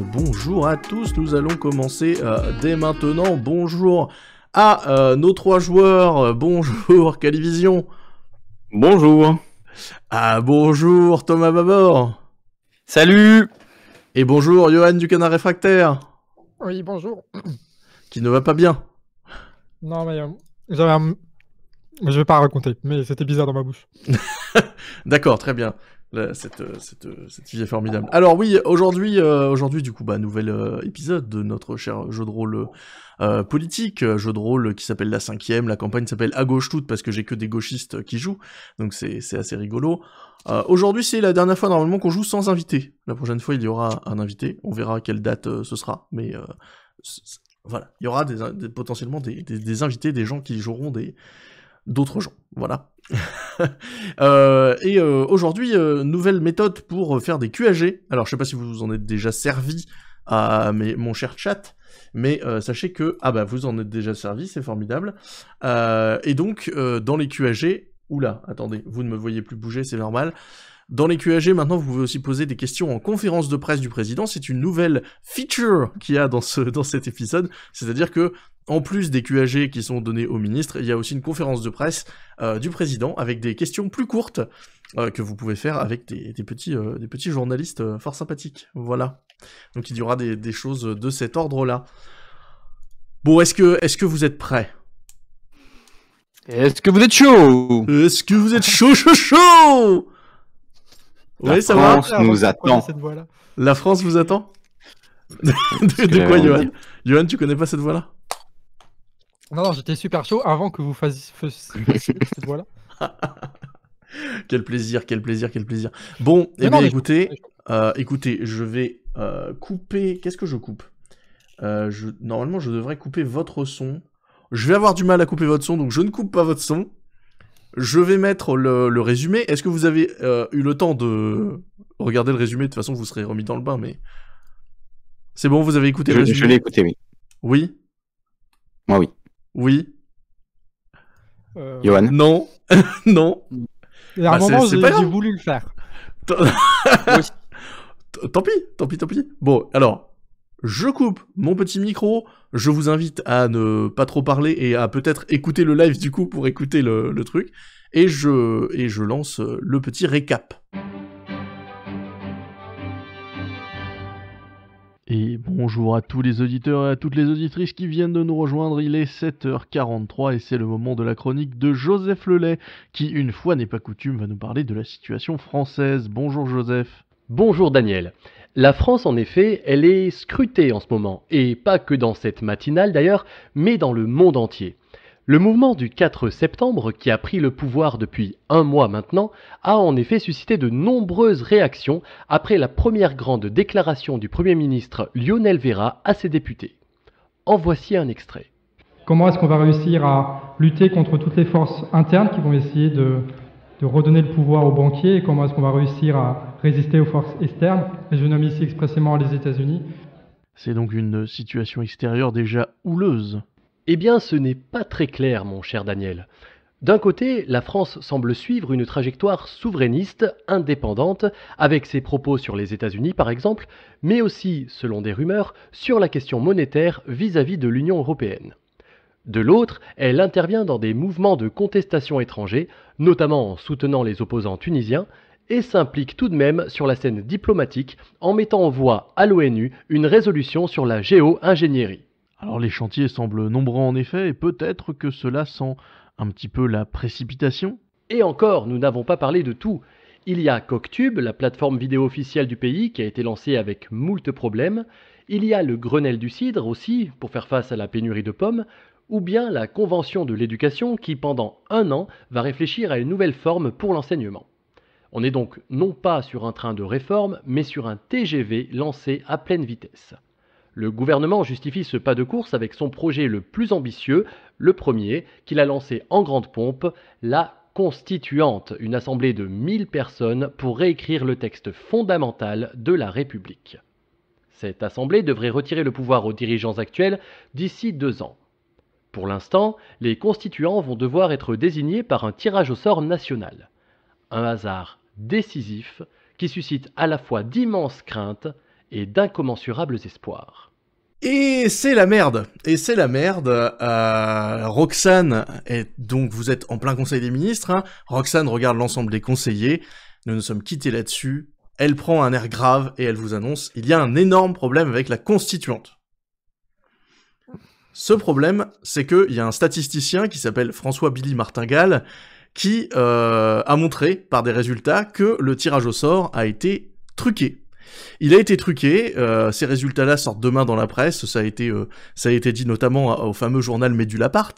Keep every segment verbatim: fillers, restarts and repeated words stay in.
bonjour à tous, nous allons commencer euh, dès maintenant. Bonjour à euh, nos trois joueurs, bonjour CaliVision. Bonjour. Ah bonjour Thomas Babord. Salut. Et bonjour Johan du Canard Réfractaire. Oui, bonjour. Qui ne va pas bien. Non mais euh, j'avais un... Je vais pas raconter, mais c'était bizarre dans ma bouche. D'accord, très bien. Là, cette, cette, cette fille est formidable. Alors oui, aujourd'hui, euh, aujourd'hui du coup, bah, nouvel euh, épisode de notre cher jeu de rôle euh, politique, jeu de rôle qui s'appelle La Cinquième, la campagne s'appelle À Gauche Toute, parce que j'ai que des gauchistes qui jouent, donc c'est assez rigolo. Euh, aujourd'hui, c'est la dernière fois normalement qu'on joue sans invité. La prochaine fois, il y aura un invité, on verra quelle date euh, ce sera, mais euh, voilà, il y aura des, des, potentiellement des, des, des invités, des gens qui joueront des... d'autres gens, voilà. euh, et euh, aujourd'hui, euh, nouvelle méthode pour faire des Q A G. Alors, je sais pas si vous en êtes déjà servi, à mes, mon cher chat, mais euh, sachez que, ah bah, vous en êtes déjà servi, c'est formidable. Euh, et donc, euh, dans les Q A G, oula, attendez, vous ne me voyez plus bouger, c'est normal. Dans les Q A G, maintenant, vous pouvez aussi poser des questions en conférence de presse du président. C'est une nouvelle feature qu'il y a dans, ce, dans cet épisode, c'est-à-dire que en plus des Q A G qui sont donnés au ministre, il y a aussi une conférence de presse euh, du président avec des questions plus courtes euh, que vous pouvez faire avec des, des, petits, euh, des petits journalistes euh, fort sympathiques. Voilà. Donc il y aura des, des choses de cet ordre-là. Bon, est-ce que, est-ce que vous êtes prêts? Est-ce que vous êtes chaud? Est-ce que vous êtes chaud, chaud, chaud? Oui, ça va. La France nous attend. La France vous attend? De, de quoi, Johan? Johan, tu connais pas cette voix-là? Non, non, j'étais super chaud avant que vous fassiez cette voix-là. Quel plaisir, quel plaisir, quel plaisir. Bon, eh bien, écoutez, euh, écoutez, je vais euh, couper... Qu'est-ce que je coupe euh, je... Normalement, je devrais couper votre son. Je vais avoir du mal à couper votre son, donc je ne coupe pas votre son. Je vais mettre le, le résumé. Est-ce que vous avez euh, eu le temps de regarder le résumé? De toute façon, vous serez remis dans le bain, mais... C'est bon, vous avez écouté je, le résumé? Je l'ai écouté, oui. Oui. Moi, oui. Oui. Euh... Johan. Non. Non. Il y a un bah, moment j'ai voulu le faire. Tant pis, tant pis, tant pis. Bon, alors, je coupe mon petit micro. Je vous invite à ne pas trop parler et à peut-être écouter le live du coup pour écouter le, le truc. Et je, et je lance le petit récap. Et bonjour à tous les auditeurs et à toutes les auditrices qui viennent de nous rejoindre, il est sept heures quarante-trois et c'est le moment de la chronique de Joseph Lelay, qui une fois n'est pas coutume va nous parler de la situation française. Bonjour Joseph. Bonjour Daniel. La France en effet, elle est scrutée en ce moment, et pas que dans cette matinale d'ailleurs, mais dans le monde entier. Le mouvement du quatre septembre, qui a pris le pouvoir depuis un mois maintenant, a en effet suscité de nombreuses réactions après la première grande déclaration du Premier ministre Lionel Vera à ses députés. En voici un extrait. Comment est-ce qu'on va réussir à lutter contre toutes les forces internes qui vont essayer de, de redonner le pouvoir aux banquiers, et comment est-ce qu'on va réussir à résister aux forces externes? Et je nomme ici expressément les États-Unis. C'est donc une situation extérieure déjà houleuse. Eh bien, ce n'est pas très clair, mon cher Daniel. D'un côté, la France semble suivre une trajectoire souverainiste, indépendante, avec ses propos sur les États-Unis par exemple, mais aussi, selon des rumeurs, sur la question monétaire vis-à-vis de l'Union européenne. De l'autre, elle intervient dans des mouvements de contestation étrangers, notamment en soutenant les opposants tunisiens, et s'implique tout de même sur la scène diplomatique en mettant en voie à l'ONU une résolution sur la géo-ingénierie. Alors les chantiers semblent nombreux en effet, et peut-être que cela sent un petit peu la précipitation. Et encore, nous n'avons pas parlé de tout. Il y a Coqtube, la plateforme vidéo officielle du pays, qui a été lancée avec moult problèmes. Il y a le Grenelle du cidre aussi, pour faire face à la pénurie de pommes. Ou bien la Convention de l'éducation, qui pendant un an va réfléchir à une nouvelle forme pour l'enseignement. On est donc non pas sur un train de réforme, mais sur un T G V lancé à pleine vitesse. Le gouvernement justifie ce pas de course avec son projet le plus ambitieux, le premier, qu'il a lancé en grande pompe, la Constituante, une assemblée de mille personnes pour réécrire le texte fondamental de la République. Cette assemblée devrait retirer le pouvoir aux dirigeants actuels d'ici deux ans. Pour l'instant, les constituants vont devoir être désignés par un tirage au sort national. Un hasard décisif qui suscite à la fois d'immenses craintes et d'incommensurables espoirs. Et c'est la merde, et c'est la merde, euh, Roxane, et donc vous êtes en plein conseil des ministres, hein. Roxane regarde l'ensemble des conseillers, nous nous sommes quittés là-dessus, elle prend un air grave et elle vous annonce, il y a un énorme problème avec la Constituante. Ce problème, c'est qu'il y a un statisticien qui s'appelle François Billy Martingale, qui euh, a montré par des résultats que le tirage au sort a été truqué. Il a été truqué, euh, ces résultats-là sortent demain dans la presse, ça a été, euh, ça a été dit notamment au fameux journal Medulapart.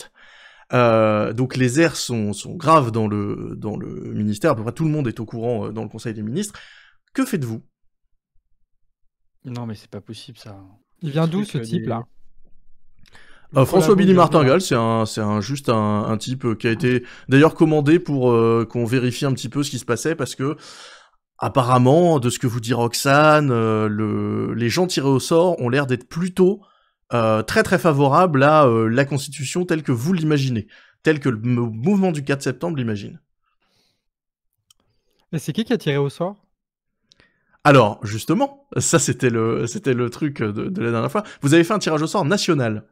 Euh, donc les erreurs sont, sont graves dans le, dans le ministère, à peu près tout le monde est au courant euh, dans le Conseil des ministres. Que faites-vous? Non mais c'est pas possible ça. Il vient d'où ce type-là? Euh, François Billy Martingale, c'est un, c'est un, juste un, un type qui a été d'ailleurs commandé pour euh, qu'on vérifie un petit peu ce qui se passait parce que apparemment, de ce que vous dit Roxane, euh, le, les gens tirés au sort ont l'air d'être plutôt euh, très très favorables à euh, la Constitution telle que vous l'imaginez, telle que le mouvement du quatre septembre l'imagine. Mais c'est qui qui a tiré au sort ? Alors, justement, ça c'était le, c'était le truc de, de la dernière fois. Vous avez fait un tirage au sort national.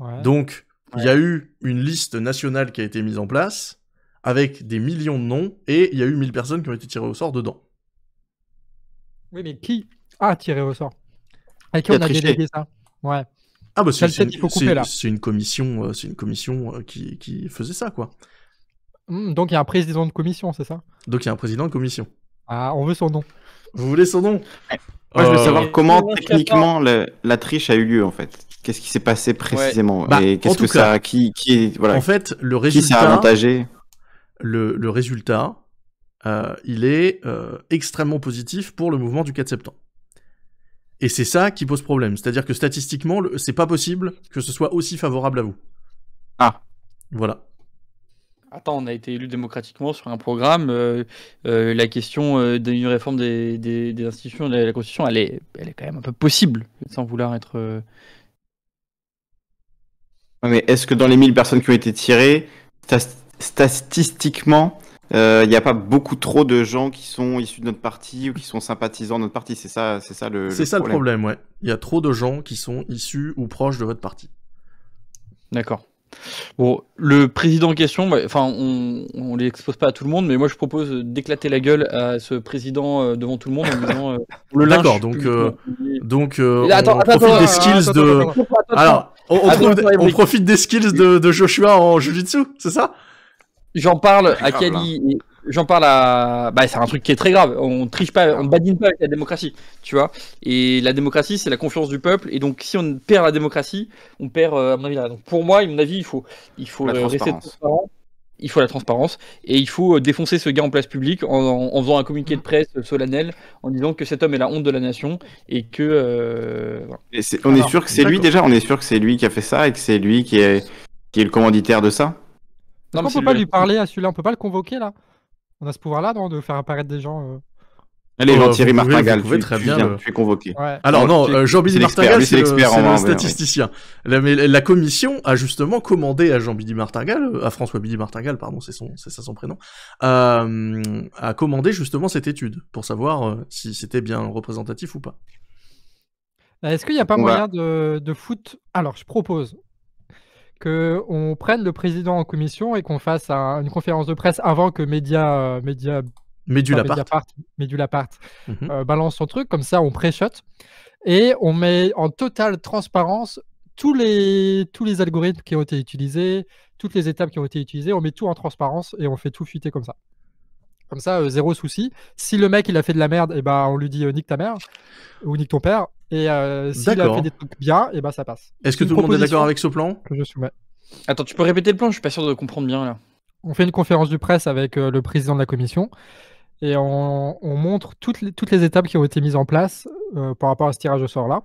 Ouais. Donc, il ouais. y a eu une liste nationale qui a été mise en place, avec des millions de noms, et il y a eu mille personnes qui ont été tirées au sort dedans. Oui, mais qui a tiré au sort? À qui on a délégué ça? Ouais. Ah bah c'est une, une commission, c'est une commission qui, qui faisait ça, quoi. Mmh, donc il y a un président de commission, c'est ça? Donc il y a un président de commission. Ah, on veut son nom. Vous voulez son nom? Ouais. Moi, je veux savoir euh... comment techniquement le, la triche a eu lieu en fait. Qu'est-ce qui s'est passé précisément? Ouais. Bah, et qu'est-ce que ça, cas, qui, qui, voilà, en fait, le résultat, qui s'est avantagé? Le, le résultat, euh, il est euh, extrêmement positif pour le mouvement du quatre septembre. Et c'est ça qui pose problème. C'est-à-dire que statistiquement, c'est pas possible que ce soit aussi favorable à vous. Ah. Voilà. Attends, on a été élu démocratiquement sur un programme. Euh, euh, la question euh, d'une réforme des, des, des institutions, de la Constitution, elle est, elle est quand même un peu possible, sans vouloir être... Euh... Mais est-ce que dans les mille personnes qui ont été tirées, statistiquement, il euh, n'y a pas beaucoup trop de gens qui sont issus de notre parti ou qui sont sympathisants de notre parti? C'est ça, c'est ça le, le problème. C'est ça le problème, ouais. Il y a trop de gens qui sont issus ou proches de votre parti. D'accord. Bon, le président en question, enfin, bah, on ne l'expose pas à tout le monde, mais moi je propose d'éclater la gueule à ce président euh, devant tout le monde en disant... Euh, le D'accord, donc, euh, donc euh, là, attends, on attends, profite attends, des skills attends, de... Attends, attends, attends, Alors, on, on, attends, attends, on profite des skills de, de Joshua en Jujitsu, c'est ça? J'en parle à Cali, j'en parle à... Bah, c'est un truc qui est très grave, on triche pas, on badine pas avec la démocratie, tu vois. Et la démocratie, c'est la confiance du peuple, et donc si on perd la démocratie, on perd, à mon avis, là. Donc pour moi, à mon avis, il faut, il faut rester transparent, il faut la transparence, et il faut défoncer ce gars en place publique en, en, en faisant un communiqué de presse solennel, en disant que cet homme est la honte de la nation, et que... Euh... Voilà. Et est, on Alors, est sûr que c'est lui, déjà, on est sûr que c'est lui qui a fait ça, et que c'est lui qui est, qui est le commanditaire de ça? Non, on peut pas le... lui parler à celui-là, on peut pas le convoquer là. On a ce pouvoir-là, non, de faire apparaître des gens. Euh... Allez, Jean-Thierry euh, Martingale, tu, tu, le... tu es convoqué. Ouais. Alors non, euh, Jean-Billy Martingale, c'est le, le, le statisticien. Ouais. La, mais, la commission a justement commandé à Jean-Billy Martingale, à François Billy Martingale, pardon, c'est ça son prénom, euh, a commandé justement cette étude pour savoir euh, si c'était bien représentatif ou pas. Est-ce qu'il n'y a pas ouais. moyen de, de foutre... Alors, je propose... qu'on prenne le président en commission et qu'on fasse un, une conférence de presse avant que Média, euh, Média, Medulapart. Medulapart, mm-hmm. euh, balance son truc, comme ça on pré-shot et on met en totale transparence tous les, tous les algorithmes qui ont été utilisés, toutes les étapes qui ont été utilisées, on met tout en transparence et on fait tout fuiter comme ça. Comme ça, euh, zéro souci. Si le mec il a fait de la merde, eh ben, on lui dit euh, nique ta mère ou nique ton père. Et euh, s'il a fait des trucs bien, et ben ça passe. Est-ce que tout le monde est d'accord avec ce plan que je soumets? Attends, tu peux répéter le plan? Je suis pas sûr de comprendre bien là. On fait une conférence de presse avec euh, le président de la commission et on, on montre toutes les, toutes les étapes qui ont été mises en place euh, par rapport à ce tirage au sort là.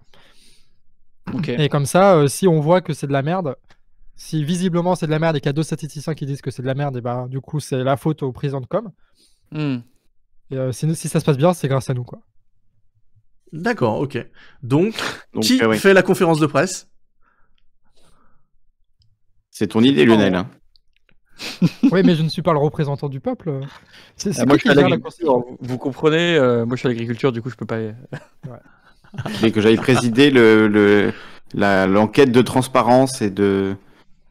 Okay. Et comme ça, euh, si on voit que c'est de la merde, si visiblement c'est de la merde et qu'il y a deux statisticiens qui disent que c'est de la merde, et ben du coup c'est la faute au président de com. Mm. Et euh, si, si ça se passe bien, c'est grâce à nous quoi. D'accord, ok. Donc, Donc qui eh oui. fait la conférence de presse? C'est ton idée, Lionel. Hein. Oui, mais je ne suis pas le représentant du peuple. C'est ah, moi, je suis à l'agriculture. Vous comprenez, euh, moi je suis à l'agriculture, du coup je peux pas. Ouais. et que j'avais présidé le, le, la, l'enquête de transparence et de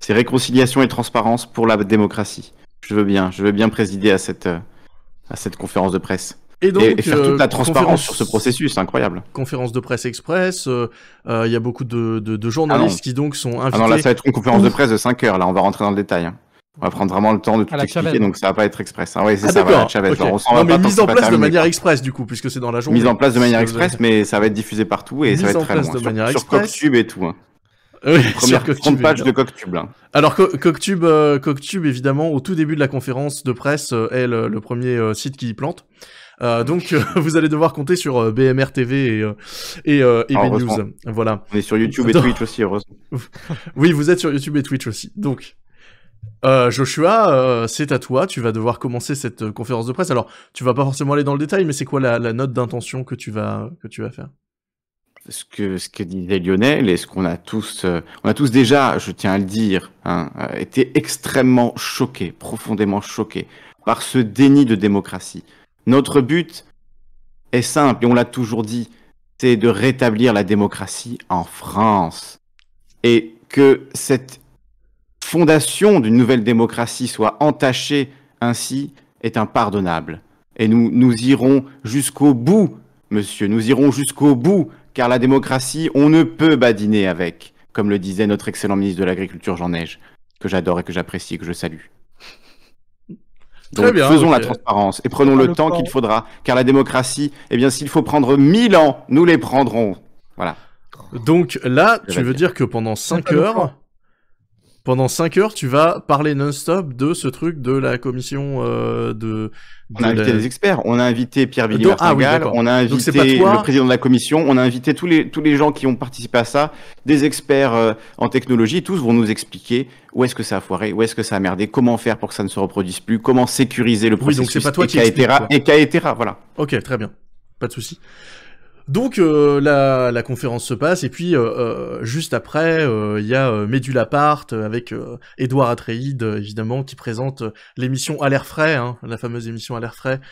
ces réconciliations et transparence pour la démocratie. Je veux bien, je veux bien présider à cette, à cette conférence de presse. Et, donc, et faire toute la transparence conférence... sur ce processus, c'est incroyable. Conférence de presse express, il euh, euh, y a beaucoup de, de, de journalistes ah qui donc sont invités... Ah non, là ça va être une conférence de presse de cinq heures, là on va rentrer dans le détail. Hein. On va prendre vraiment le temps de tout expliquer, Chavelle. Donc ça va pas être express. Ah oui, c'est ah, ça, voilà, Chavez. Okay. Non mais mise en place de manière express du coup, puisque c'est dans la journée. Mise en place de manière express, mais ça va être diffusé partout et mise ça va être en très place loin. De sur, sur Coqtube et tout. Hein. Oui, première trente pages de Coqtube. Hein. Alors Co Coqtube, euh, Coqtube, évidemment, au tout début de la conférence de presse, euh, est le, le premier euh, site qui y plante. Euh, donc euh, vous allez devoir compter sur euh, B M R T V et euh, et, euh, et ah, BNews. Voilà. On est sur YouTube et Twitch aussi, heureusement. Oui, vous êtes sur YouTube et Twitch aussi. Donc Euh, Joshua, euh, c'est à toi, tu vas devoir commencer cette euh, conférence de presse. Alors, tu vas pas forcément aller dans le détail, mais c'est quoi la, la note d'intention que tu vas que tu vas faire? Ce que ce que disait Lionel, et ce qu'on a tous, euh, on a tous déjà, je tiens à le dire, hein, euh, été extrêmement choqués, profondément choqués par ce déni de démocratie. Notre but est simple, et on l'a toujours dit, c'est de rétablir la démocratie en France, et que cette fondation d'une nouvelle démocratie soit entachée ainsi est impardonnable. Et nous, nous irons jusqu'au bout, monsieur, nous irons jusqu'au bout, car la démocratie, on ne peut badiner avec, comme le disait notre excellent ministre de l'Agriculture, Jean Neige, que j'adore et que j'apprécie et que je salue. Donc, très bien, faisons okay. la transparence et prenons le, le temps qu'il faudra, car la démocratie, eh bien, s'il faut prendre mille ans, nous les prendrons. Voilà. Donc là, tu veux dire que pendant cinq heures... Pendant cinq heures, tu vas parler non-stop de ce truc de la commission euh, de, de... On a invité la... des experts, on a invité Pierre Billy Martingale, ah, oui, on a invité toi... le président de la commission, on a invité tous les, tous les gens qui ont participé à ça, des experts euh, en technologie, tous vont nous expliquer où est-ce que ça a foiré, où est-ce que ça a merdé, comment faire pour que ça ne se reproduise plus, comment sécuriser le processus, oui, donc et cetera. Voilà. Ok, très bien, pas de souci. Donc euh, la, la conférence se passe et puis euh, juste après il euh, y a euh, Medulapart avec euh, Édouard Atreide évidemment qui présente l'émission À l'air frais, hein, la fameuse émission À l'air frais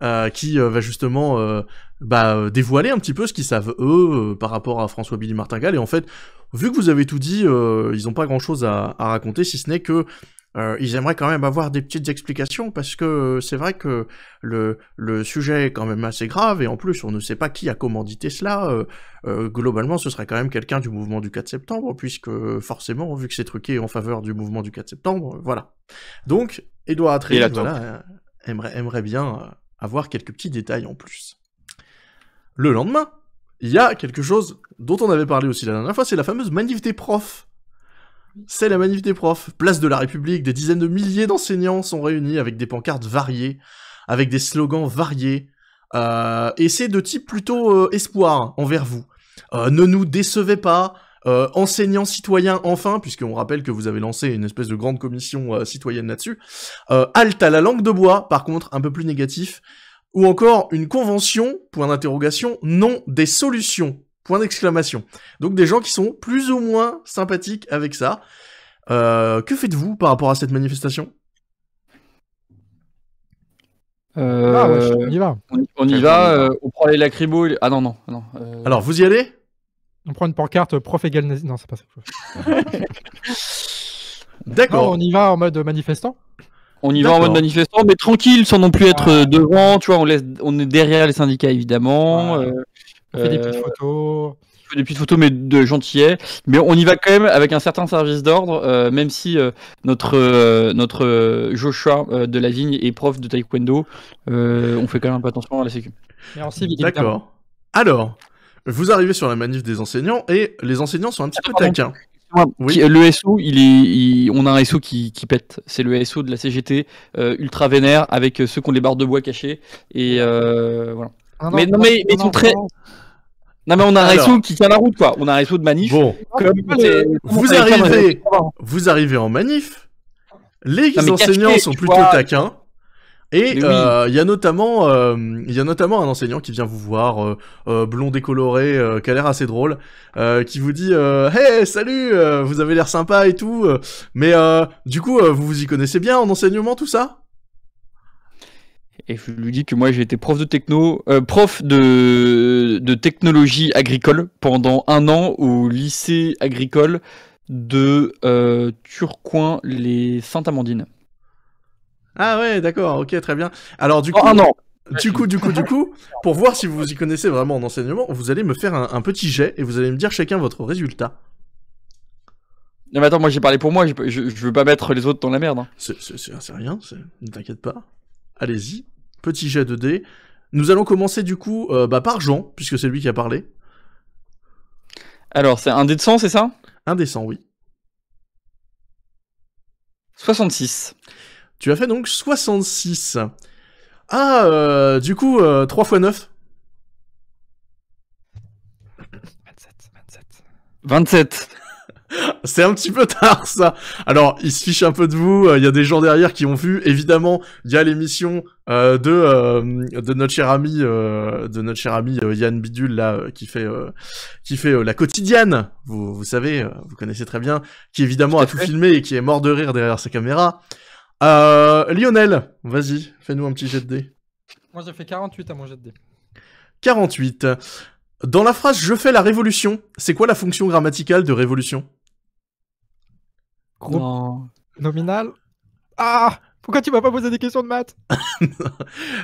euh, qui euh, va justement euh, bah, dévoiler un petit peu ce qu'ils savent eux euh, par rapport à François Billy Martingale et en fait vu que vous avez tout dit euh, ils n'ont pas grand chose à, à raconter si ce n'est que Euh, ils aimeraient quand même avoir des petites explications parce que euh, c'est vrai que le, le sujet est quand même assez grave et en plus on ne sait pas qui a commandité cela. Euh, euh, globalement ce serait quand même quelqu'un du mouvement du quatre septembre puisque forcément vu que c'est truqué en faveur du mouvement du quatre septembre, euh, voilà. Donc Édouard Atreide voilà, euh, aimerait, aimerait bien avoir quelques petits détails en plus. Le lendemain, il y a quelque chose dont on avait parlé aussi la dernière fois, c'est la fameuse manif des profs. C'est la manif des profs, place de la République, des dizaines de milliers d'enseignants sont réunis avec des pancartes variées, avec des slogans variés, euh, et c'est de type plutôt euh, espoir envers vous. Euh, ne nous décevez pas, euh, enseignants citoyens enfin, puisqu'on rappelle que vous avez lancé une espèce de grande commission euh, citoyenne là-dessus, euh, halte à la langue de bois, par contre un peu plus négatif, ou encore une convention, point d'interrogation, non des solutions. Point d'exclamation. Donc des gens qui sont plus ou moins sympathiques avec ça. Euh, que faites-vous par rapport à cette manifestation? euh... Ah ouais, on y va. On, on y va, euh, on prend les lacrymos. Et... Ah non, non. non euh... Alors, vous y allez? On prend une pancarte prof égale nazi. Non, c'est pas ça. D'accord. On y va en mode manifestant. On y va en mode manifestant, mais tranquille, sans non plus être ouais. devant. Tu vois, on, laisse... on est derrière les syndicats, évidemment. Ouais. Euh... On fait des petites photos. On fait des petites photos, mais de gentillets. Mais on y va quand même avec un certain service d'ordre, euh, même si euh, notre, euh, notre Joshua euh, de la Vigne est prof de taekwondo. Euh, on fait quand même un peu attention à la sécu. D'accord. Alors, vous arrivez sur la manif des enseignants et les enseignants sont un petit peu taquins. Oui. Le S O, il est, il, on a un S O qui, qui pète. C'est le S O de la C G T, euh, ultra vénère, avec ceux qui ont les barres de bois cachées. Et euh, voilà. Ah non, mais non, mais ils sont très. Non mais on a un réseau qui tient la route quoi, on a un réseau de manif. Bon, comme les... vous, arrivez, vous arrivez en manif, les non, enseignants caché, sont plutôt vois... taquins, et il oui. euh, y, euh, y a notamment un enseignant qui vient vous voir, euh, euh, blond décoloré, euh, qui a l'air assez drôle, euh, qui vous dit euh, « Hey, salut, euh, vous avez l'air sympa et tout, euh, mais euh, du coup, euh, vous vous y connaissez bien en enseignement, tout ça ?» et je lui dis que moi j'ai été prof de techno, euh, prof de, de technologie agricole pendant un an au lycée agricole de euh, Turcoing-les-Sainte-Amandine. Ah ouais, d'accord, ok, très bien. Alors du coup, oh, un an. Du coup, du coup, du coup, pour voir si vous y connaissez vraiment en enseignement, vous allez me faire un, un petit jet et vous allez me dire chacun votre résultat. Non mais attends, moi j'ai parlé pour moi, je, je, je veux pas mettre les autres dans la merde. Hein. C'est rien, ne t'inquiète pas. Allez-y, petit jet de dés. Nous allons commencer du coup euh, bah, par Jean, puisque c'est lui qui a parlé. Alors, c'est un dé de cent, c'est ça? Un dé de cent, oui. soixante-six. Tu as fait donc soixante-six. Ah, euh, du coup, euh, trois fois neuf. vingt-sept. vingt-sept. vingt-sept. C'est un petit peu tard, ça. Alors, ils se fichent un peu de vous. Il y a des gens derrière qui ont vu. Évidemment, il y a l'émission euh, de, euh, de notre cher ami, euh, de notre cher ami euh, Yann Bidule, là, euh, qui fait, euh, qui fait euh, la quotidienne. Vous, vous savez, euh, vous connaissez très bien. Qui, évidemment, a tout filmé et qui est mort de rire derrière sa caméra. Euh, Lionel, vas-y, fais-nous un petit jet de dés. Moi, j'ai fait quarante-huit à mon jet de dés. quarante-huit. Dans la phrase « Je fais la révolution », c'est quoi la fonction grammaticale de révolution ? Non. Nominal. Ah, pourquoi tu m'as pas posé des questions de maths?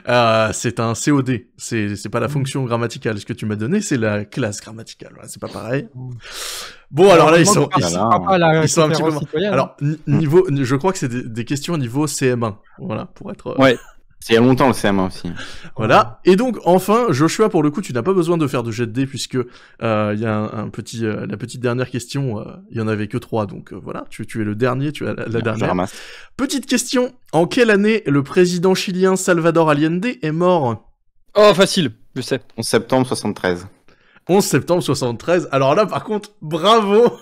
euh, C'est un C O D, c'est pas la fonction grammaticale. Ce que tu m'as donné, c'est la classe grammaticale, c'est pas pareil. Bon, alors, alors là, ils sont, ils, sont, ils sont un petit peu... Citoyenne. Alors, niveau, je crois que c'est des, des questions niveau C M un, voilà, pour être... Ouais, c'est il y a longtemps le C M un aussi. Voilà, et donc, enfin, Joshua, pour le coup, tu n'as pas besoin de faire de jet de dés, puisque il euh, y a un, un petit, euh, la petite dernière question, il euh, y en avait que trois, donc euh, voilà, tu, tu es le dernier, tu as la, la dernière. Petite question, en quelle année le président chilien Salvador Allende est mort? Oh, facile, je sais. onze septembre soixante-treize. onze septembre soixante-treize. Alors là, par contre, bravo.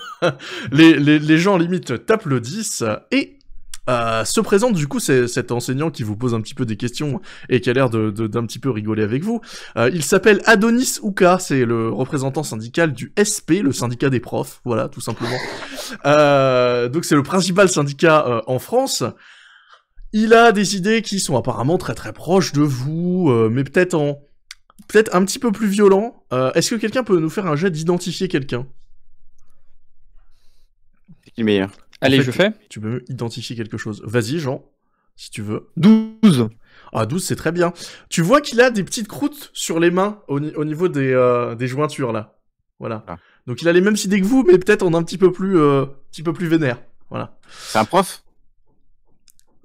les, les, les gens, limite, t'applaudissent. Et euh, se présente, du coup, cet enseignant qui vous pose un petit peu des questions et qui a l'air de, de, d'un petit peu rigoler avec vous. Euh, il s'appelle Adonis Ouka. C'est le représentant syndical du S P, le syndicat des profs. Voilà, tout simplement. euh, donc, c'est le principal syndicat euh, en France. Il a des idées qui sont apparemment très, très proches de vous, euh, mais peut-être en... Peut-être un petit peu plus violent. Euh, Est-ce que quelqu'un peut nous faire un jet d'identifier quelqu'un? C'est qui le meilleur? Allez, en fait, je fais. Tu peux identifier quelque chose. Vas-y, Jean, si tu veux. douze. Ah, douze, c'est très bien. Tu vois qu'il a des petites croûtes sur les mains au, ni au niveau des, euh, des jointures, là. Voilà. Ah. Donc, il a les mêmes idées que vous, mais peut-être en un petit peu plus, euh, petit peu plus vénère. Voilà. C'est un prof?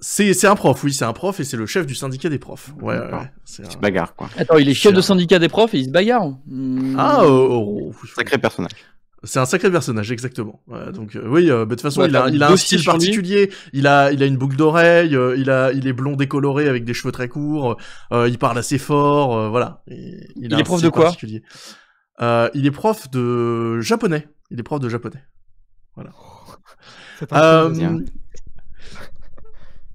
C'est un prof, oui, c'est un prof et c'est le chef du syndicat des profs. Ouais, ouais, ouais. Il se bagarre, quoi. Attends, il est chef de syndicat des profs et il se bagarre. Mmh. Ah, oh, oh, oh. Sacré personnage. C'est un sacré personnage, exactement. Ouais, donc, euh, oui, euh, bah, de toute façon, ouais, il a, il a un style particulier, il a, il a une boucle d'oreille, euh, il, a, il est blond décoloré avec des cheveux très courts, euh, il parle assez fort, euh, voilà. Et, il, il a est un prof de quoi euh, Il est prof de japonais. Il est prof de japonais. Voilà. C'est un euh,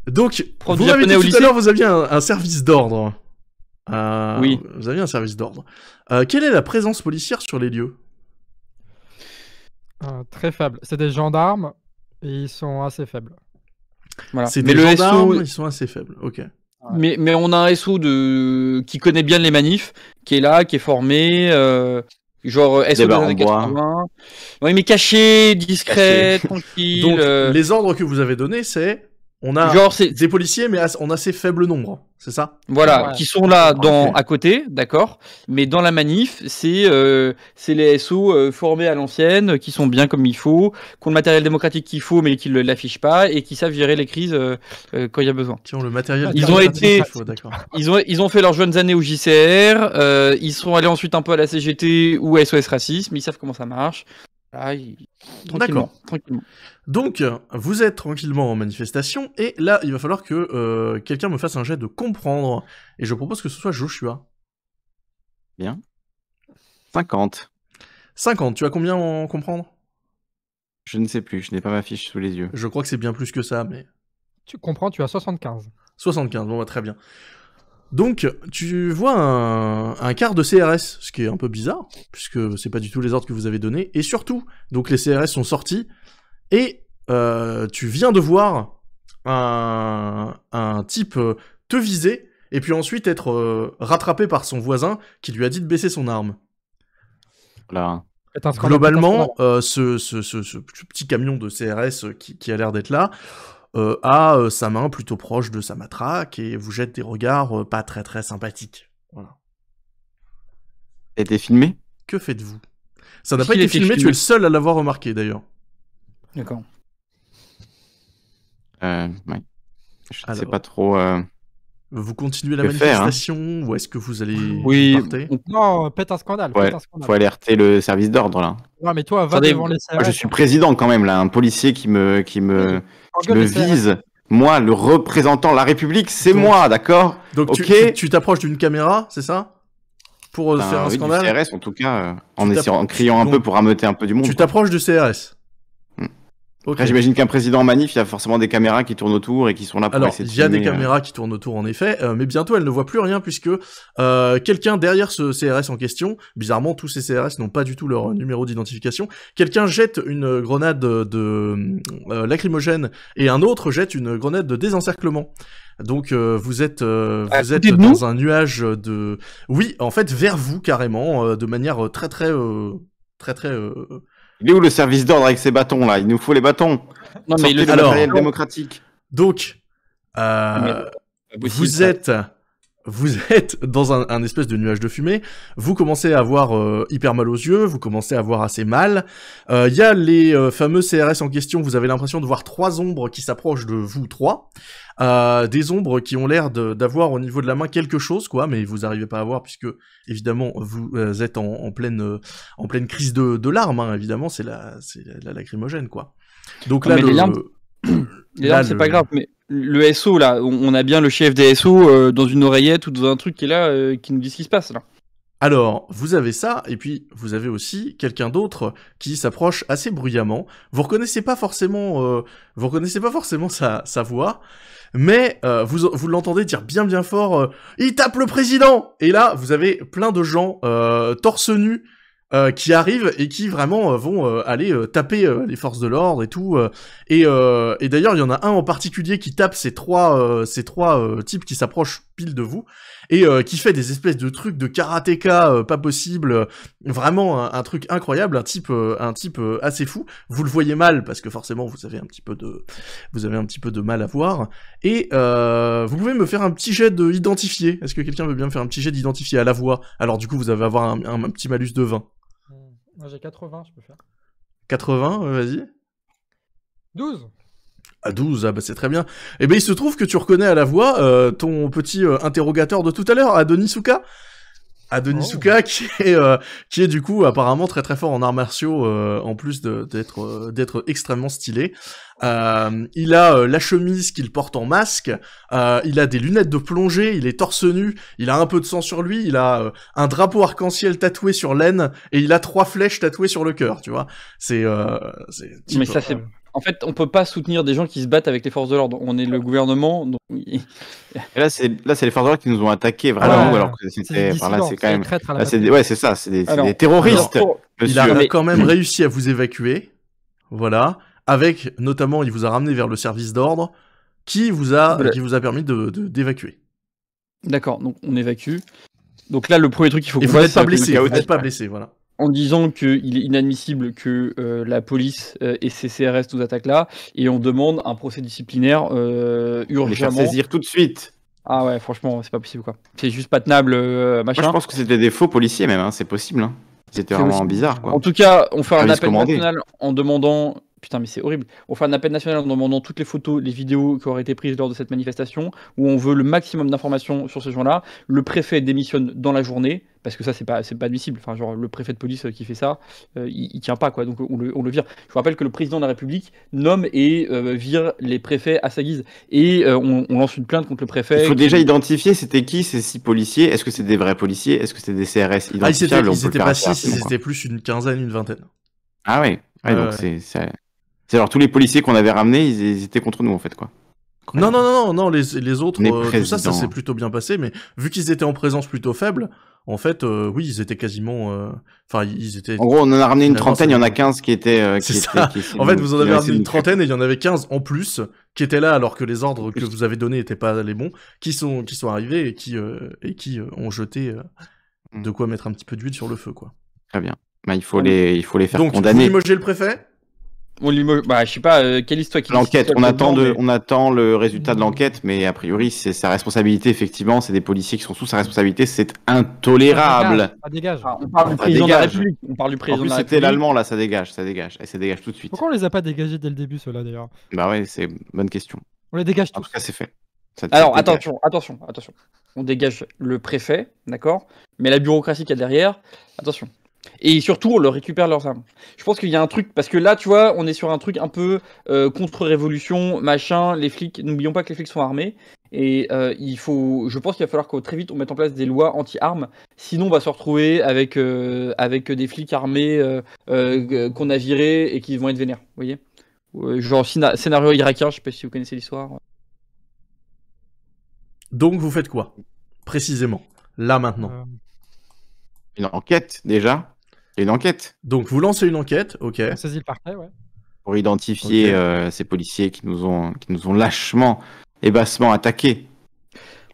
Donc, Prof vous m'avez dit tout lycée. à l'heure, vous aviez un, un service d'ordre. Euh, oui. Vous aviez un service d'ordre. Euh, quelle est la présence policière sur les lieux? euh, Très faible. C'est des gendarmes et ils sont assez faibles. Voilà. C'est des mais gendarmes, le S O... ils sont assez faibles. Ok. Mais, mais on a un S O de... qui connaît bien les manifs, qui est là, qui est formé... Euh... Genre S O des années quatre-vingts. Oui, mais caché, discret, caché. tranquille. Donc, euh... les ordres que vous avez donnés, c'est... On a Genre, des policiers, mais on a assez faible nombre, c'est ça? Voilà, ouais. Qui sont là dans, à côté, d'accord. Mais dans la manif, c'est euh, les S O euh, formés à l'ancienne, qui sont bien comme il faut, qui ont le matériel démocratique qu'il faut, mais qui ne l'affichent pas, et qui savent gérer les crises euh, euh, quand il y a besoin. Qui ont le matériel ils ont été, faut, ils, ont, ils ont fait leurs jeunes années au J C R, euh, ils sont allés ensuite un peu à la C G T ou à S O S Racisme, ils savent comment ça marche. Ah, il... D'accord. Donc, vous êtes tranquillement en manifestation, et là, il va falloir que euh, quelqu'un me fasse un jet de comprendre. Et je propose que ce soit Joshua. Bien. cinquante. cinquante, tu as combien en comprendre? Je ne sais plus, je n'ai pas ma fiche sous les yeux. Je crois que c'est bien plus que ça, mais... Tu comprends, tu as soixante-quinze. soixante-quinze, bon, bah, très bien. Donc, tu vois un, un quart de C R S, ce qui est un peu bizarre, puisque c'est pas du tout les ordres que vous avez donnés, et surtout, donc les C R S sont sortis, et euh, tu viens de voir un, un type te viser, et puis ensuite être euh, rattrapé par son voisin qui lui a dit de baisser son arme. Voilà. Globalement, euh, ce, ce, ce, ce petit camion de C R S qui, qui a l'air d'être là euh, a euh, sa main plutôt proche de sa matraque et vous jette des regards euh, pas très très sympathiques. Voilà. A été filmé? Que faites-vous? Ça n'a pas été filmé, filmé, tu es le seul à l'avoir remarqué d'ailleurs. D'accord. Euh, ouais. Je ne sais pas trop... Euh... Vous continuez la manifestation faire, hein. Ou est-ce que vous allez... Oui, on... non, pète un scandale. Ouais. Pète un scandale. Faut alerter le service d'ordre là. Non, mais toi, va Attendez, devant les C R S. Moi, je suis président quand même là, un policier qui me, qui me, qui me vise. Moi, le représentant de la République, c'est moi, d'accord? Donc okay. Tu t'approches d'une caméra, c'est ça? Pour ben, faire un oui, scandale. Du C R S en tout cas, euh, en, essayant, en criant un Donc, peu pour ameuter un peu du monde. Tu t'approches du C R S. Okay. J'imagine qu'un président en manif, il y a forcément des caméras qui tournent autour et qui sont là pour Alors, essayer de... Alors, il y a des euh... caméras qui tournent autour, en effet, euh, mais bientôt, elle ne voit plus rien, puisque euh, quelqu'un derrière ce C R S en question, bizarrement, tous ces C R S n'ont pas du tout leur numéro d'identification, quelqu'un jette une grenade de euh, lacrymogène et un autre jette une grenade de désencerclement. Donc, euh, vous êtes, euh, vous êtes dans un nuage de... Oui, en fait, vers vous, carrément, euh, de manière très, très... Euh, très, très... Euh, Il est où le service d'ordre avec ces bâtons là? Il nous faut les bâtons. Non mais le matériel démocratique. Donc, euh, vous êtes, vous êtes dans un, un espèce de nuage de fumée. Vous commencez à avoir euh, hyper mal aux yeux. Vous commencez à avoir assez mal. Il euh, y a les euh, fameux C R S en question. Vous avez l'impression de voir trois ombres qui s'approchent de vous trois. Euh, des ombres qui ont l'air d'avoir au niveau de la main quelque chose, quoi, mais vous n'arrivez pas à voir puisque, évidemment, vous êtes en, en, pleine, en pleine crise de, de larmes, hein, évidemment, c'est la, la, la lacrymogène, quoi. Donc là, mais le, les larmes, larmes c'est le... pas grave, mais le S O, là, on a bien le chef des S O euh, dans une oreillette ou dans un truc qui est là, euh, qui nous dit ce qui se passe, là. Alors, vous avez ça, et puis vous avez aussi quelqu'un d'autre qui s'approche assez bruyamment. Vous reconnaissez pas forcément, euh, vous reconnaissez pas forcément sa, sa voix, mais euh, vous, vous l'entendez dire bien bien fort euh, « Il tape le président !» Et là, vous avez plein de gens euh, torse nus euh, qui arrivent et qui vraiment euh, vont euh, aller euh, taper euh, les forces de l'ordre et tout. Euh, et euh, et d'ailleurs, il y en a un en particulier qui tape ces trois, euh, ces trois euh, types qui s'approchent pile de vous. Et euh, qui fait des espèces de trucs de karatéka euh, pas possible, euh, vraiment un, un truc incroyable, un type, euh, un type euh, assez fou. Vous le voyez mal parce que forcément vous avez un petit peu de, vous avez un petit peu de mal à voir. Et euh, vous pouvez me faire un petit jet de identifier. Est-ce que quelqu'un veut bien me faire un petit jet d'identifier à la voix? Alors du coup vous avez avoir un, un, un petit malus de vingt. J'ai quatre-vingts, je peux faire. quatre-vingts, euh, vas-y. douze. À douze, ah bah c'est très bien. Eh ben il se trouve que tu reconnais à la voix euh, ton petit euh, interrogateur de tout à l'heure, Adonis Ouka. Adonis Ouka oh. qui est euh, qui est du coup apparemment très très fort en arts martiaux euh, en plus d'être euh, d'être extrêmement stylé. Euh, il a euh, la chemise qu'il porte en masque, euh, il a des lunettes de plongée, il est torse nu, il a un peu de sang sur lui, il a euh, un drapeau arc-en-ciel tatoué sur l'aine et il a trois flèches tatouées sur le cœur, tu vois. C'est euh, c'est Mais ça c'est En fait, on peut pas soutenir des gens qui se battent avec les forces de l'ordre. On est le gouvernement. Donc... Et là, c'est les forces de l'ordre qui nous ont attaqués vraiment. Ah, alors que c'était enfin, là, c'est quand même. Là, des... Ouais, c'est ça. C'est des... des terroristes. Alors, il a mais... quand même réussi à vous évacuer. Voilà. Avec notamment, il vous a ramené vers le service d'ordre, qui vous a, voilà. qui vous a permis de d'évacuer. D'accord. Donc on évacue. Donc là, le premier truc qu'il faut. Et vous n'êtes pas blessé. Vous n'êtes pas blessé. Voilà. En disant qu'il est inadmissible que euh, la police euh, et ses C R S nous attaquent là, et on demande un procès disciplinaire euh, urgemment. Les saisir tout de suite. Ah ouais, franchement, c'est pas possible quoi. C'est juste pas tenable, euh, machin. Moi, je pense que c'était des faux policiers même, hein. C'est possible. Hein. C'était vraiment aussi... bizarre quoi. En tout cas, on fait un appel commandé. national en demandant... Putain, mais c'est horrible. On fait un appel national en demandant toutes les photos, les vidéos qui auraient été prises lors de cette manifestation, où on veut le maximum d'informations sur ces gens-là. Le préfet démissionne dans la journée, parce que ça, c'est pas, c'est pas admissible. Enfin, genre, le préfet de police qui fait ça, euh, il, il tient pas, quoi. Donc, on le, on le vire. Je vous rappelle que le président de la République nomme et euh, vire les préfets à sa guise. Et euh, on, on lance une plainte contre le préfet. Il faut qui... déjà identifier c'était qui ces six policiers. Est-ce que c'est des vrais policiers? Est-ce que c'est des C R S identifiables? Ah, ils étaient, ils étaient pas six, c'était plus une quinzaine, une vingtaine. Ah oui. Ouais, euh... donc c'est alors tous les policiers qu'on avait ramenés, ils, ils étaient contre nous en fait quoi. Non non non non non les, les autres les euh, tout ça ça s'est plutôt bien passé, mais vu qu'ils étaient en présence plutôt faible, en fait euh, oui ils étaient quasiment euh... enfin ils étaient. En gros on en a ramené une trentaine, il y en a quinze qui étaient. Euh, qui étaient qui, en fait vous en avez ramené une trentaine et il y en avait quinze en plus qui étaient là alors que les ordres que vous avez donnés n'étaient pas les bons, qui sont, qui sont arrivés et qui, euh, et qui euh, ont jeté euh, de quoi mettre un petit peu d'huile sur le feu, quoi. Très bien. Bah, il, faut Donc, les, il faut les faire donc, condamner. Donc, vous limogez le préfet ? On limoge... bah, je sais pas, euh, quelle histoire qui L'enquête, on, mais... on attend le résultat de l'enquête, mais a priori, c'est sa responsabilité, effectivement, c'est des policiers qui sont sous sa responsabilité, c'est intolérable. Ça dégage. Ça dégage. Ah, on parle du président de la République. On parle du président de la République. En plus, c'était l'allemand, là, ça dégage, ça dégage, et ça dégage tout de suite. Pourquoi on les a pas dégagés dès le début, ceux-là, d'ailleurs ? Bah ouais, c'est bonne question. On les dégage tous. En tout cas, c'est fait. Ça, Alors, ça attention, attention, attention. On dégage le préfet, d'accord ? Mais la bureaucratie qu'il y a derrière, attention. Et surtout, on leur récupère leurs armes. Je pense qu'il y a un truc, parce que là, tu vois, on est sur un truc un peu euh, contre-révolution, machin, les flics, n'oublions pas que les flics sont armés, et euh, il faut, je pense qu'il va falloir que très vite, on mette en place des lois anti-armes, sinon on va se retrouver avec, euh, avec des flics armés euh, euh, qu'on a virés et qui vont être vénères, vous voyez ? Genre scénario irakien, je sais pas si vous connaissez l'histoire. Donc vous faites quoi, précisément, là, maintenant euh... Une enquête, déjà. Une enquête. Donc, vous lancez une enquête, ok. On saisit le parquet, ouais. Pour identifier okay. euh, ces policiers qui nous ont, qui nous ont lâchement et bassement attaqués.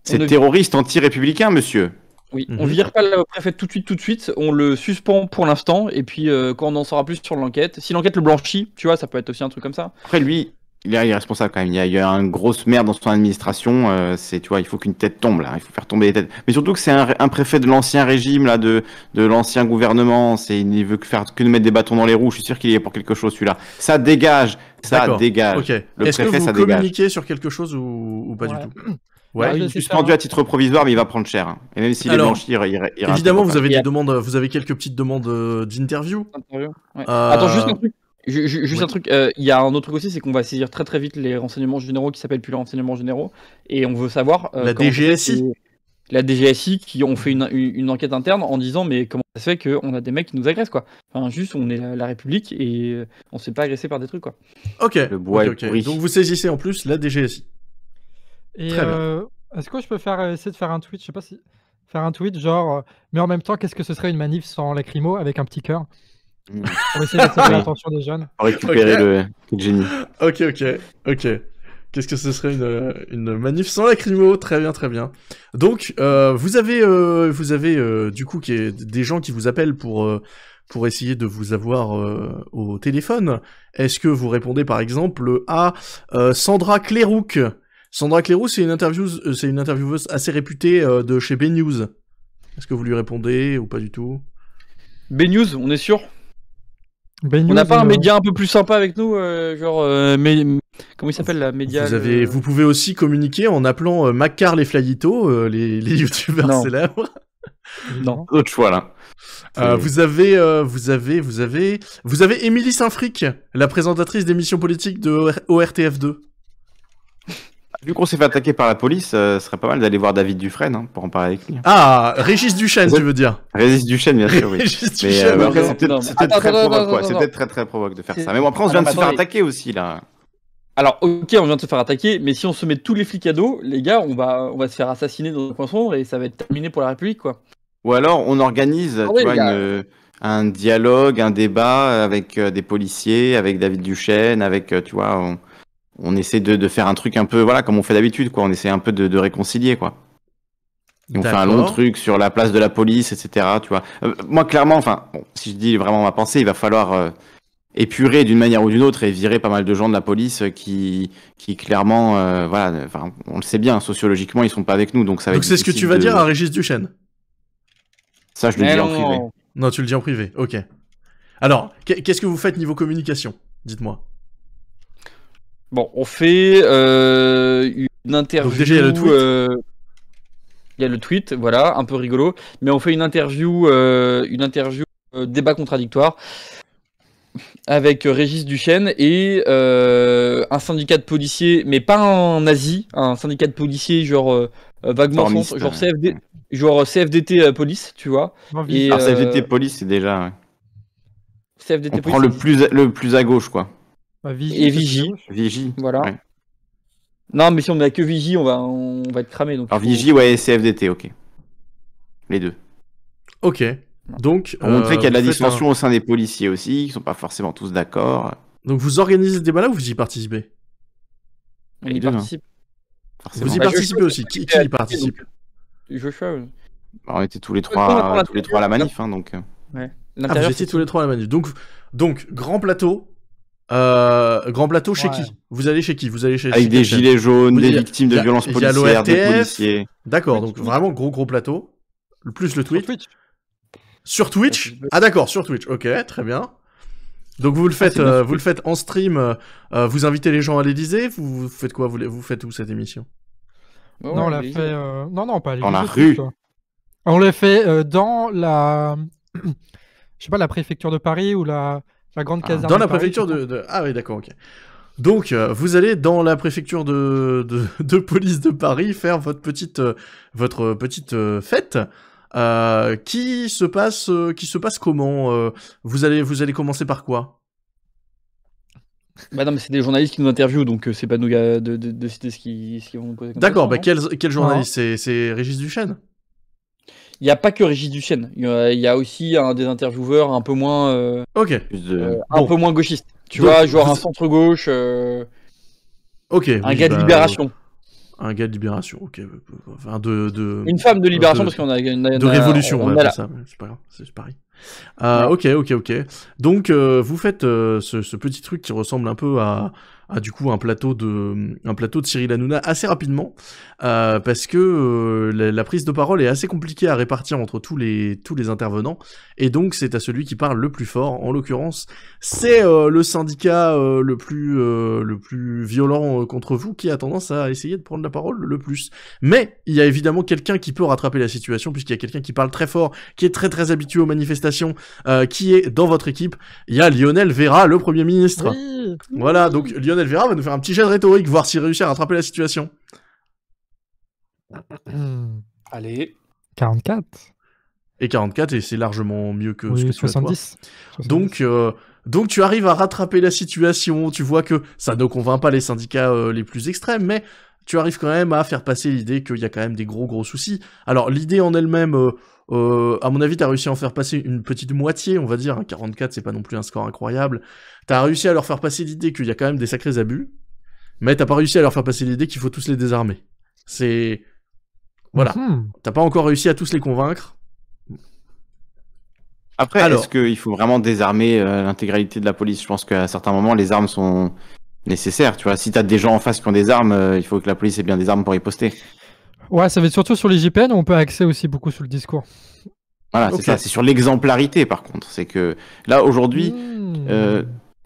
Ces ne... terroristes anti-républicains, monsieur. Oui, mmh. on vire pas le préfet tout de suite, tout de suite. On le suspend pour l'instant, et puis euh, quand on en saura plus sur l'enquête, si l'enquête le blanchit, tu vois, ça peut être aussi un truc comme ça. Après, lui, il est responsable quand même. Il y a, il y a une grosse merde dans son administration. Euh, c'est, tu vois, il faut qu'une tête tombe là. Il faut faire tomber les têtes. Mais surtout que c'est un, un préfet de l'ancien régime là, de de l'ancien gouvernement. C'est, il ne veut que faire que nous mettre des bâtons dans les roues. Je suis sûr qu'il y est pour quelque chose celui-là. Ça dégage, ça dégage. Okay. Le Est-ce préfet, que vous ça communiquez dégage. Sur quelque chose ou, ou pas ouais. du tout Ouais. ouais il est suspendu à titre provisoire, mais il va prendre cher. Hein. Et même s'il est blanchi, il, il, il évidemment, vous avez des demandes. Vous avez quelques petites demandes d'interview. Ouais. Euh... Attends juste un truc. Je, je, juste ouais. un truc, il euh, y a un autre truc aussi, c'est qu'on va saisir très très vite les renseignements généraux qui s'appellent plus les renseignements généraux, et on veut savoir... Euh, la D G S I fait, La D G S I qui ont fait une, une enquête interne en disant mais comment ça se fait qu'on a des mecs qui nous agressent quoi. Enfin juste on est la, la République et on se fait pas agresser par des trucs quoi. Ok, Le bois okay, okay. Pourri. Donc vous saisissez en plus la D G S I. Et très euh, bien. Est-ce que je peux faire, essayer de faire un tweet, je sais pas si... Faire un tweet genre, mais en même temps qu'est-ce que ce serait une manif sans lacrymo avec un petit cœur pour essayer d'attirer l'attention des jeunes. Pour récupérer okay. le génie. Ok, ok, ok. Qu'est-ce que ce serait une, une manif sans lacrymo ? Très bien, très bien. Donc, euh, vous avez, euh, vous avez euh, du coup qui des gens qui vous appellent pour, euh, pour essayer de vous avoir euh, au téléphone. Est-ce que vous répondez par exemple à euh, Sandra Cléroux ? Sandra Cléroux, c'est une, interview, c'est une intervieweuse assez réputée euh, de chez BNews. Est-ce que vous lui répondez ou pas du tout ? BNews, on est sûr ? BNews, on n'a pas un média un peu plus sympa avec nous, euh, genre euh, mais, comment il s'appelle la média vous, le... avez, vous pouvez aussi communiquer en appelant euh, Macar les Flayito, euh, les, les youtubeurs non. célèbres. Non. Autre choix là. Euh, vous avez, euh, vous avez, vous avez, vous avez Émilie Saint-Fric, la présentatrice d'émissions politiques de O R T F deux. Vu qu'on s'est fait attaquer par la police, ce euh, serait pas mal d'aller voir David Dufresne hein, pour en parler avec lui. Ah, Régis Duchesne, tu veux dire Régis Duchesne, bien sûr, oui. Régis Duchesne, euh, c'est peut-être très provoque, quoi. C'est peut-être très très provoque de faire ça. Mais bon, après, on vient de se faire attaquer aussi, là. Alors, ok, on vient de se faire attaquer, mais si on se met tous les flics à dos, les gars, on va, on va se faire assassiner dans le coin sombre et ça va être terminé pour la République, quoi. Ou alors, on organise, tu vois, une... un dialogue, un débat avec des policiers, avec David Duchesne, avec, tu vois... On essaie de, de faire un truc un peu, voilà, comme on fait d'habitude, quoi. On essaie un peu de, de réconcilier, quoi. Et on fait un long truc sur la place de la police, et cetera. Tu vois. Euh, moi, clairement, enfin, bon, si je dis vraiment ma pensée, il va falloir euh, épurer d'une manière ou d'une autre et virer pas mal de gens de la police qui, qui clairement, euh, voilà, enfin, on le sait bien, sociologiquement, ils sont pas avec nous, donc ça va. Donc c'est ce que tu vas de... dire à Régis Duchesne. Ça, je le Mais dis non. en privé. Non, tu le dis en privé. Ok. Alors, qu'est-ce que vous faites niveau communication ? Dites-moi. Bon, on fait euh, une interview. Donc déjà, il y a le tweet. Euh, il y a le tweet, voilà, un peu rigolo. Mais on fait une interview, euh, une interview euh, débat contradictoire avec Régis Duchesne et euh, un syndicat de policiers, mais pas en Asie, un syndicat de policiers genre euh, vaguement centre, genre, C F D, genre C F D T euh, police, tu vois. Et, Alors, C F D T euh, police, c'est déjà. Ouais. C F D T on police. Prend le plus, le plus à gauche, quoi. Vigie, et Vigie. Vigie. Voilà. Ouais. Non, mais si on n'a que Vigie, on va, on va être cramé. Donc Alors, faut... Vigie, ouais, et C F D T, ok. Les deux. Ok. Donc. Pour euh, montrer qu'il y a de la dissension un... au sein des policiers aussi, qui ne sont pas forcément tous d'accord. Donc, vous organisez ce débat-là ou vous y participez ? On y participe. Vous y participez aussi. Qui y participe? Joshua. On était tous les trois à la manif, donc... Vous étiez tous les trois à la manif. Donc, grand plateau. Euh, grand plateau chez ouais. qui Vous allez chez qui Vous allez chez Avec chez des gilets jaunes, des victimes de violences policières, des policiers. D'accord, donc vraiment gros gros plateau. Plus le tweet. Sur Twitch. Sur Twitch ah d'accord, sur Twitch. Ok, très bien. Donc vous le faites, ah, euh, vous le faites en stream. Euh, vous invitez les gens à l'Élysée. Vous, vous faites quoi vous, vous faites où cette émission? Non, non, on l'a fait. Euh... Non, non, pas à l'Élysée. Dans la rue. On l'a fait euh, dans la, je sais pas, la préfecture de Paris ou la. La grande ah, dans la Paris, préfecture de, de... Ah oui, d'accord, ok. Donc, euh, vous allez dans la préfecture de, de, de police de Paris faire votre petite, euh, votre petite euh, fête euh, qui, se passe, euh, qui se passe comment euh, vous, allez, vous allez commencer par quoi? Bah non, mais c'est des journalistes qui nous interviewent, donc euh, c'est pas nous de, de, de citer ce qu'ils qui vont nous poser. D'accord, bah quel, quel journaliste? C'est Régis Duchesne? Il n'y a pas que Régis Duchesne, il y, y a aussi un des intervieweurs un peu moins, euh, okay. euh, un bon. peu moins gauchiste. Tu Donc, vois, genre un centre-gauche, euh, okay, un oui, gars bah, de Libération. Un gars de Libération, ok. Enfin, de, de, une femme de Libération, de, parce qu'on a, a... De Révolution, on, on, on a ça, c'est pas grave, c'est pareil. Euh, ouais. Ok, ok, ok. Donc, euh, vous faites euh, ce, ce petit truc qui ressemble un peu à... Ah, du coup, un plateau de, un plateau de Cyril Hanouna assez rapidement, euh, parce que euh, la, la prise de parole est assez compliquée à répartir entre tous les, tous les intervenants, et donc c'est à celui qui parle le plus fort. En l'occurrence, c'est euh, le syndicat euh, le, plus, euh, le plus violent euh, contre vous qui a tendance à essayer de prendre la parole le plus. Mais il y a évidemment quelqu'un qui peut rattraper la situation, puisqu'il y a quelqu'un qui parle très fort, qui est très très habitué aux manifestations, euh, qui est dans votre équipe. Il y a Lionel Vera, le Premier ministre. Oui. Voilà, donc Lionel Lionel Vera va nous faire un petit jet de rhétorique, voir s'il réussit à rattraper la situation. Allez. quarante-quatre. Et quarante-quatre, et c'est largement mieux que oui, ce que soixante-dix. Tu as, toi. soixante-dix. Donc, euh, donc tu arrives à rattraper la situation, tu vois que ça ne convainc pas les syndicats euh, les plus extrêmes, mais tu arrives quand même à faire passer l'idée qu'il y a quand même des gros gros soucis. Alors l'idée en elle-même... Euh, Euh, à mon avis, t'as réussi à en faire passer une petite moitié, on va dire. quarante-quatre, c'est pas non plus un score incroyable. T'as réussi à leur faire passer l'idée qu'il y a quand même des sacrés abus, mais t'as pas réussi à leur faire passer l'idée qu'il faut tous les désarmer. C'est... Voilà. Mm-hmm. T'as pas encore réussi à tous les convaincre. Après, Alors... est-ce qu'il faut vraiment désarmer euh, l'intégralité de la police? Je pense qu'à certains moments, les armes sont nécessaires. Tu vois, si t'as des gens en face qui ont des armes, euh, il faut que la police ait bien des armes pour y poster. Ouais, ça va être surtout sur les J P N, on peut axer aussi beaucoup sur le discours. Voilà, okay. C'est ça, c'est sur l'exemplarité par contre. C'est que là, aujourd'hui, mmh. euh,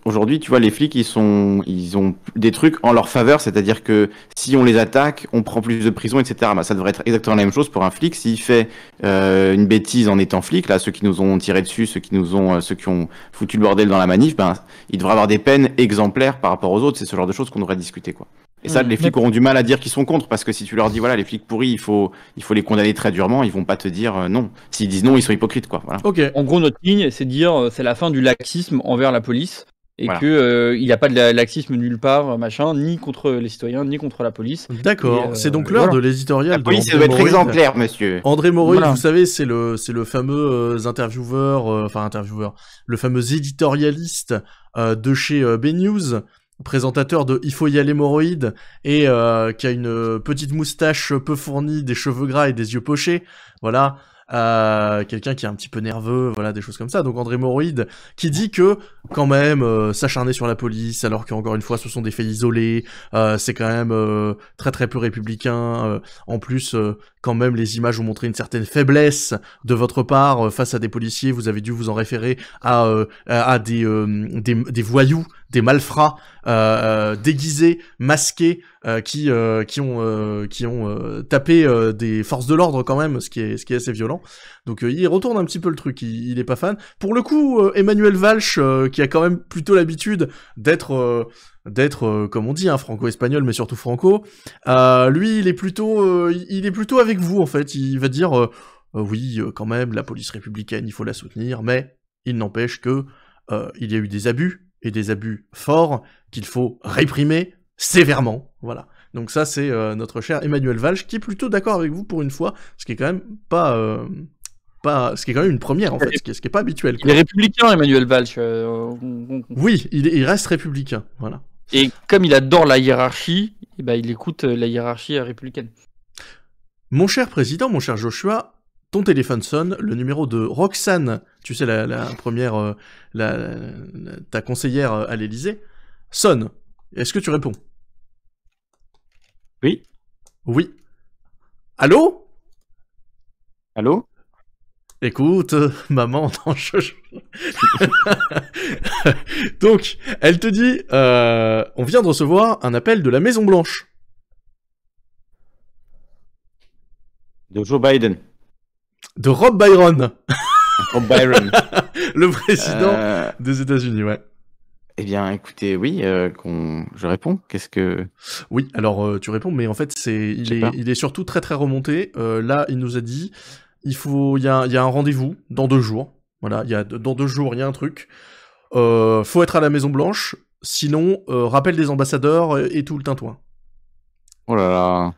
aujourd'hui, tu vois, les flics, ils, sont, ils ont des trucs en leur faveur, c'est-à-dire que si on les attaque, on prend plus de prison, et cetera. Bah, ça devrait être exactement la même chose pour un flic. S'il fait euh, une bêtise en étant flic, là, ceux qui nous ont tiré dessus, ceux qui, nous ont, euh, ceux qui ont foutu le bordel dans la manif, ben, il devrait avoir des peines exemplaires par rapport aux autres. C'est ce genre de choses qu'on devrait discuter, quoi. Et ça, mmh, les flics mais... auront du mal à dire qu'ils sont contre, parce que si tu leur dis, voilà, les flics pourris, il faut, il faut les condamner très durement, ils vont pas te dire euh, non. S'ils disent non, ils sont hypocrites, quoi. Voilà. Okay. En gros, notre ligne, c'est de dire, c'est la fin du laxisme envers la police, et voilà. que euh, il n'y a pas de laxisme nulle part, machin, ni contre les citoyens, ni contre la police. D'accord, euh, c'est donc l'heure voilà. de l'éditorial. La police doit être exemplaire, monsieur. André Moroïd, voilà. vous savez, c'est le, c'est le fameux intervieweur, euh, enfin intervieweur, le fameux éditorialiste euh, de chez euh, BNews, présentateur de Il faut y aller Moroïd, et euh, qui a une petite moustache peu fournie, des cheveux gras et des yeux pochés, voilà, euh, quelqu'un qui est un petit peu nerveux, voilà, des choses comme ça. Donc André Moroïd qui dit que quand même euh, s'acharner sur la police, alors qu'encore une fois ce sont des faits isolés, euh, c'est quand même euh, très très peu républicain, euh, en plus euh, quand même les images ont montré une certaine faiblesse de votre part euh, face à des policiers, vous avez dû vous en référer à, euh, à des, euh, des, des voyous, des malfrats euh, euh, déguisés, masqués, euh, qui, euh, qui ont, euh, qui ont euh, tapé euh, des forces de l'ordre quand même, ce qui est, ce qui est assez violent. Donc euh, il retourne un petit peu le truc, il, il est pas fan. Pour le coup, euh, Emmanuel Valls, euh, qui a quand même plutôt l'habitude d'être, euh, d'être euh, comme on dit, hein, franco-espagnol, mais surtout franco, euh, lui, il est, plutôt, euh, il est plutôt avec vous, en fait. Il va dire, euh, euh, oui, euh, quand même, la police républicaine, il faut la soutenir, mais il n'empêche que euh, il y a eu des abus, et des abus forts qu'il faut réprimer sévèrement. Voilà. Donc ça, c'est euh, notre cher Emmanuel Valls, qui est plutôt d'accord avec vous pour une fois, ce qui est quand même pas... Euh, pas ce qui est quand même une première, en fait, ce qui est, ce qui est pas habituel, quoi. Il est républicain, Emmanuel Valls. Euh, on, on... Oui, il, il reste républicain, voilà. Et comme il adore la hiérarchie, eh ben, il écoute la hiérarchie républicaine. Mon cher président, mon cher Joshua, ton téléphone sonne, le numéro de Roxane, tu sais, la, la première, euh, la, la, la, ta conseillère à l'Élysée, sonne. Est-ce que tu réponds? Oui. Oui. Allô? Allô? Écoute, euh, maman, non, je... Donc, elle te dit, euh, on vient de recevoir un appel de la Maison Blanche. De Joe Biden. De Rob Byron. Rob Byron. Le président euh... des États-Unis, ouais. Eh bien, écoutez, oui, euh, qu'on... je réponds. Qu'est-ce que... Oui, alors euh, tu réponds, mais en fait, c'est... Il, est... il est surtout très très remonté. Euh, là, il nous a dit... Il faut, il y a, il y a un rendez-vous dans deux jours. Voilà, il y a dans deux jours, il y a un truc. Euh, faut être à la Maison Blanche, sinon euh, rappel des ambassadeurs et, et tout le tintouin. Oh là là.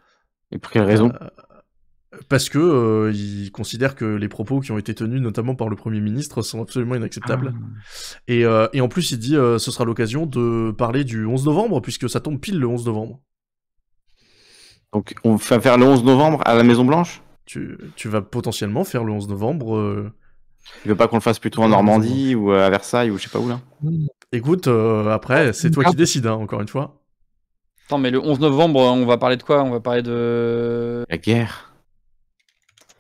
Et pour quelle raison? euh, Parce que euh, il considère que les propos qui ont été tenus, notamment par le Premier ministre, sont absolument inacceptables. Ah. Et, euh, et en plus, il dit, euh, ce sera l'occasion de parler du onze novembre, puisque ça tombe pile le onze novembre. Donc, on va faire le onze novembre à la Maison Blanche? Tu, tu vas potentiellement faire le onze novembre. Euh... Tu veux pas qu'on le fasse plutôt en Normandie ou à Versailles ou je sais pas où là? Écoute, euh, après, c'est toi qui décides, hein, encore une fois. Attends, mais le onze novembre, on va parler de quoi? On va parler de... La guerre.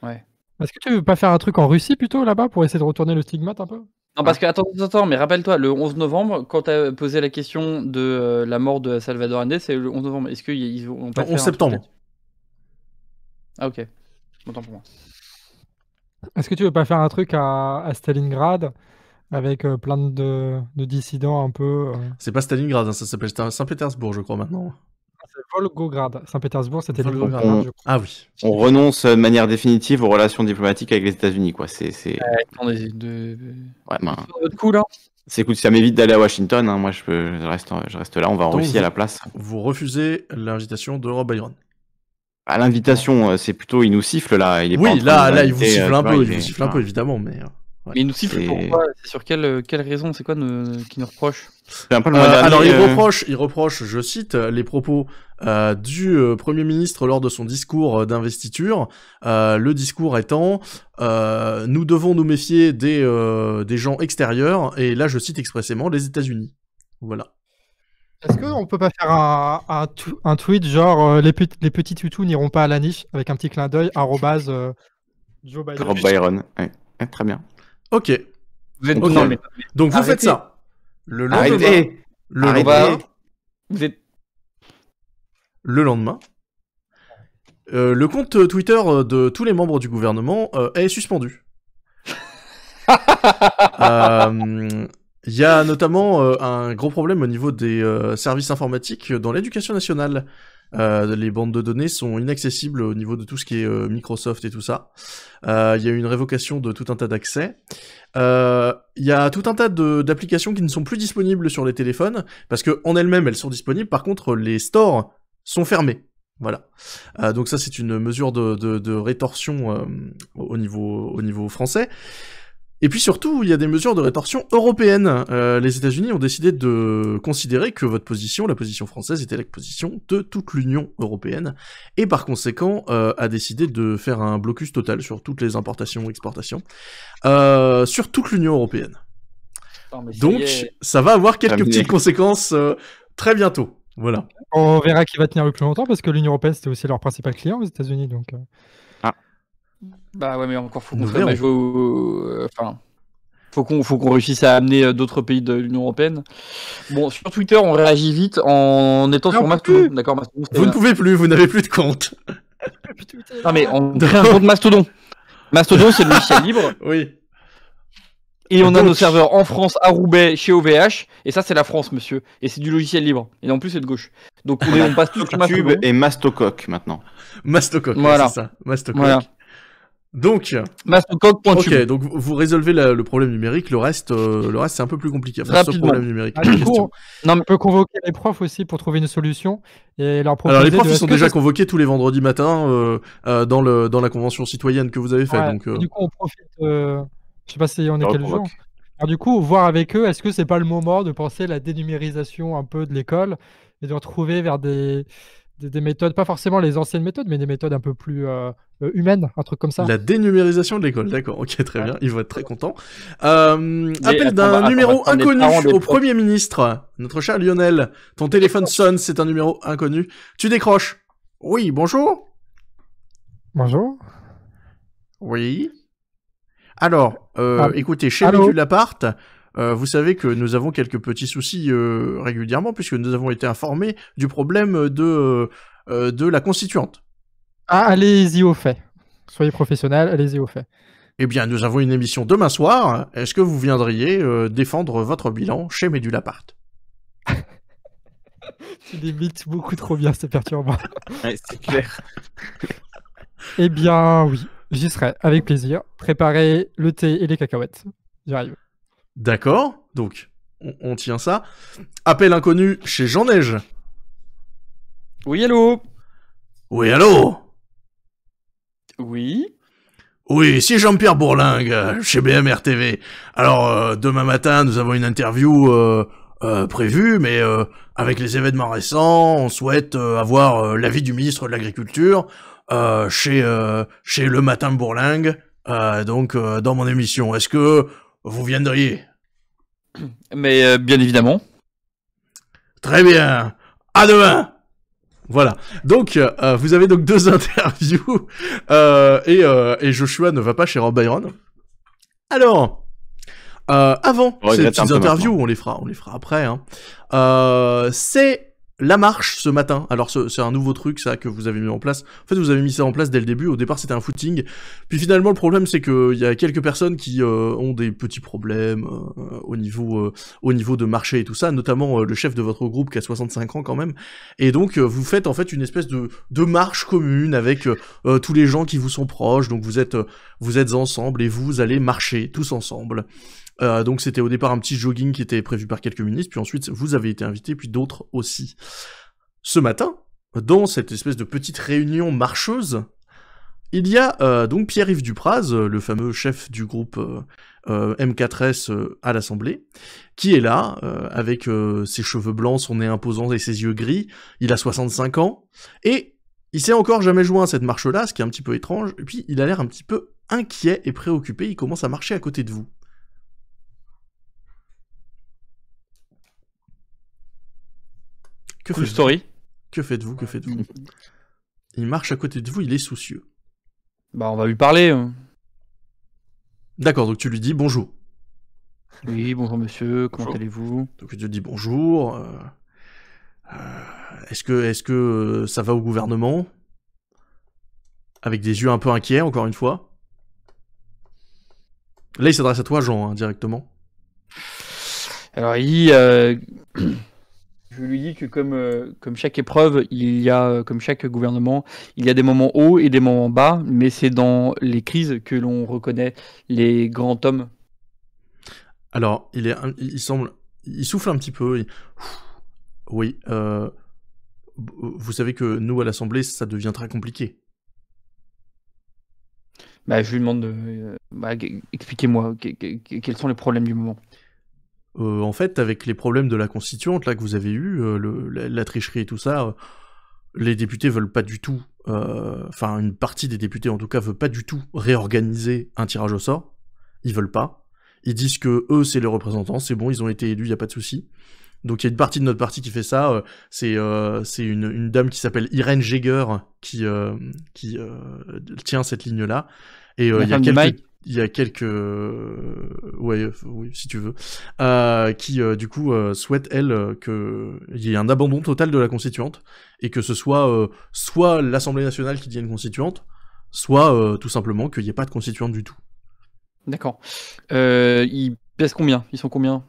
Ouais. Est-ce que tu veux pas faire un truc en Russie plutôt là-bas pour essayer de retourner le stigmate un peu? Non, parce que, attends, attends, mais rappelle-toi, le onze novembre, quand t'as posé la question de euh, la mort de Salvador Allende, c'est le onze novembre. Est-ce qu'ils ont pas fait onze septembre. Ah, ok. Pour moi. Est-ce que tu veux pas faire un truc à, à Stalingrad avec euh, plein de, de dissidents un peu... Euh... C'est pas Stalingrad, hein, ça s'appelle Saint-Pétersbourg, je crois, maintenant. C'est Volgograd. Saint-Pétersbourg, c'était Volgograd. On... Ah oui. On renonce de manière définitive aux relations diplomatiques avec les États-Unis, quoi. C'est... C'est euh, de... ouais, ben... cool, hein. Écoute, ça m'évite d'aller à Washington, hein. Moi, je, peux... je, reste, je reste là, on va en Russie à la place. Vous refusez l'invitation de Rob Byron? À l'invitation, c'est plutôt, il nous siffle là. Il est oui, là, là, il vous siffle un peu, il vous siffle un peu, évidemment, mais... Ouais. Mais il nous siffle pourquoi? C'est sur quelle, quelle raison? C'est quoi ne... qui nous reproche? Un peu le euh, dernier, alors, il euh... reproche, il reproche, je cite, les propos euh, du euh, Premier ministre lors de son discours euh, d'investiture, euh, le discours étant euh, « Nous devons nous méfier des, euh, des gens extérieurs », et là, je cite expressément les États-Unis. Voilà. Est-ce qu'on peut pas faire un, un, un tweet genre euh, les, pe les petits tutous n'iront pas à la niche avec un petit clin d'œil arrobase euh, Joe Biden. Rob Byron, ouais. Ouais, très bien. Ok. Vous êtes okay. Non, mais... Donc vous arrêtez. Faites ça. Le lendemain. Arrêtez. Le arrêtez. Lendemain. Vous êtes... Le lendemain. Euh, le compte Twitter de tous les membres du gouvernement euh, est suspendu. euh... Il y a notamment euh, un gros problème au niveau des euh, services informatiques dans l'éducation nationale. Euh, les bandes de données sont inaccessibles au niveau de tout ce qui est euh, Microsoft et tout ça. Euh, il y a eu une révocation de tout un tas d'accès. Euh, il y a tout un tas d'applications qui ne sont plus disponibles sur les téléphones, parce qu'en elles-mêmes, elles sont disponibles. Par contre, les stores sont fermés. Voilà. Euh, donc ça, c'est une mesure de, de, de rétorsion euh, au niveau, au niveau français. Et puis surtout, il y a des mesures de rétorsion européennes. Euh, les États-Unis ont décidé de considérer que votre position, la position française, était la position de toute l'Union européenne, et par conséquent euh, a décidé de faire un blocus total sur toutes les importations, exportations, euh, sur toute l'Union européenne. Non, mais donc, est... ça va avoir quelques petites conséquences euh, très bientôt. Voilà. On verra qui va tenir le plus longtemps, parce que l'Union européenne, c'était aussi leur principal client aux États-Unis, donc. Euh... Ah. Bah ouais, mais encore faut qu'on jouer au... enfin, faut qu'on faut qu'on réussisse à amener d'autres pays de l'Union européenne. Bon, sur Twitter, on réagit vite en étant non, sur Mastodon, d'accord? Mastodon, vous ne pouvez plus, vous n'avez plus de compte. Non mais on crée un compte Mastodon. Mastodon, c'est le logiciel libre. Oui. Et on donc... a nos serveurs en France, à Roubaix, chez O V H, et ça c'est la France, monsieur. Et c'est du logiciel libre. Et en plus c'est de gauche. Donc on, on passe tout sur Mastodon et Mastocoq maintenant. Mastocoq, voilà. C'est ça. Mastocoq. Voilà. Donc, okay, donc, vous résolvez la, le problème numérique, le reste, euh, le reste c'est un peu plus compliqué. Enfin, ce problème numérique. Ah, coup, non, mais on peut convoquer les profs aussi pour trouver une solution et leur proposer. Alors les profs de, ils sont déjà convoqués tous les vendredis matins euh, euh, dans le dans la convention citoyenne que vous avez fait. Ouais, donc, euh... Du coup, on profite. Euh, je sais pas si on est quel jour. Alors du coup, voir avec eux, est-ce que c'est pas le moment de penser la dénumérisation un peu de l'école et de retrouver vers des, des, des méthodes, pas forcément les anciennes méthodes, mais des méthodes un peu plus euh, humaines, un truc comme ça. La dénumérisation de l'école, d'accord, ok, très ouais. bien, ils vont être très contents. Euh, appel d'un numéro attends, inconnu au Premier ministre. Notre cher Lionel, ton téléphone sonne, c'est un numéro inconnu. Tu décroches. Oui, bonjour. Bonjour. Oui. Alors, euh, ah. écoutez, chez Medulapart, euh, vous savez que nous avons quelques petits soucis euh, régulièrement, puisque nous avons été informés du problème de, euh, de la Constituante. Ah, allez-y au fait. Soyez professionnels, allez-y au fait. Eh bien, nous avons une émission demain soir. Est-ce que vous viendriez euh, défendre votre bilan chez Medulapart? Tu limites beaucoup trop bien, c'est perturbant. Ouais, c'est clair. Eh bien, oui. J'y serai, avec plaisir. Préparer le thé et les cacahuètes. J'y arrive. D'accord, donc on, on tient ça. Appel inconnu chez Jean Neige. Oui, allô. Oui, allô. Oui. Oui, c'est Jean-Pierre Bourlingue, chez B M R T V. Alors, euh, demain matin, nous avons une interview euh, euh, prévue, mais euh, avec les événements récents, on souhaite euh, avoir euh, l'avis du ministre de l'Agriculture. Euh, chez, euh, chez le Matin Bourlingue, euh, donc euh, dans mon émission. Est-ce que vous viendriez? Mais euh, bien évidemment. Très bien. À demain. Voilà. Donc, euh, vous avez donc deux interviews euh, et, euh, et Joshua ne va pas chez Rob Byron. Alors, euh, avant on ces petites interviews, on les fera, on les fera après. Hein. Euh, c'est la marche ce matin. Alors c'est un nouveau truc ça que vous avez mis en place. En fait vous avez mis ça en place dès le début. Au départ c'était un footing. Puis finalement le problème c'est qu'il y a quelques personnes qui euh, ont des petits problèmes euh, au, niveau, euh, au niveau de marché et tout ça. Notamment euh, le chef de votre groupe qui a soixante-cinq ans quand même. Et donc euh, vous faites en fait une espèce de, de marche commune avec euh, tous les gens qui vous sont proches. Donc vous êtes, vous êtes ensemble et vous allez marcher tous ensemble. Euh, donc c'était au départ un petit jogging qui était prévu par quelques ministres, puis ensuite vous avez été invités, puis d'autres aussi. Ce matin, dans cette espèce de petite réunion marcheuse, il y a euh, donc Pierre-Yves Dupraz, le fameux chef du groupe euh, euh, M quatre S euh, à l'Assemblée, qui est là, euh, avec euh, ses cheveux blancs, son nez imposant et ses yeux gris, il a soixante-cinq ans, et il s'est encore jamais joint à cette marche-là, ce qui est un petit peu étrange, et puis il a l'air un petit peu inquiet et préoccupé, il commence à marcher à côté de vous. Que cool faites-vous story. Que faites-vous Que faites-vous Il marche à côté de vous, il est soucieux. Bah, on va lui parler. Hein. D'accord, donc tu lui dis bonjour. Oui, bonjour monsieur, comment allez-vous? Donc tu lui dis bonjour. Euh, euh, est-ce que, est-ce que ça va au gouvernement? Avec des yeux un peu inquiets, encore une fois. Là, il s'adresse à toi, Jean, hein, directement. Alors, il... Euh... Je lui dis que comme, euh, comme chaque épreuve, il y a, euh, comme chaque gouvernement, il y a des moments hauts et des moments bas, mais c'est dans les crises que l'on reconnaît les grands hommes. Alors, il, est, il semble, il souffle un petit peu. Il... Oui, euh, vous savez que nous, à l'Assemblée, ça devient très compliqué. Bah, je lui demande, de, bah, expliquez-moi, quels sont les problèmes du moment ? Euh, en fait, avec les problèmes de la Constituante là que vous avez eu, euh, le, la, la tricherie et tout ça, euh, les députés veulent pas du tout, enfin euh, une partie des députés en tout cas veut pas du tout réorganiser un tirage au sort. Ils veulent pas. Ils disent que eux c'est les représentants, c'est bon, ils ont été élus, y a pas de souci. Donc il y a une partie de notre parti qui fait ça. Euh, c'est euh, c'est une, une dame qui s'appelle Irene Jäger qui euh, qui euh, tient cette ligne là. Et il euh, y a quelques Il y a quelques... Ouais, oui, si tu veux. Euh, qui, euh, du coup, euh, souhaite, elle, qu'il y ait un abandon total de la Constituante, et que ce soit euh, soit l'Assemblée nationale qui devienne Constituante, soit, euh, tout simplement, qu'il n'y ait pas de Constituante du tout. D'accord. Euh, ils pèsent combien? Ils sont combien?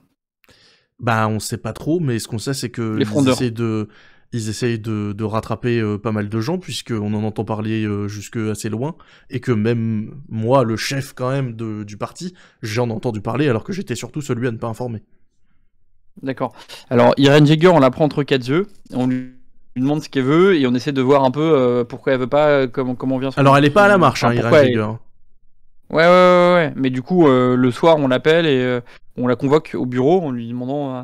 Bah, on sait pas trop, mais ce qu'on sait, c'est que... Les frondeurs. Ils essaient de, ils essayent de, de rattraper euh, pas mal de gens, puisqu'on en entend parler euh, jusque assez loin, et que même moi, le chef quand même de, du parti, j'en ai entendu parler, alors que j'étais surtout celui à ne pas informer. D'accord. Alors, Irene Jäger, on la prend entre quatre yeux, on lui demande ce qu'elle veut, et on essaie de voir un peu euh, pourquoi elle veut pas, euh, comment, comment vient... Alors, elle est pas à la marche, hein, Irene Jäger. Elle... Ouais, ouais, ouais, ouais, mais du coup, euh, le soir, on l'appelle, et... Euh... on la convoque au bureau en lui demandant, euh,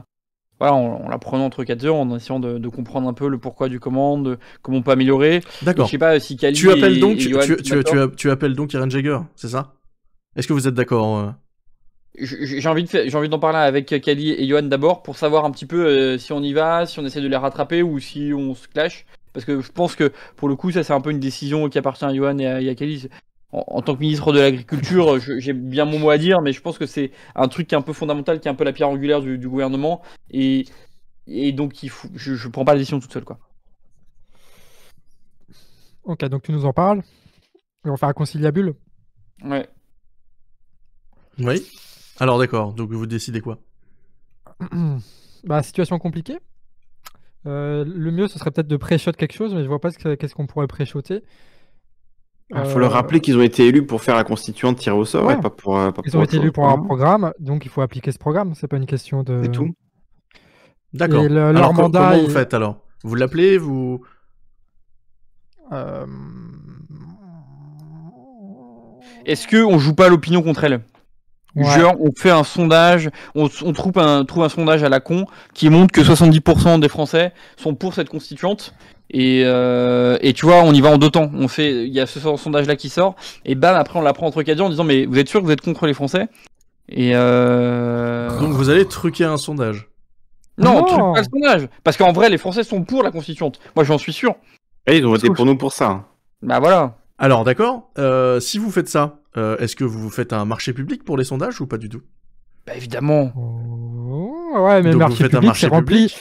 voilà, en, en la prenant entre quatre heures, en essayant de, de comprendre un peu le pourquoi du comment, de, comment on peut améliorer. D'accord. Je sais pas si Cali tu appelles et, donc et tu, tu, tu, tu, tu appelles donc Irene Jäger, c'est ça? Est-ce que vous êtes d'accord? euh... J'ai envie de j'ai envie d'en parler avec Cali et Johan d'abord pour savoir un petit peu euh, si on y va, si on essaie de les rattraper ou si on se clash. Parce que je pense que pour le coup, ça c'est un peu une décision qui appartient à Johan et à, à Cali. En, en tant que ministre de l'Agriculture, j'ai bien mon mot à dire, mais je pense que c'est un truc qui est un peu fondamental, qui est un peu la pierre angulaire du, du gouvernement. Et, et donc, il faut, je ne prends pas la décision toute seule, quoi. Ok, donc tu nous en parles. Et on fait un conciliabule. Ouais. Oui. Alors d'accord, donc vous décidez quoi? Bah, situation compliquée. Euh, le mieux, ce serait peut-être de pré-shot quelque chose, mais je vois pas qu'est-ce qu'on pourrait pré-shotter. Il ah, faut euh... leur rappeler qu'ils ont été élus pour faire la constituante tirée au sort, ouais. Et pas pour. Pas ils pour ont été chose. élus pour un programme, donc il faut appliquer ce programme. C'est pas une question de. C'est tout. D'accord. Le, alors leur mandat. Comment est... vous faites alors? Vous l'appelez, vous. Euh... Est-ce que on joue pas l'opinion contre elle? Ouais. Genre, on fait un sondage, on, on trouve, un, trouve un sondage à la con qui montre que soixante-dix pour cent des Français sont pour cette constituante. Et, euh, et tu vois, on y va en deux temps. On fait, il y a ce sondage-là qui sort, et bam, après on la prend entre quatre en disant mais vous êtes sûr que vous êtes contre les Français? Et euh... donc vous allez truquer un sondage? Non, oh on truque pas le sondage, parce qu'en vrai les Français sont pour la Constituante. Moi j'en suis sûr. Et ils ont voté pour nous pour ça. Bah voilà. Alors d'accord. Euh, si vous faites ça, euh, est-ce que vous faites un marché public pour les sondages ou pas du tout? Bah évidemment. Oh. Ouais, mais le marché public, c'est rempli,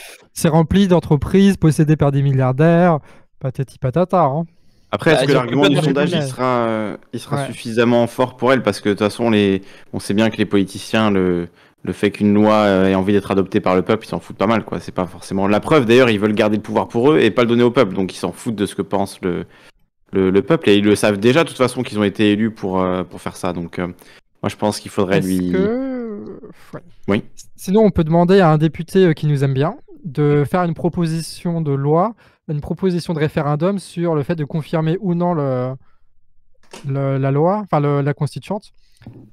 rempli d'entreprises possédées par des milliardaires, patati patata. Hein. Après, est-ce bah, que l'argument du sondage, il sera, euh, il sera ouais. suffisamment fort pour elle? Parce que de toute façon, les... on sait bien que les politiciens, le, le fait qu'une loi ait envie d'être adoptée par le peuple, ils s'en foutent pas mal. C'est pas forcément la preuve. D'ailleurs, ils veulent garder le pouvoir pour eux et pas le donner au peuple. Donc, ils s'en foutent de ce que pense le, le, le peuple. Et ils le savent déjà, de toute façon, qu'ils ont été élus pour, euh, pour faire ça. Donc, euh, moi, je pense qu'il faudrait lui... Que... Ouais. Oui. Sinon, on peut demander à un député qui nous aime bien de faire une proposition de loi, une proposition de référendum sur le fait de confirmer ou non le, le, la loi, enfin le, la constituante.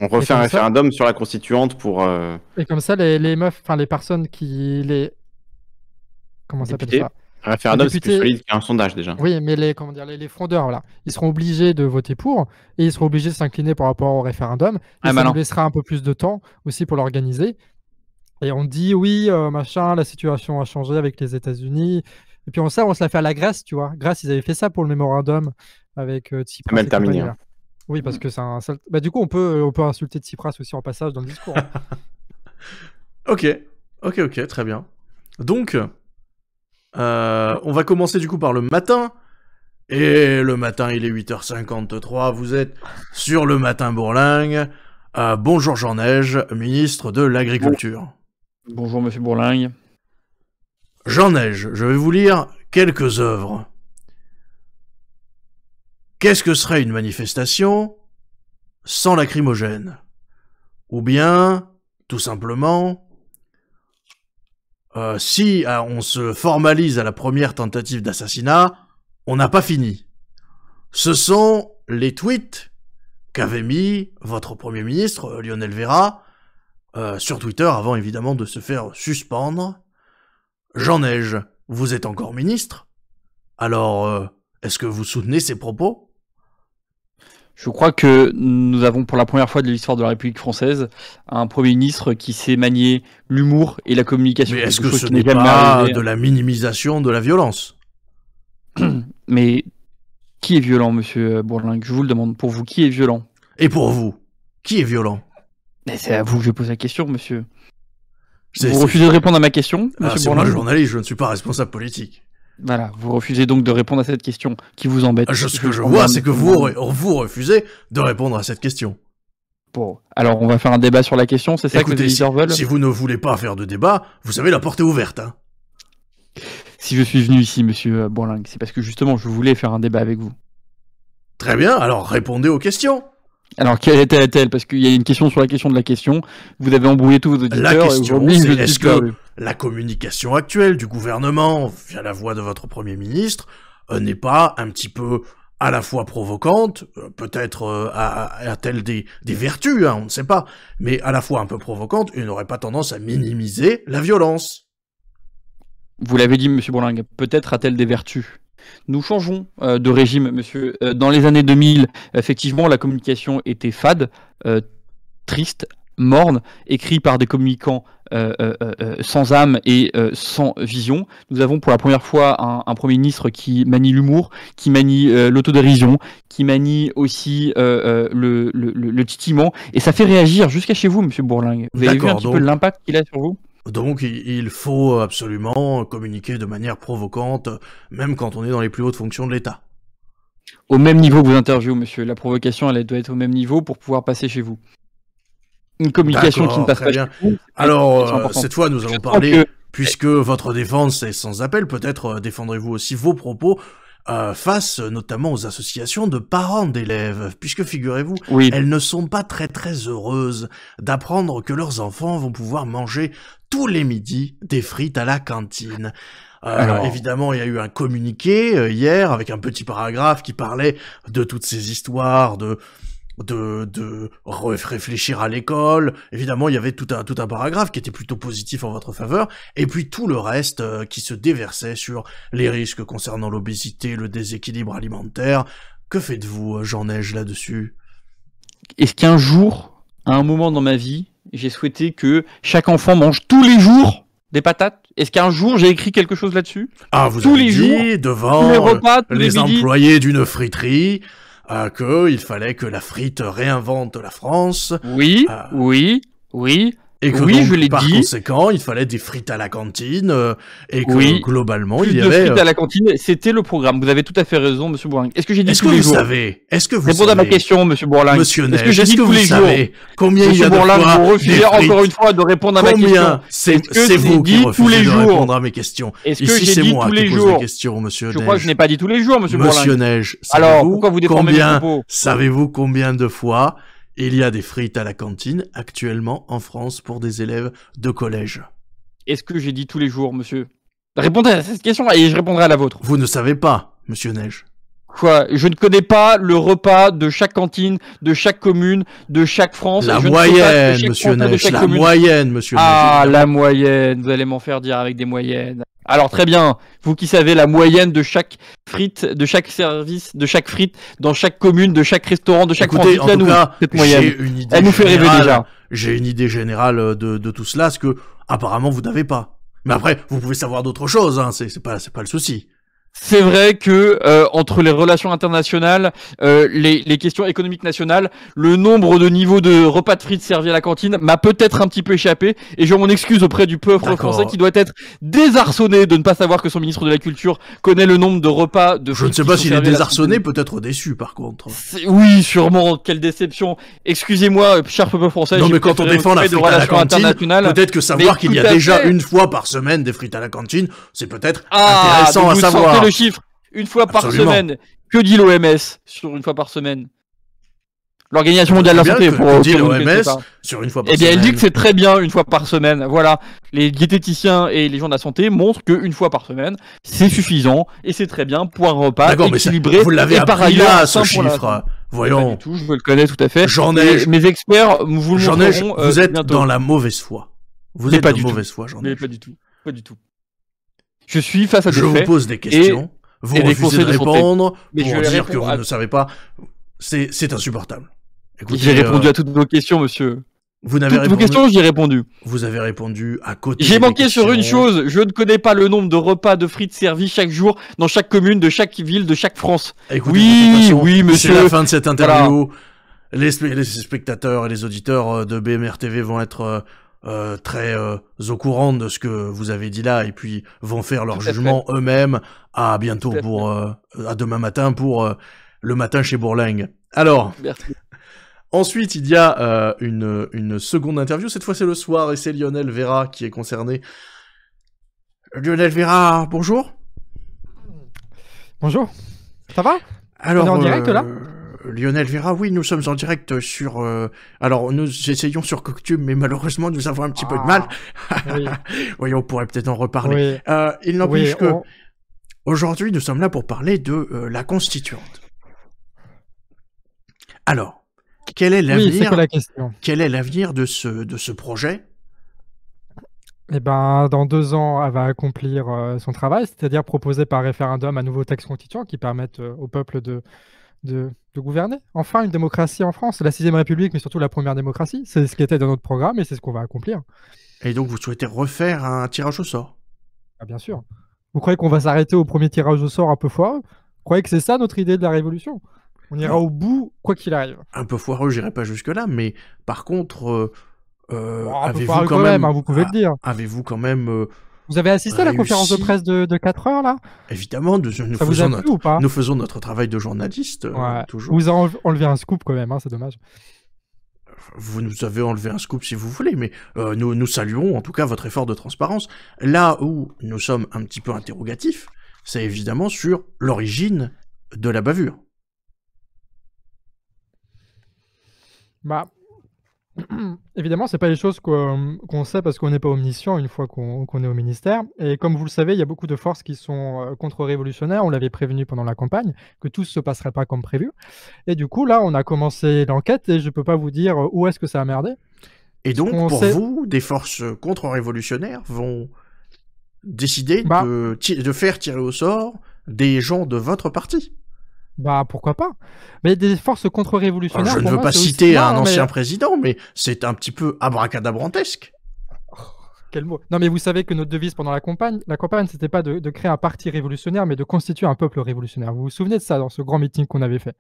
On refait un référendum ça, sur la constituante pour. Euh... Et comme ça, les, les meufs, enfin les personnes qui les. Comment ça s'appelle ça? Un référendum, c'est plus solide qu'un sondage déjà. Oui, mais les, comment dire, les, les frondeurs, voilà, ils seront obligés de voter pour et ils seront obligés de s'incliner par rapport au référendum. Et ah, ça nous laissera un peu plus de temps aussi pour l'organiser. Et on dit oui, euh, machin, la situation a changé avec les États-Unis. Et puis on sait, on se la fait à la Grèce, tu vois. Grèce, ils avaient fait ça pour le mémorandum avec euh, Tsipras. Même terminé. Hein. Oui, parce que c'est un. Sale... Bah, du coup, on peut, on peut insulter Tsipras aussi en passage dans le discours. Hein. Ok, ok, ok, très bien. Donc. Euh, on va commencer du coup par le matin. Et le matin, il est huit heures cinquante-trois. Vous êtes sur le Matin Bourlingue. Euh, bonjour Jean Neige, ministre de l'Agriculture. Bonjour Monsieur Bourlingue. Jean Neige, je vais vous lire quelques œuvres. Qu'est-ce que serait une manifestation sans lacrymogène? Ou bien, tout simplement... Euh, si euh, on se formalise à la première tentative d'assassinat, on n'a pas fini. Ce sont les tweets qu'avait mis votre Premier ministre, euh, Lionel Vera, euh, sur Twitter, avant évidemment de se faire suspendre. Jean Neige, vous êtes encore ministre? Alors, euh, est-ce que vous soutenez ces propos? Je crois que nous avons pour la première fois de l'histoire de la République française un Premier ministre qui sait manier l'humour et la communication. Mais est-ce que ce n'est pas de la minimisation de la violence? Mais qui est violent, Monsieur Bourlingue? Je vous le demande. Pour vous, qui est violent? Et pour vous, qui est violent? C'est à vous que je pose la question, monsieur. Vous refusez de répondre à ma question, Monsieur Bourlingue? C'est moi le journaliste, je ne suis pas responsable politique. Voilà, vous refusez donc de répondre à cette question qui vous embête. Je, ce que je vois, c'est que vous, vous refusez de répondre à cette question. Bon, alors on va faire un débat sur la question, c'est ça que les éditeurs veulent? Si vous ne voulez pas faire de débat, vous avez la porte est ouverte. Hein. Si je suis venu ici, Monsieur Bourlingue, c'est parce que justement je voulais faire un débat avec vous. Très bien, alors répondez aux questions. Alors quelle était-elle? Parce qu'il y a une question sur la question de la question. Vous avez embrouillé tous vos auditeurs. La question, c'est est-ce que la communication actuelle du gouvernement, via la voix de votre Premier ministre, euh, n'est pas un petit peu à la fois provocante, peut-être euh, a-t-elle des, des vertus, hein, on ne sait pas, mais à la fois un peu provocante, et n'aurait pas tendance à minimiser la violence. Vous l'avez dit, monsieur Bourlingue, peut-être a-t-elle des vertus. Nous changeons euh, de régime, monsieur. Euh, dans les années deux mille, effectivement, la communication était fade, euh, triste, morne, écrit par des communicants euh, euh, euh, sans âme et euh, sans vision. Nous avons pour la première fois un, un Premier ministre qui manie l'humour, qui manie euh, l'autodérision, qui manie aussi euh, euh, le, le, le titillement, et ça fait réagir jusqu'à chez vous, monsieur Bourlingue. Vous avez vu un petit donc... peu l'impact qu'il a sur vous? Donc il faut absolument communiquer de manière provocante, même quand on est dans les plus hautes fonctions de l'État. Au même niveau que vous interviewez, monsieur. La provocation, elle doit être au même niveau pour pouvoir passer chez vous. Une communication qui ne passe pas bien. Chez vous. Alors, cette fois, nous allons parler, que... puisque votre défense est sans appel, peut-être défendrez-vous aussi vos propos euh, face notamment aux associations de parents d'élèves, puisque figurez-vous, oui. Elles ne sont pas très très heureuses d'apprendre que leurs enfants vont pouvoir manger tous les midis des frites à la cantine. Euh, Alors, évidemment, il y a eu un communiqué euh, hier avec un petit paragraphe qui parlait de toutes ces histoires de de de réfléchir à l'école. Évidemment, il y avait tout un tout un paragraphe qui était plutôt positif en votre faveur, et puis tout le reste euh, qui se déversait sur les risques concernant l'obésité, le déséquilibre alimentaire. Que faites-vous, Jean Neige, là-dessus? Est-ce qu'un jour, à un moment dans ma vie, j'ai souhaité que chaque enfant mange tous les jours des patates? Est-ce qu'un jour j'ai écrit quelque chose là-dessus? Ah, vous tous avez les dit jours, devant les, repas, les, les employés d'une friterie euh, qu'il fallait que la frite réinvente la France. Oui, euh, oui, oui. Et que oui, donc, je l'ai par dit. Conséquent, il fallait des frites à la cantine, euh, et que oui, globalement, il y avait... des frites à la cantine, c'était le programme. Vous avez tout à fait raison, monsieur Bourlingue. Est-ce que j'ai dit tous les jours? Est-ce que vous savez? Est-ce que vous savez? Répondez à ma question, monsieur Bourlingue. Monsieur Neige, est-ce que j'ai dit tous les jours? Combien il y a de fois vous refusez encore une fois de répondre à ma question? C'est vous qui refusez de répondre à mes questions. Ici, c'est moi qui pose la question, monsieur Neige. Je crois que je n'ai pas dit tous les jours, monsieur Bourlingue. Monsieur Neige, savez-vous combien de fois il y a des frites à la cantine actuellement en France pour des élèves de collège? Est-ce que j'ai dit tous les jours, monsieur? Répondez à cette question et je répondrai à la vôtre. Vous ne savez pas, monsieur Neige. Quoi? Je ne connais pas le repas de chaque cantine, de chaque commune, de chaque France. La moyenne, monsieur Neige. La moyenne, monsieur Neige. Ah, la moyenne. Vous allez m'en faire dire avec des moyennes. Alors très bien, vous qui savez la moyenne de chaque frite, de chaque service, de chaque frite, dans chaque commune, de chaque restaurant, de chaque Écoutez, France, en tout cas, cette moyenne, une idée elle nous fait générale, rêver déjà. J'ai une idée générale de, de tout cela, ce que apparemment vous n'avez pas. Mais après, vous pouvez savoir d'autres choses, hein, c'est pas, c'est pas le souci. C'est vrai que euh, entre les relations internationales, euh, les, les questions économiques nationales, le nombre de niveaux de repas de frites servis à la cantine m'a peut-être un petit peu échappé, et je m'en excuse auprès du peuple français qui doit être désarçonné de ne pas savoir que son ministre de la Culture connaît le nombre de repas de frites. Je ne sais pas s'il est désarçonné, peut-être déçu par contre. Oui, sûrement, quelle déception. Excusez-moi, cher peuple français. Non mais quand on défend la frite à la cantine, peut-être que savoir qu'il y a déjà une fois par semaine des frites à la cantine, c'est peut-être intéressant à savoir. Le chiffre, une fois Absolument. par semaine, que dit l'O M S sur une fois par semaine? L'Organisation mondiale de la santé, pour dit l'O M S sur une fois par eh bien, semaine. Elle dit que c'est très bien une fois par semaine. Voilà, les diététiciens et les gens de la santé montrent que une fois par semaine, c'est suffisant et c'est très bien pour un repas équilibré. Vous l'avez appris là, ce chiffre. Voyons. Pas du tout, je le connais tout à fait. J'en ai. Mes experts vous le montreront. Vous êtes bientôt dans la mauvaise foi. Vous n'êtes pas de mauvaise foi, j'en ai. Pas du tout. Pas du tout. Je suis face à des Je faits vous pose des questions, et, vous et refusez des de répondre, mais pour je dire que vous à... ne savez pas, c'est insupportable. J'ai répondu euh... à toutes vos questions, monsieur. Vous n'avez répondu... vos questions, j'y ai répondu. Vous avez répondu à côté. J'ai manqué questions. Sur une chose, je ne connais pas le nombre de repas de frites servis chaque jour dans chaque commune, de chaque ville, de chaque France. Écoutez, oui, oui, monsieur. C'est la fin de cette interview. Voilà. Les, les spectateurs et les auditeurs de B M R T V vont être... Euh, Euh, très euh, au courant de ce que vous avez dit là, et puis vont faire leur jugement eux-mêmes. À bientôt pour euh, à demain matin pour euh, le matin chez Bourlingue. Alors Merci. Ensuite il y a euh, une, une seconde interview. Cette fois c'est le soir et c'est Lionel Vera qui est concerné. Lionel Vera, bonjour. Bonjour. Ça va? Alors, on est en euh... direct là. Lionel Vera, oui, nous sommes en direct sur... Euh, alors, nous essayons sur Coqtube, mais malheureusement, nous avons un petit ah, peu de mal. Oui. Oui, on pourrait peut-être en reparler. Oui. Euh, il n'empêche oui, que... On... Aujourd'hui, nous sommes là pour parler de euh, la Constituante. Alors, quel est l'avenir oui, Quel est l'avenir de ce, de ce projet? Eh ben, dans deux ans, elle va accomplir euh, son travail, c'est-à-dire proposer par référendum un nouveau texte constituant qui permette euh, au peuple de, de, de gouverner. Enfin, une démocratie en France, la sixième République, mais surtout la première démocratie. C'est ce qui était dans notre programme et c'est ce qu'on va accomplir. Et donc, vous souhaitez refaire un tirage au sort? Ah, bien sûr. Vous croyez qu'on va s'arrêter au premier tirage au sort un peu foireux? Vous croyez que c'est ça notre idée de la révolution? On ira au bout, quoi qu'il arrive. Un peu foireux, j'irai pas jusque-là, mais par contre... Euh... Euh, bon, avez-vous quand, quand même, même hein, vous pouvez le dire. Avez-vous quand même euh, Vous avez assisté réussi... à la conférence de presse de, de quatre heures là? Évidemment, de, nous, faisons notre, ou pas nous faisons notre travail de journaliste. Ouais. Euh, toujours. Vous avez enlevé un scoop quand même, hein, c'est dommage. Vous nous avez enlevé un scoop si vous voulez, mais euh, nous, nous saluons en tout cas votre effort de transparence. Là où nous sommes un petit peu interrogatifs, c'est évidemment sur l'origine de la bavure. Bah... Évidemment, ce n'est pas les choses qu'on qu'on sait parce qu'on n'est pas omniscient une fois qu'on qu'on est au ministère. Et comme vous le savez, il y a beaucoup de forces qui sont contre-révolutionnaires. On l'avait prévenu pendant la campagne que tout ne se passerait pas comme prévu. Et du coup, là, on a commencé l'enquête et je ne peux pas vous dire où est-ce que ça a merdé. Et donc, pour sait... vous, des forces contre-révolutionnaires vont décider bah... de, de faire tirer au sort des gens de votre parti? Bah pourquoi pas? Mais des forces contre-révolutionnaires. Je ne veux pas citer un ancien président, mais c'est un petit peu abracadabrantesque. Oh, quel mot. Non mais vous savez que notre devise pendant la campagne, la campagne, c'était pas de, de créer un parti révolutionnaire, mais de constituer un peuple révolutionnaire. Vous vous souvenez de ça dans ce grand meeting qu'on avait fait?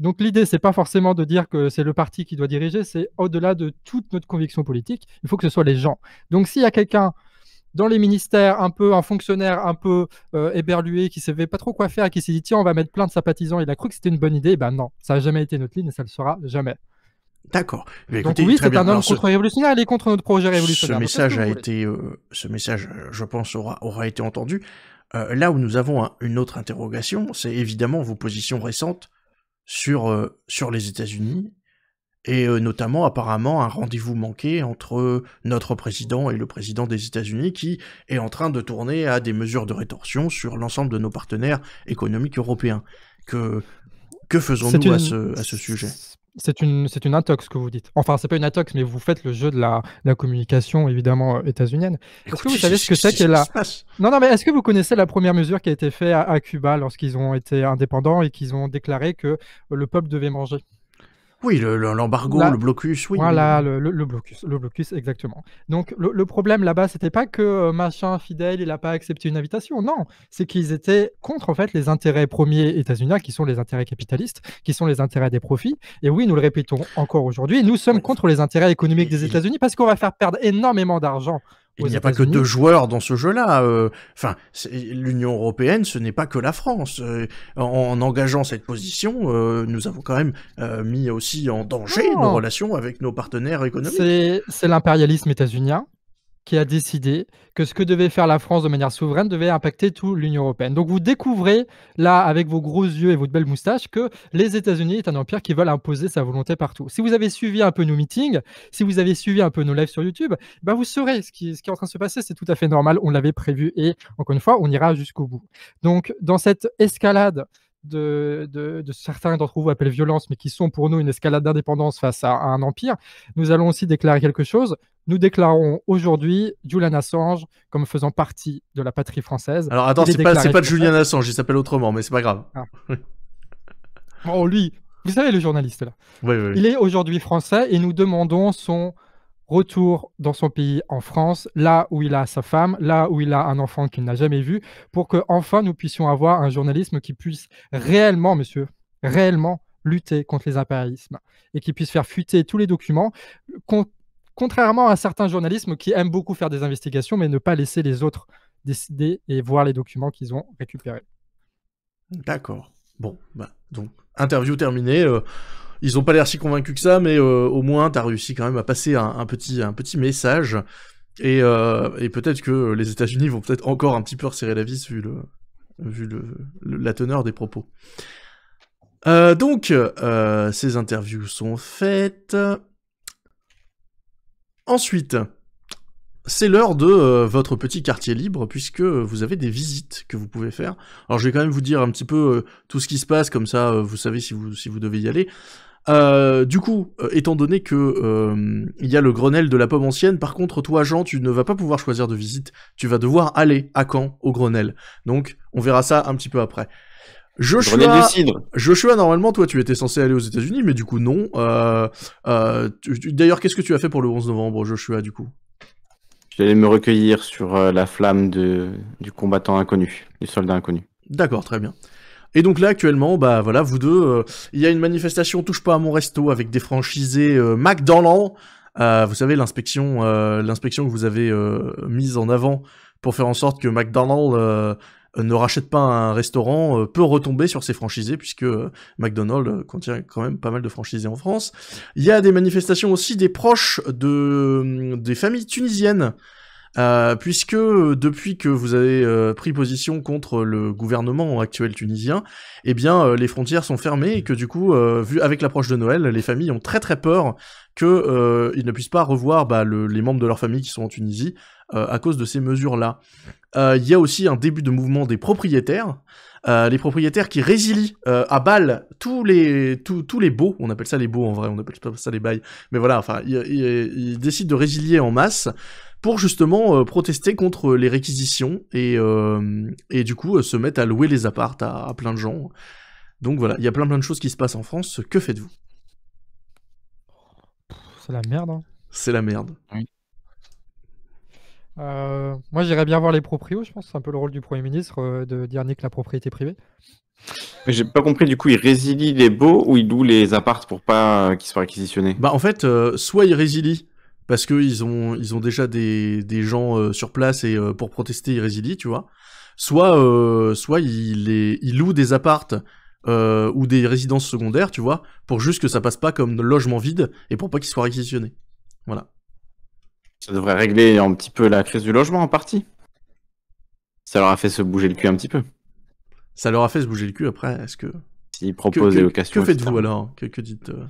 Donc l'idée, c'est pas forcément de dire que c'est le parti qui doit diriger, c'est au-delà de toute notre conviction politique. Il faut que ce soit les gens. Donc s'il y a quelqu'un dans les ministères, un peu un fonctionnaire un peu euh, éberlué, qui ne savait pas trop quoi faire, qui s'est dit « tiens, on va mettre plein de sympathisants », il a cru que c'était une bonne idée, ben non, ça n'a jamais été notre ligne et ça ne le sera jamais. D'accord. Donc oui, c'est un homme contre-révolutionnaire, il est contre notre projet révolutionnaire. Ce message, a été, euh, ce message, je pense, aura, aura été entendu. Euh, là où nous avons un, une autre interrogation, c'est évidemment vos positions récentes sur, euh, sur les États-Unis, et notamment apparemment un rendez-vous manqué entre notre président et le président des États-Unis qui est en train de tourner à des mesures de rétorsion sur l'ensemble de nos partenaires économiques européens. Que, que faisons-nous à ce, à ce sujet? C'est une, c'est une intox que vous dites. Enfin, c'est pas une intox, mais vous faites le jeu de la, de la communication, évidemment, états-unienne. Est-ce que vous savez ce que c'est qu'elle a... Non, non, mais est-ce que vous connaissez la première mesure qui a été faite à, à Cuba lorsqu'ils ont été indépendants et qu'ils ont déclaré que le peuple devait manger? Oui, l'embargo, le, le, le blocus, oui. Voilà, le, le, le blocus, le blocus, exactement. Donc, le, le problème là-bas, c'était pas que euh, machin fidèle, il n'a pas accepté une invitation, non. C'est qu'ils étaient contre, en fait, les intérêts premiers états-uniens, qui sont les intérêts capitalistes, qui sont les intérêts des profits. Et oui, nous le répétons encore aujourd'hui, nous sommes contre les intérêts économiques des États-Unis parce qu'on va faire perdre énormément d'argent. Il n'y a pas que deux joueurs dans ce jeu-là. Enfin, euh, l'Union européenne, ce n'est pas que la France. Euh, en, en engageant cette position, euh, nous avons quand même euh, mis aussi en danger non. nos relations avec nos partenaires économiques. C'est l'impérialisme états-unien qui a décidé que ce que devait faire la France de manière souveraine devait impacter toute l'Union européenne. Donc vous découvrez, là, avec vos gros yeux et votre belle moustache, que les États-Unis est un empire qui veulent imposer sa volonté partout. Si vous avez suivi un peu nos meetings, si vous avez suivi un peu nos lives sur YouTube, ben vous saurez ce qui, ce qui est en train de se passer, c'est tout à fait normal, on l'avait prévu, et encore une fois, on ira jusqu'au bout. Donc, dans cette escalade de, de, de certains d'entre vous appellent violence, mais qui sont pour nous une escalade d'indépendance face à, à un empire, nous allons aussi déclarer quelque chose. Nous déclarons aujourd'hui Julian Assange comme faisant partie de la patrie française. Alors attends, c'est pas, pas de Julian Assange, il s'appelle autrement, mais c'est pas grave. Ah. Oh lui, vous savez le journaliste là. Oui, oui. Il est aujourd'hui français et nous demandons son retour dans son pays en France, là où il a sa femme, là où il a un enfant qu'il n'a jamais vu, pour que enfin nous puissions avoir un journalisme qui puisse réellement, monsieur, réellement lutter contre les impérialismes et qui puisse faire fuiter tous les documents contre... Contrairement à certains journalistes qui aiment beaucoup faire des investigations, mais ne pas laisser les autres décider et voir les documents qu'ils ont récupérés. D'accord. Bon, bah, donc, interview terminée. Euh, ils n'ont pas l'air si convaincus que ça, mais euh, au moins, tu as réussi quand même à passer un, un, petit, un petit message. Et, euh, et peut-être que les États-Unis vont peut-être encore un petit peu resserrer la vis vu, le, vu le, le, la teneur des propos. Euh, donc, euh, ces interviews sont faites... Ensuite, c'est l'heure de euh, votre petit quartier libre, puisque vous avez des visites que vous pouvez faire. Alors je vais quand même vous dire un petit peu euh, tout ce qui se passe, comme ça euh, vous savez si vous, si vous devez y aller. Euh, du coup, euh, étant donné que euh, il y a le Grenelle de la pomme ancienne, par contre, toi, Jean, tu ne vas pas pouvoir choisir de visite, tu vas devoir aller à Caen, au Grenelle. Donc, on verra ça un petit peu après. Joshua, Joshua, normalement, toi, tu étais censé aller aux États-Unis, mais du coup, non. Euh, euh, D'ailleurs, qu'est-ce que tu as fait pour le onze novembre, Joshua, du coup? J'allais me recueillir sur euh, la flamme de, du combattant inconnu, du soldat inconnu. D'accord, très bien. Et donc là, actuellement, bah voilà, vous deux, il euh, y a une manifestation « Touche pas à mon resto » avec des franchisés euh, McDonald's. Euh, vous savez, l'inspection euh, l'inspection que vous avez euh, mise en avant pour faire en sorte que McDonald's euh, ne rachète pas un restaurant euh, peut retomber sur ses franchisés, puisque euh, McDonald's contient quand même pas mal de franchisés en France. Il y a des manifestations aussi des proches de des familles tunisiennes. Euh, puisque depuis que vous avez euh, pris position contre le gouvernement actuel tunisien, eh bien euh, les frontières sont fermées et que du coup, euh, vu avec l'approche de Noël, les familles ont très très peur qu'ils euh, ne puissent pas revoir bah, le, les membres de leur famille qui sont en Tunisie euh, à cause de ces mesures-là. Il euh, y a aussi un début de mouvement des propriétaires, euh, les propriétaires qui résilient euh, à Bâle tous les tous, tous les baux, on appelle ça les baux en vrai, on appelle pas ça les bails, mais voilà, enfin ils décident de résilier en masse pour justement euh, protester contre les réquisitions et, euh, et du coup euh, se mettre à louer les apparts à, à plein de gens. Donc voilà, il y a plein plein de choses qui se passent en France. Que faites-vous? C'est la merde. Hein. C'est la merde. Oui. Euh, moi j'irais bien voir les proprios, je pense. C'est un peu le rôle du Premier ministre euh, de dire nique la propriété privée. Mais j'ai pas compris, du coup, ils résilient les baux ou ils louent les apparts pour pas euh, qu'ils soient réquisitionnés? Bah en fait, euh, soit ils résilient parce qu'ils ont, ils ont déjà des, des gens euh, sur place et euh, pour protester, ils résilient, tu vois. Soit, euh, soit ils, les, ils louent des appartes euh, ou des résidences secondaires, tu vois, pour juste que ça passe pas comme logement vide et pour pas qu'ils soient réquisitionnés. Voilà. Ça devrait régler un petit peu la crise du logement en partie. Ça leur a fait se bouger le cul un petit peu. Ça leur a fait se bouger le cul après, est-ce que... S'ils proposent des locations... Que faites-vous alors? Que, que dites... Euh...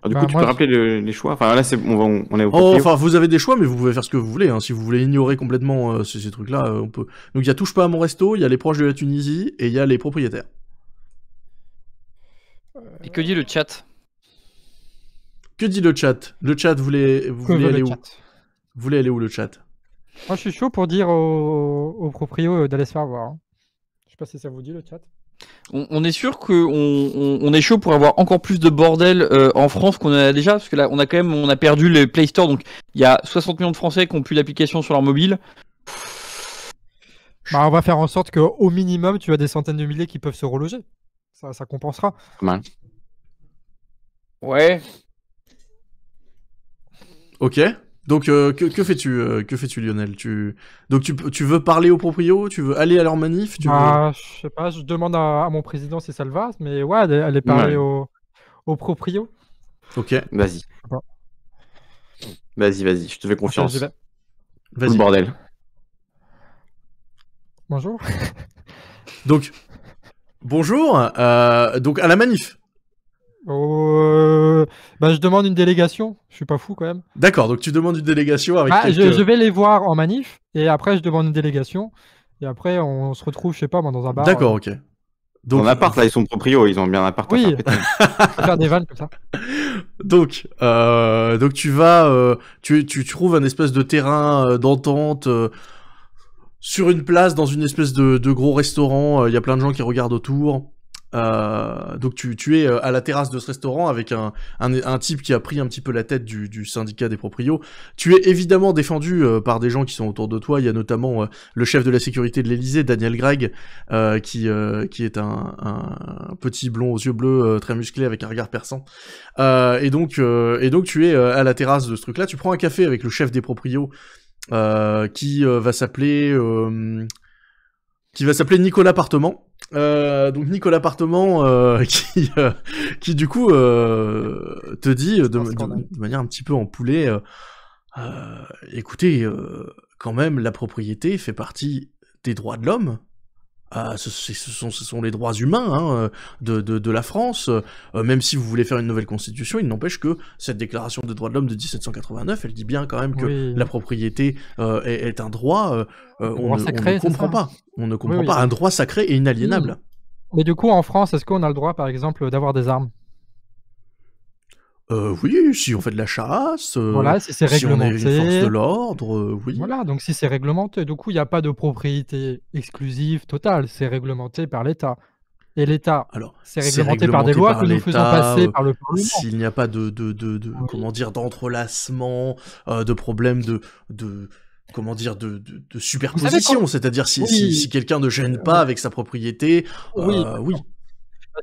Alors, du bah, coup, tu moi, peux rappeler le, les choix? Enfin, là, est, on, va, on est au oh, enfin, vous avez des choix, mais vous pouvez faire ce que vous voulez. Hein. Si vous voulez ignorer complètement euh, ces, ces trucs-là, euh, on peut. Donc, il y a Touche pas à mon resto, il y a les proches de la Tunisie et il y a les propriétaires. Et que dit le chat? Que dit le chat? Le chat, vous voulez, vous voulez aller où? Vous voulez aller où, le chat? Moi, je suis chaud pour dire aux, aux proprios d'aller se faire voir. Hein. Je sais pas si ça vous dit, le chat. On, on est sûr qu'on on, on est chaud pour avoir encore plus de bordel euh, en France qu'on a déjà, parce que là on a quand même on a perdu le Play Store, donc il y a soixante millions de Français qui ont plus l'application sur leur mobile. Bah, on va faire en sorte qu'au minimum tu as des centaines de milliers qui peuvent se reloger, ça, ça compensera. Ouais. Ouais. Ok. Donc euh, que, que fais-tu, euh, que fais-tu Lionel? Tu donc tu, tu veux parler aux proprios, tu veux aller à leur manif, tu veux... Ah, je sais pas, je demande à, à mon président si ça le va, mais ouais, aller, aller parler ouais. aux au proprios. Ok, vas-y. Ouais. Vas-y, vas-y, je te fais confiance. Okay, vas-y. Le bordel. Bonjour. donc bonjour. Euh, donc à la manif. Euh... Bah, je demande une délégation, je suis pas fou quand même. D'accord, donc tu demandes une délégation avec... Ah, quelques... je, je vais les voir en manif, et après je demande une délégation, et après on se retrouve, je sais pas, dans un bar. D'accord, euh... ok. Donc... En appart, là, ils sont proprios, ils ont bien un appart. Oui, faire, faire des vannes comme ça. Donc, euh, donc tu vas, euh, tu, tu trouves un espèce de terrain euh, d'entente... Euh... sur une place, dans une espèce de, de gros restaurant, il euh, y a plein de gens qui regardent autour... Euh, donc tu, tu es à la terrasse de ce restaurant avec un, un, un type qui a pris un petit peu la tête du, du syndicat des proprios. Tu es évidemment défendu euh, par des gens qui sont autour de toi. Il y a notamment euh, le chef de la sécurité de l'Elysée, Daniel Gregg, euh, qui, euh, qui est un, un petit blond aux yeux bleus, euh, très musclé, avec un regard perçant. Euh, et, donc, euh, et donc tu es euh, à la terrasse de ce truc-là. Tu prends un café avec le chef des proprios euh, qui euh, va s'appeler... Euh, qui va s'appeler Nicolas Partement. Euh, donc Nicolas Partement euh, qui, euh, qui du coup euh, te dit de, de, de manière un petit peu en poulet euh, euh, écoutez euh, quand même la propriété fait partie des droits de l'homme Euh, ce, ce, sont, ce sont les droits humains hein, de, de, de la France. Euh, même si vous voulez faire une nouvelle constitution, il n'empêche que cette déclaration des droits de l'homme de mille sept cent quatre-vingt-neuf, elle dit bien quand même que oui. la propriété euh, est, est un droit. Euh, un on, droit sacré, on ne comprend pas. On ne comprend oui, oui, pas. Un droit sacré et inaliénable. Mais du coup, en France, est-ce qu'on a le droit, par exemple, d'avoir des armes ? Euh, oui, si on fait de la chasse, euh, voilà, si, si on est une force de l'ordre, euh, oui. Voilà, donc si c'est réglementé, du coup, il n'y a pas de propriété exclusive totale, c'est réglementé par l'État. Et l'État, c'est réglementé, réglementé par des lois par que nous faisons passer euh, par le Parlement. S'il n'y a pas de, de, de, de oui. comment dire, d'entrelacement, euh, de problème de... de... comment dire, de, de, de superposition, c'est-à-dire si, oui. si, si quelqu'un ne gêne pas avec sa propriété, oui. Euh, oui.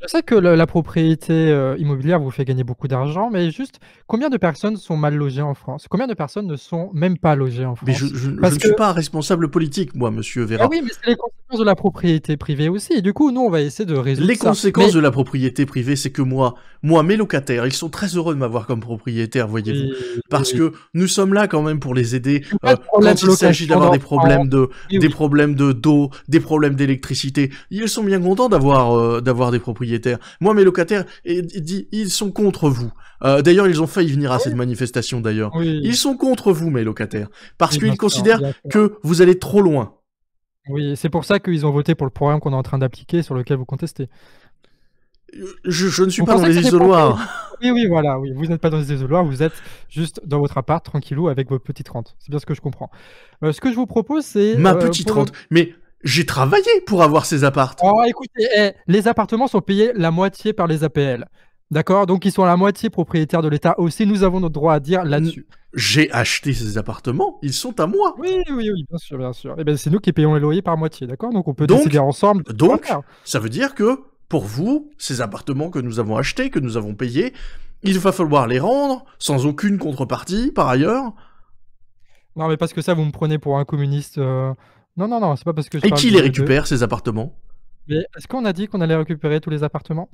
Je sais que le, la propriété immobilière vous fait gagner beaucoup d'argent, mais juste, combien de personnes sont mal logées en France? Combien de personnes ne sont même pas logées en France? Mais je, je, Parce je que... ne suis pas responsable politique, moi, monsieur Vera. Ah oui, mais c'est les conséquences de la propriété privée aussi, et du coup, nous, on va essayer de résoudre Les ça. conséquences mais... de la propriété privée, c'est que moi, moi, mes locataires, ils sont très heureux de m'avoir comme propriétaire, voyez-vous, et... parce et... que nous sommes là quand même pour les aider. Euh, quand il s'agit d'avoir des problèmes de, oui. des problèmes de d'eau, des problèmes d'électricité, ils sont bien contents d'avoir euh, d'avoir des propriétés. Moi, mes locataires, ils sont contre vous. Euh, d'ailleurs, ils ont failli venir à oui. cette manifestation, d'ailleurs. Oui. Ils sont contre vous, mes locataires, parce qu'ils considèrent que vous allez trop loin. Oui, c'est pour ça qu'ils ont voté pour le programme qu'on est en train d'appliquer, sur lequel vous contestez. Je, je ne suis vous pas dans les isoloirs. Oui, oui, voilà, oui. Vous n'êtes pas dans les isoloirs, vous êtes juste dans votre appart, tranquillou, avec votre petite rente. C'est bien ce que je comprends. Euh, ce que je vous propose, c'est... Ma euh, petite rente, le... mais... J'ai travaillé pour avoir ces appartements. Oh, écoutez, eh, les appartements sont payés la moitié par les A P L. D'accord? Donc, ils sont la moitié propriétaires de l'État aussi. Nous avons notre droit à dire là-dessus. J'ai acheté ces appartements. Ils sont à moi. Oui, oui, oui, bien sûr, bien sûr. Eh bien, c'est nous qui payons les loyers par moitié, d'accord? Donc, on peut donc, décider ensemble. Donc, ça veut dire que, pour vous, ces appartements que nous avons achetés, que nous avons payés, il va falloir les rendre sans aucune contrepartie, par ailleurs. Non, mais parce que ça, vous me prenez pour un communiste... Euh... Non, non, non, c'est pas parce que... Je Et qui les récupère, de... ces appartements? Mais est-ce qu'on a dit qu'on allait récupérer tous les appartements?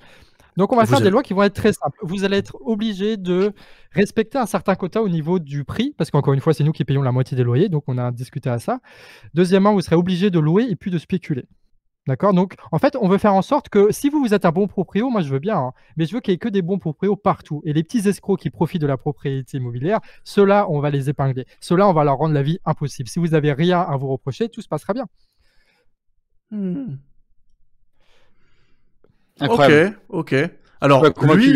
Donc on va vous faire avez... des lois qui vont être très simples. Vous allez être obligé de respecter un certain quota au niveau du prix, parce qu'encore une fois, c'est nous qui payons la moitié des loyers, donc on a discuté à ça. Deuxièmement, vous serez obligé de louer et puis de spéculer. D'accord? Donc, en fait, on veut faire en sorte que si vous, vous êtes un bon proprio, moi je veux bien, hein, mais je veux qu'il n'y ait que des bons proprios partout. Et les petits escrocs qui profitent de la propriété immobilière, ceux-là, on va les épingler. Ceux-là, on va leur rendre la vie impossible. Si vous n'avez rien à vous reprocher, tout se passera bien. Mmh. Incroyable. Ok, ok. Alors, lui,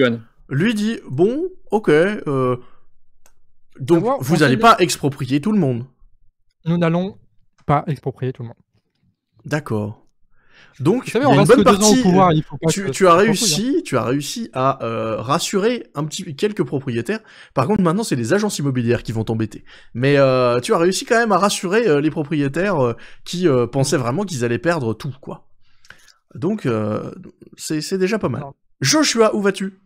lui dit, bon, ok, euh, donc Alors, vous n'allez pas exproprier tout le monde. Nous n'allons pas exproprier tout le monde. D'accord. Donc, savez, il y a une bonne partie, pouvoir, il faut pas tu, que, tu, as réussi, tu as réussi à euh, rassurer un petit, quelques propriétaires. Par contre, maintenant, c'est les agences immobilières qui vont t'embêter. Mais euh, tu as réussi quand même à rassurer euh, les propriétaires euh, qui euh, pensaient vraiment qu'ils allaient perdre tout, quoi. Donc, euh, c'est déjà pas mal. Non. Joshua, où vas-tu?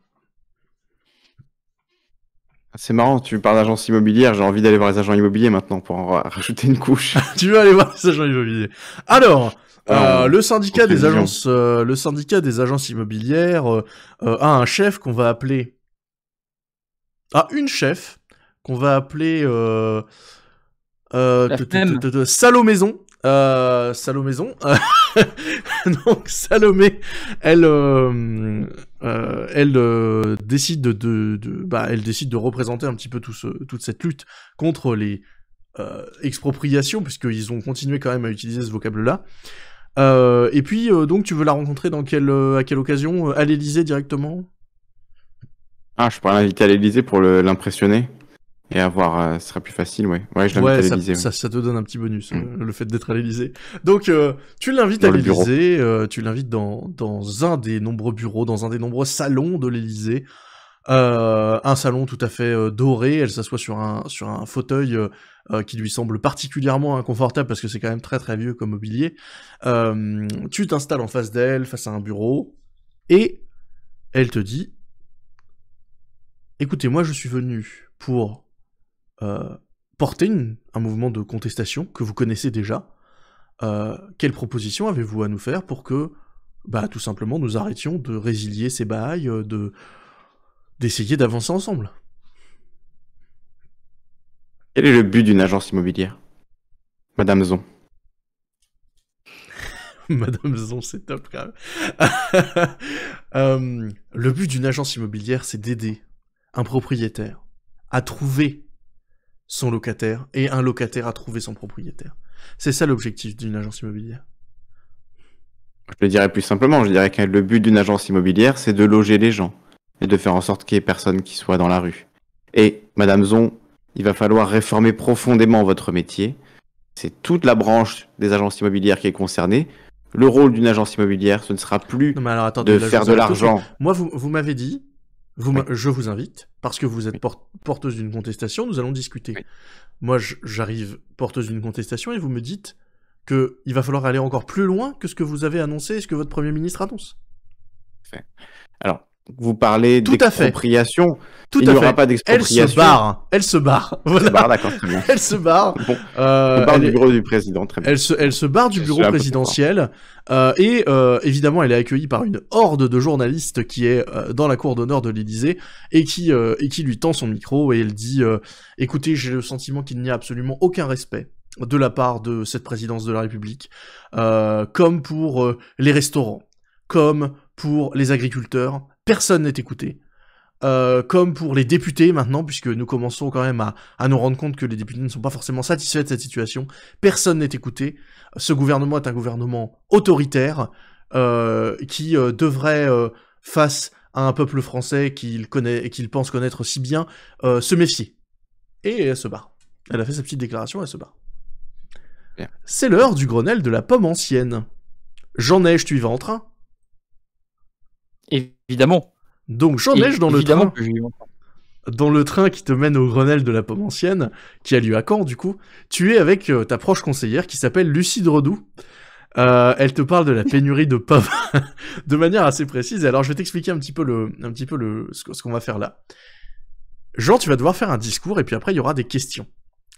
C'est marrant, tu parles d'agence immobilière, j'ai envie d'aller voir les agents immobiliers maintenant pour en rajouter une couche. Tu veux aller voir les agents immobiliers. Alors, euh, euh, le, syndicat des agences, euh, le syndicat des agences immobilières euh, euh, a un chef qu'on va appeler... Ah, une chef qu'on va appeler... Euh, euh, Salomé Maison. Euh, Salomé Maison. Donc Salomé, elle, euh, euh, elle euh, décide de, de, de bah, elle décide de représenter un petit peu tout ce, toute cette lutte contre les euh, expropriations, puisqu'ils ont continué quand même à utiliser ce vocable-là. Euh, et puis euh, donc tu veux la rencontrer dans quelle, euh, à quelle occasion? À l'Élysée directement? Ah, je pourrais l'inviter à l'Élysée pour l'impressionner. Et avoir, euh, ce sera plus facile, ouais. Ouais, je l'invite ouais, à l'Élysée. Ça, ouais. ça, ça te donne un petit bonus, mmh. le fait d'être à l'Élysée. Donc, euh, tu l'invites à l'Élysée, euh, tu l'invites dans, dans un des nombreux bureaux, dans un des nombreux salons de l'Élysée. Euh, un salon tout à fait euh, doré, elle s'assoit sur un, sur un fauteuil euh, qui lui semble particulièrement inconfortable parce que c'est quand même très très vieux comme mobilier. Euh, tu t'installes en face d'elle, face à un bureau, et elle te dit « Écoutez, moi je suis venu pour... » Euh, porter une, un mouvement de contestation que vous connaissez déjà. Euh, quelle proposition avez-vous à nous faire pour que, bah, tout simplement, nous arrêtions de résilier ces bails, de d'essayer d'avancer ensemble? Quel est le but d'une agence immobilière, Madame Zon? Madame Zon, c'est top quand même. euh, le but d'une agence immobilière, c'est d'aider un propriétaire à trouver son locataire et un locataire à trouver son propriétaire. C'est ça l'objectif d'une agence immobilière. Je le dirais plus simplement, je dirais que le but d'une agence immobilière, c'est de loger les gens et de faire en sorte qu'il n'y ait personne qui soit dans la rue. Et, Madame Zon, il va falloir réformer profondément votre métier. C'est toute la branche des agences immobilières qui est concernée. Le rôle d'une agence immobilière, ce ne sera plus non, mais alors, attendez, de faire de l'argent. Moi, vous, vous m'avez dit, vous oui. je vous invite, parce que vous êtes oui. porteuse d'une contestation, nous allons discuter. Oui. Moi, j'arrive porteuse d'une contestation et vous me dites qu'il va falloir aller encore plus loin que ce que vous avez annoncé et ce que votre Premier ministre annonce. Alors, vous parlez d'expropriation. Il n'y aura pas d'expropriation. Elle se barre. Elle se barre. Voilà. Elle se barre, d'accord, très bien. Elle se barre. Bon, euh, on parle elle... du bureau du président, très bien. Elle se, elle se barre du bureau présidentiel. Euh, et euh, évidemment, elle est accueillie par une horde de journalistes qui est euh, dans la cour d'honneur de l'Élysée et qui euh, et qui lui tend son micro et elle dit euh, « Écoutez, j'ai le sentiment qu'il n'y a absolument aucun respect de la part de cette présidence de la République, euh, comme pour euh, les restaurants, comme pour les agriculteurs. » Personne n'est écouté, euh, comme pour les députés maintenant, puisque nous commençons quand même à, à nous rendre compte que les députés ne sont pas forcément satisfaits de cette situation. Personne n'est écouté. Ce gouvernement est un gouvernement autoritaire euh, qui euh, devrait, euh, face à un peuple français qu'il connaît et qu'il pense connaître si bien, euh, se méfier. Et elle se barre. Elle a fait sa petite déclaration, elle se barre. C'est l'heure du Grenelle de la pomme ancienne. Jean Neige, tu y vas en train ? Évidemment. Donc Jean Neige dans le train, dans le train qui te mène au Grenelle de la pomme ancienne, qui a lieu à Caen du coup, tu es avec euh, ta proche conseillère qui s'appelle Lucie Dredoux. Euh, elle te parle de la pénurie de pommes de manière assez précise. Alors je vais t'expliquer un petit peu, le, un petit peu le, ce qu'on va faire là. Jean, tu vas devoir faire un discours et puis après il y aura des questions.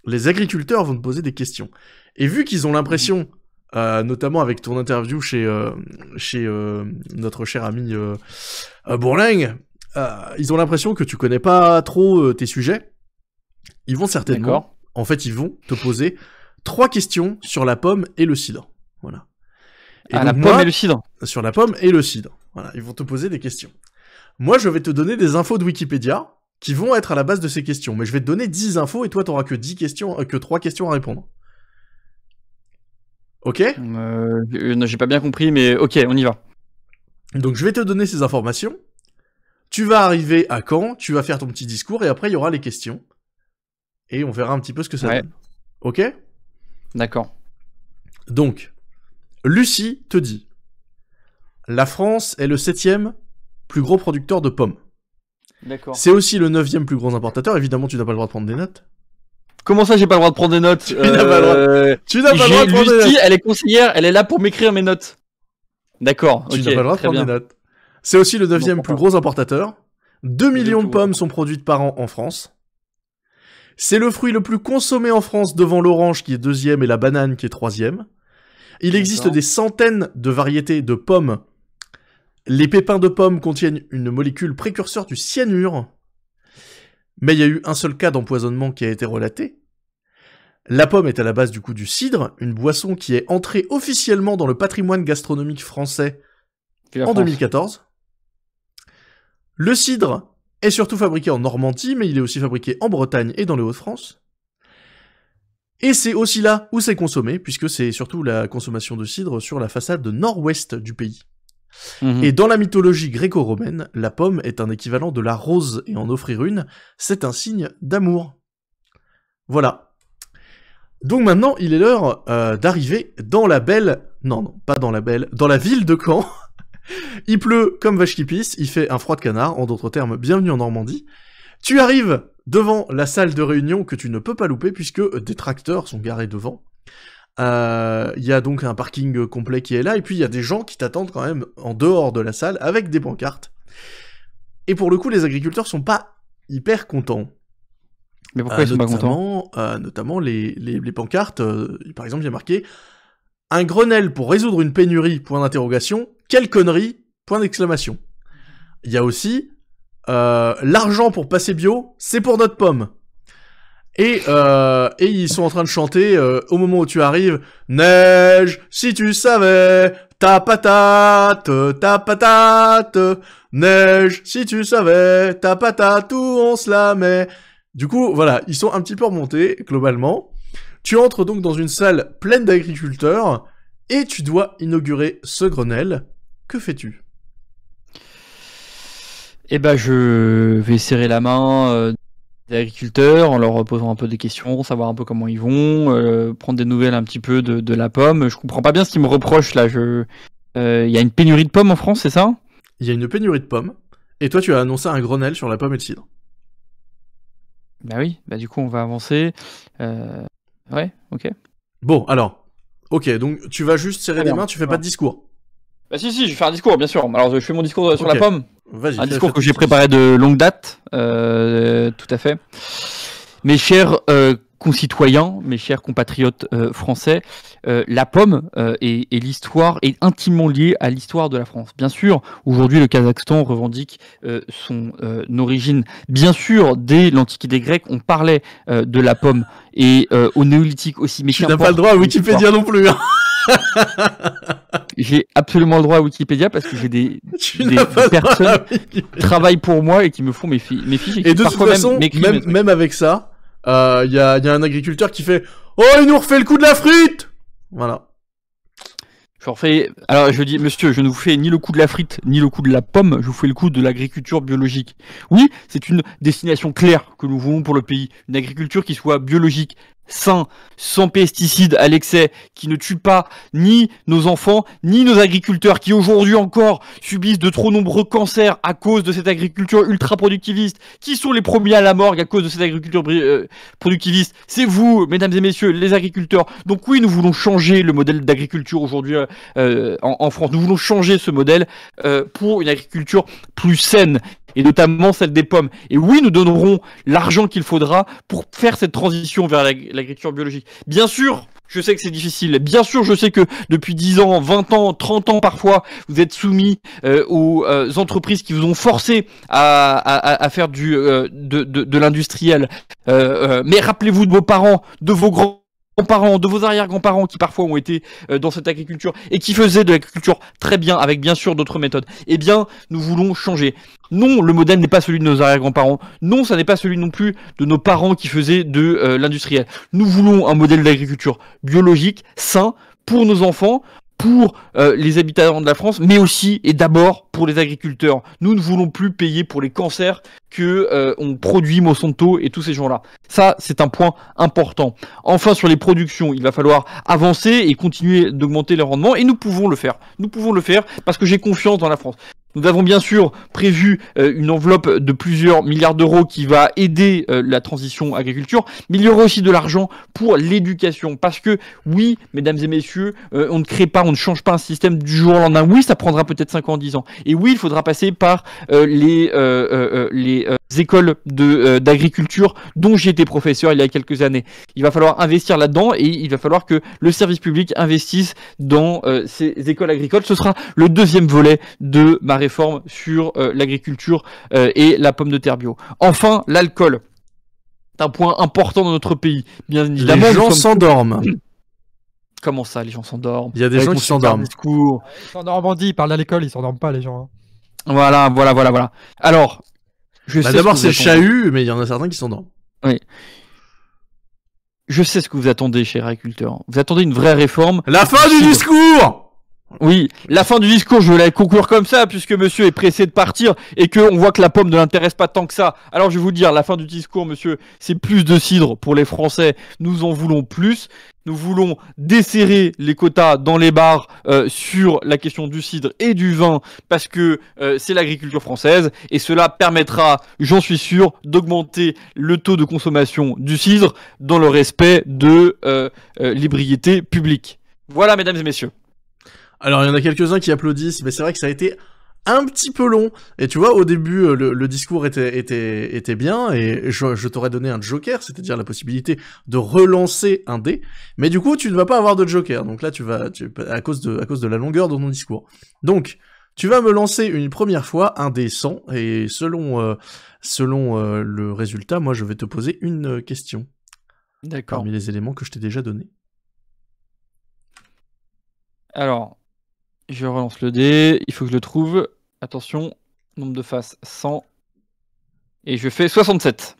Les agriculteurs vont te poser des questions. Et vu qu'ils ont l'impression... Euh, notamment avec ton interview chez, euh, chez euh, notre cher ami euh, Bourlingue, euh, ils ont l'impression que tu connais pas trop euh, tes sujets. Ils vont certainement, en fait, ils vont te poser trois questions sur la pomme et le sida. Voilà. Et ah, donc, la pomme moi, et le sida. Sur la pomme et le sida. Voilà, ils vont te poser des questions. Moi, je vais te donner des infos de Wikipédia qui vont être à la base de ces questions, mais je vais te donner dix infos et toi, tu n'auras que dix questions, euh, que trois questions à répondre. Ok euh, J'ai pas bien compris, mais ok, on y va. Donc je vais te donner ces informations. Tu vas arriver à Caen, tu vas faire ton petit discours, et après il y aura les questions. Et on verra un petit peu ce que ça ouais. donne. Ok D'accord. Donc, Lucie te dit, la France est le septième plus gros producteur de pommes. D'accord. C'est aussi le neuvième plus gros importateur, évidemment tu n'as pas le droit de prendre des notes. Comment ça, j'ai pas le droit de prendre des notes? Tu n'as pas le droit. Euh, tu n'as pas le droit de prendre des notes. Lucie, elle est conseillère, elle est là pour m'écrire mes notes. D'accord. Tu okay, n'as pas le droit de prendre bien. des notes. C'est aussi le neuvième plus gros importateur. deux millions de pommes sont produites par an en France. C'est le fruit le plus consommé en France devant l'orange qui est deuxième et la banane qui est troisième. Il existe des centaines de variétés de pommes. Les pépins de pommes contiennent une molécule précurseur du cyanure. Mais il y a eu un seul cas d'empoisonnement qui a été relaté. La pomme est à la base du coup du cidre, une boisson qui est entrée officiellement dans le patrimoine gastronomique français en deux mille quatorze. Le cidre est surtout fabriqué en Normandie, mais il est aussi fabriqué en Bretagne et dans les Hauts-de-France. Et c'est aussi là où c'est consommé, puisque c'est surtout la consommation de cidre sur la façade nord-ouest du pays. Mmh. Et dans la mythologie gréco-romaine, la pomme est un équivalent de la rose, et en offrir une, c'est un signe d'amour. Voilà. Donc maintenant, il est l'heure euh, d'arriver dans la belle... Non, non, pas dans la belle, dans la ville de Caen. Il pleut comme vache qui pisse, il fait un froid de canard, en d'autres termes, bienvenue en Normandie. Tu arrives devant la salle de réunion que tu ne peux pas louper, puisque des tracteurs sont garés devant. Il euh, y a donc un parking complet qui est là, et puis il y a des gens qui t'attendent quand même en dehors de la salle avec des pancartes. Et pour le coup, les agriculteurs sont pas hyper contents. Mais pourquoi euh, ils sont pas contents? euh, Notamment les, les, les pancartes, euh, par exemple, il y a marqué un Grenelle pour résoudre une pénurie, point d'interrogation, quelle connerie, point d'exclamation. Il y a aussi euh, l'argent pour passer bio, c'est pour notre pomme. Et, euh, et ils sont en train de chanter, euh, au moment où tu arrives, « Neige, si tu savais, ta patate, ta patate, neige, si tu savais, ta patate, où on se la met. » Du coup, voilà, ils sont un petit peu remontés, globalement. Tu entres donc dans une salle pleine d'agriculteurs, et tu dois inaugurer ce Grenelle. Que fais-tu? Eh ben, je vais serrer la main... Euh... des agriculteurs, en leur posant un peu des questions, savoir un peu comment ils vont, euh, prendre des nouvelles un petit peu de, de la pomme. Je comprends pas bien ce qu'ils me reprochent là. Je... Euh, y a une pénurie de pommes en France, c'est ça? Il y a une pénurie de pommes. Et toi, tu as annoncé un Grenelle sur la pomme et le cidre. Bah oui, bah du coup, on va avancer. Euh... Ouais, ok. Bon, alors, ok, donc tu vas juste serrer les mains, tu fais pas de discours. Bah si, si, je vais faire un discours, bien sûr. Alors, je fais mon discours sur okay. la pomme. Un discours que j'ai préparé de longue date, euh, tout à fait. Mes chers euh, concitoyens, mes chers compatriotes euh, français, euh, la pomme euh, et, et l'histoire est intimement liée à l'histoire de la France. Bien sûr, aujourd'hui, le Kazakhstan revendique euh, son euh, origine. Bien sûr, dès l'Antiquité grecque, on parlait euh, de la pomme et euh, au néolithique aussi. Mais tu n'as pas le droit à Wikipédia non plus. Hein. J'ai absolument le droit à Wikipédia parce que j'ai des, des, des personnes qui travaillent pour moi et qui me font mes, fi mes fiches. Et, et de toute façon, même, même, même avec ça, il euh, y, a, y a un agriculteur qui fait « Oh, il nous refait le coup de la frite !» Voilà. Je refais... Alors, je dis « Monsieur, je ne vous fais ni le coup de la frite, ni le coup de la pomme, je vous fais le coup de l'agriculture biologique. » Oui, c'est une destination claire que nous voulons pour le pays. Une agriculture qui soit biologique, sain, sans pesticides à l'excès, qui ne tue pas ni nos enfants, ni nos agriculteurs, qui aujourd'hui encore subissent de trop nombreux cancers à cause de cette agriculture ultra-productiviste. Qui sont les premiers à la morgue à cause de cette agriculture euh, productiviste? C'est vous, mesdames et messieurs, les agriculteurs. Donc oui, nous voulons changer le modèle d'agriculture aujourd'hui euh, en, en France. Nous voulons changer ce modèle euh, pour une agriculture plus saine, et notamment celle des pommes. Et oui, nous donnerons l'argent qu'il faudra pour faire cette transition vers l'agriculture biologique. Bien sûr, je sais que c'est difficile. Bien sûr, je sais que depuis dix ans, vingt ans, trente ans parfois, vous êtes soumis euh, aux euh, entreprises qui vous ont forcé à, à, à faire du, euh, de, de, de l'industriel. Euh, euh, mais rappelez-vous de vos parents, de vos grands-parents, parents, de vos arrière-grands-parents qui parfois ont été euh, dans cette agriculture et qui faisaient de l'agriculture très bien avec bien sûr d'autres méthodes. Eh bien, nous voulons changer. Non, le modèle n'est pas celui de nos arrière-grands-parents. Non, ça n'est pas celui non plus de nos parents qui faisaient de euh, l'industriel. Nous voulons un modèle d'agriculture biologique, sain, pour nos enfants, pour euh, les habitants de la France, mais aussi et d'abord pour les agriculteurs. Nous ne voulons plus payer pour les cancers que euh, on produit Monsanto et tous ces gens-là. Ça, c'est un point important. Enfin, sur les productions, il va falloir avancer et continuer d'augmenter les rendements, et nous pouvons le faire. Nous pouvons le faire parce que j'ai confiance dans la France. Nous avons bien sûr prévu euh, une enveloppe de plusieurs milliards d'euros qui va aider euh, la transition agriculture, mais il y aura aussi de l'argent pour l'éducation, parce que oui, mesdames et messieurs, euh, on ne crée pas, on ne change pas un système du jour au lendemain. Oui, ça prendra peut-être cinq ans, dix ans, et oui, il faudra passer par euh, les, euh, euh, les euh, écoles de euh, d'agriculture dont j'ai été professeur il y a quelques années. Il va falloir investir là-dedans, et il va falloir que le service public investisse dans euh, ces écoles agricoles. Ce sera le deuxième volet de ma réforme sur euh, l'agriculture euh, et la pomme de terre bio. Enfin, l'alcool. C'est un point important dans notre pays. Bien évidemment, les gens s'endorment. Sommes... Comment ça, les gens s'endorment? Il y a des ouais, gens qui s'endorment. Discours. Ils sont en Normandie, ils parlent à l'école, ils s'endorment pas, les gens. Hein. Voilà, voilà, voilà, voilà. Alors, je bah sais. D'abord, ce c'est chahut, mais il y en a certains qui s'endorment. Oui. Je sais ce que vous attendez, chers agriculteurs. Vous attendez une vraie réforme. La fin du discours. Oui, la fin du discours, je vais la conclure comme ça, puisque monsieur est pressé de partir et qu'on voit que la pomme ne l'intéresse pas tant que ça. Alors je vais vous dire, la fin du discours, monsieur, c'est plus de cidre pour les Français, nous en voulons plus. Nous voulons desserrer les quotas dans les bars euh, sur la question du cidre et du vin, parce que euh, c'est l'agriculture française, et cela permettra, j'en suis sûr, d'augmenter le taux de consommation du cidre dans le respect de euh, euh, l'ébriété publique. Voilà, mesdames et messieurs. Alors, il y en a quelques-uns qui applaudissent, mais c'est vrai que ça a été un petit peu long. Et tu vois, au début, le, le discours était, était, était bien, et je, je t'aurais donné un joker, c'est-à-dire la possibilité de relancer un dé. Mais du coup, tu ne vas pas avoir de joker. Donc là, tu vas, tu, à, cause de, à cause de la longueur de ton discours. Donc, tu vas me lancer une première fois un dé cent, et selon, euh, selon euh, le résultat, moi, je vais te poser une question. parmi les éléments que je t'ai déjà donnés. Alors, je relance le dé, il faut que je le trouve. Attention, nombre de faces, cent. Et je fais soixante-sept.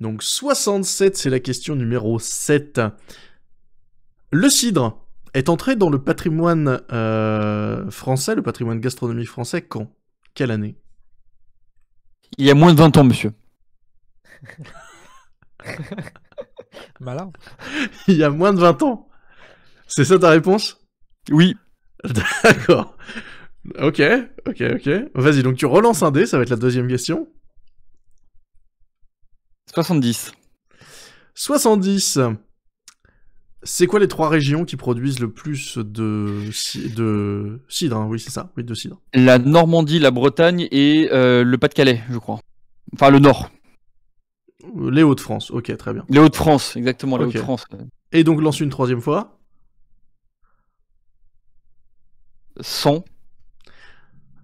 Donc soixante-sept, c'est la question numéro sept. Le cidre est entré dans le patrimoine euh, français, le patrimoine gastronomique français, quand? Quelle année? Il y a moins de vingt ans, monsieur. Malin. Il y a moins de vingt ans. C'est ça ta réponse? Oui. D'accord. Ok, ok, ok. Vas-y, donc tu relances un dé, ça va être la deuxième question. soixante-dix. soixante-dix. C'est quoi les trois régions qui produisent le plus de, de cidre, hein? Oui, c'est ça, oui, de cidre. La Normandie, la Bretagne et euh, le Pas-de-Calais, je crois. Enfin, le Nord. Les Hauts-de-France, ok, très bien. Les Hauts-de-France, exactement, les okay. Hauts-de-France. Et donc, lance une troisième fois. cent.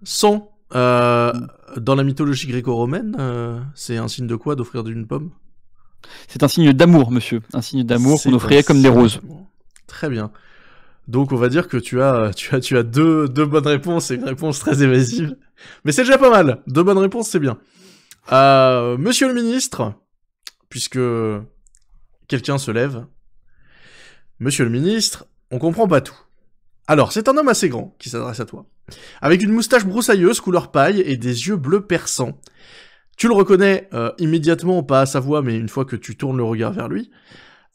cent. Euh, dans la mythologie gréco-romaine, euh, c'est un signe de quoi d'offrir d'une pomme? C'est un signe d'amour, monsieur. Un signe d'amour qu'on offrirait comme des roses. Très bien. Donc on va dire que tu as, tu as, tu as deux, deux bonnes réponses et une réponse très évasive. Mais c'est déjà pas mal. Deux bonnes réponses, c'est bien. Euh, monsieur le ministre, puisque quelqu'un se lève. Monsieur le ministre, on comprend pas tout. Alors, c'est un homme assez grand qui s'adresse à toi. Avec une moustache broussailleuse couleur paille et des yeux bleus perçants. Tu le reconnais euh, immédiatement, pas à sa voix, mais une fois que tu tournes le regard vers lui.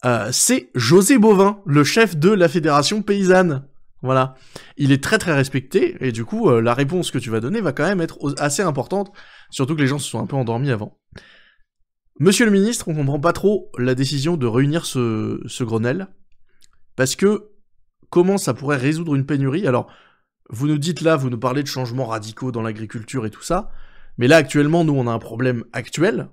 Euh, c'est José Bovin, le chef de la Fédération Paysanne. Voilà. Il est très très respecté, et du coup, euh, la réponse que tu vas donner va quand même être assez importante, surtout que les gens se sont un peu endormis avant. Monsieur le ministre, on comprend pas trop la décision de réunir ce, ce Grenelle, parce que comment ça pourrait résoudre une pénurie? Alors, vous nous dites là, vous nous parlez de changements radicaux dans l'agriculture et tout ça, mais là, actuellement, nous, on a un problème actuel.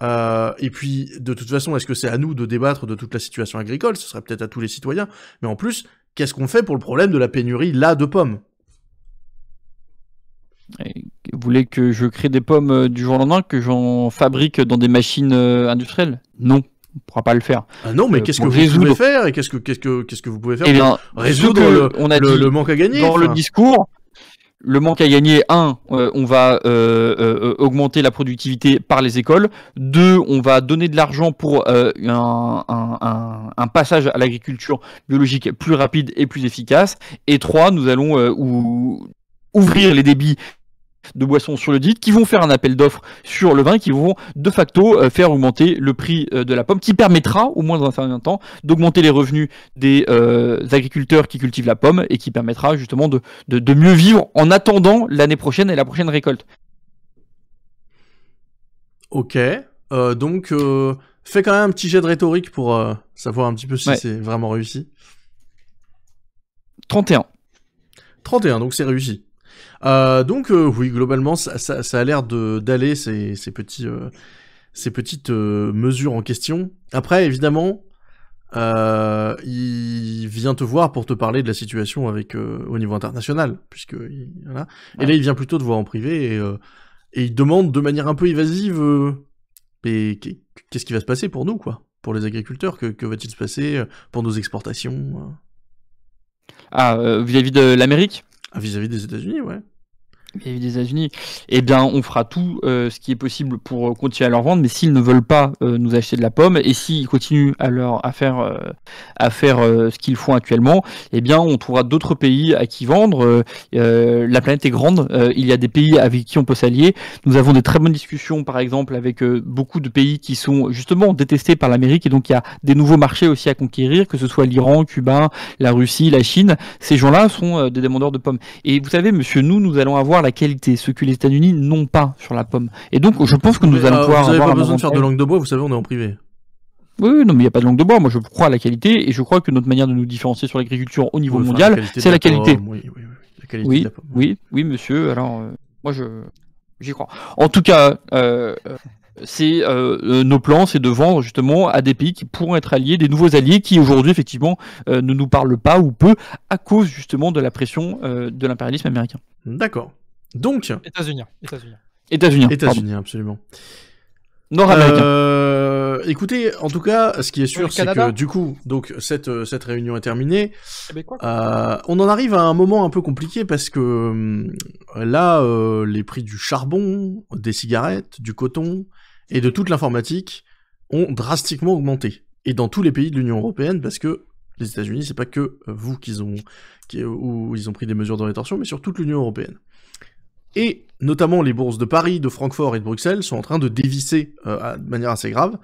Euh, et puis, de toute façon, est-ce que c'est à nous de débattre de toute la situation agricole? Ce serait peut-être à tous les citoyens. Mais en plus, qu'est-ce qu'on fait pour le problème de la pénurie, là, de pommes? Vous voulez que je crée des pommes du jour au lendemain, que j'en fabrique dans des machines industrielles? Non, on ne pourra pas le faire. Ah non, mais euh, qu'est-ce que vous pouvez faire? Et qu'est-ce que, qu'est-ce que, qu'est-ce que vous pouvez faire? Eh bien, résoudre le, on a le, le manque à gagner. Dans enfin... le discours... Le manque à gagner, un, euh, on va euh, euh, augmenter la productivité par les écoles. Deux, on va donner de l'argent pour euh, un, un, un, un passage à l'agriculture biologique plus rapide et plus efficace. Et trois, nous allons euh, ou, ouvrir les débits de boissons sur le dit, qui vont faire un appel d'offres sur le vin, qui vont de facto euh, faire augmenter le prix euh, de la pomme, qui permettra, au moins dans un certain temps, d'augmenter les revenus des euh, agriculteurs qui cultivent la pomme, et qui permettra justement de, de, de mieux vivre en attendant l'année prochaine et la prochaine récolte. Ok, euh, donc euh, fais quand même un petit jet de rhétorique pour euh, savoir un petit peu si ouais. c'est vraiment réussi. trente et un. trente et un, donc c'est réussi. Euh, donc euh, oui, globalement, ça, ça, ça a l'air d'aller, ces, ces, petits, euh, ces petites euh, mesures en question. Après, évidemment, euh, il vient te voir pour te parler de la situation avec, euh, au niveau international, puisque il, voilà. ouais. Et là, il vient plutôt te voir en privé, et, euh, et il demande de manière un peu évasive, euh, et qu'est-ce qui va se passer pour nous, quoi, pour les agriculteurs, que, que va-t-il se passer pour nos exportations? Ah, euh, vis-à-vis de l'Amérique? Vis-à-vis des États-Unis, ouais. Vis-à-vis des États-Unis, eh bien, on fera tout euh, ce qui est possible pour euh, continuer à leur vendre. Mais s'ils ne veulent pas euh, nous acheter de la pomme, et s'ils continuent à leur à faire euh, à faire euh, ce qu'ils font actuellement, eh bien, on trouvera d'autres pays à qui vendre. Euh, euh, la planète est grande. Euh, il y a des pays avec qui on peut s'allier. Nous avons des très bonnes discussions, par exemple, avec euh, beaucoup de pays qui sont justement détestés par l'Amérique, et donc il y a des nouveaux marchés aussi à conquérir, que ce soit l'Iran, Cuba, la Russie, la Chine. Ces gens-là sont euh, des demandeurs de pommes. Et vous savez, monsieur, nous, nous allons avoir la qualité, ce que les États-Unis n'ont pas sur la pomme. Et donc, je pense que nous mais allons euh, pouvoir... Vous n'avez pas besoin de faire de langue de bois, vous savez, on est en privé. Oui, oui non, mais il n'y a pas de langue de bois. Moi, je crois à la qualité, et je crois que notre manière de nous différencier sur l'agriculture au niveau oui, mondial, c'est la qualité. La la qualité. Pomme, oui, oui, oui, la qualité oui, de la pomme. Oui, oui, monsieur. Alors, euh, moi, je j'y crois. En tout cas, euh, c'est euh, nos plans, c'est de vendre justement à des pays qui pourront être alliés, des nouveaux alliés qui, aujourd'hui, effectivement, euh, ne nous parlent pas ou peu, à cause, justement, de la pression euh, de l'impérialisme américain. D'accord. Donc, États-Unis, États-Unis, États-Unis, absolument. Nord-américain. Euh... Euh, écoutez, en tout cas, ce qui est sûr, c'est que du coup, donc cette, cette réunion est terminée. Eh quoi euh, on en arrive à un moment un peu compliqué parce que là, euh, les prix du charbon, des cigarettes, du coton et de toute l'informatique ont drastiquement augmenté. Et dans tous les pays de l'Union européenne, parce que les États-Unis, c'est pas que vous qu'ils ont, qui, où ils ont pris des mesures de rétorsion, mais sur toute l'Union européenne. Et notamment les bourses de Paris, de Francfort et de Bruxelles sont en train de dévisser euh, à, de manière assez grave.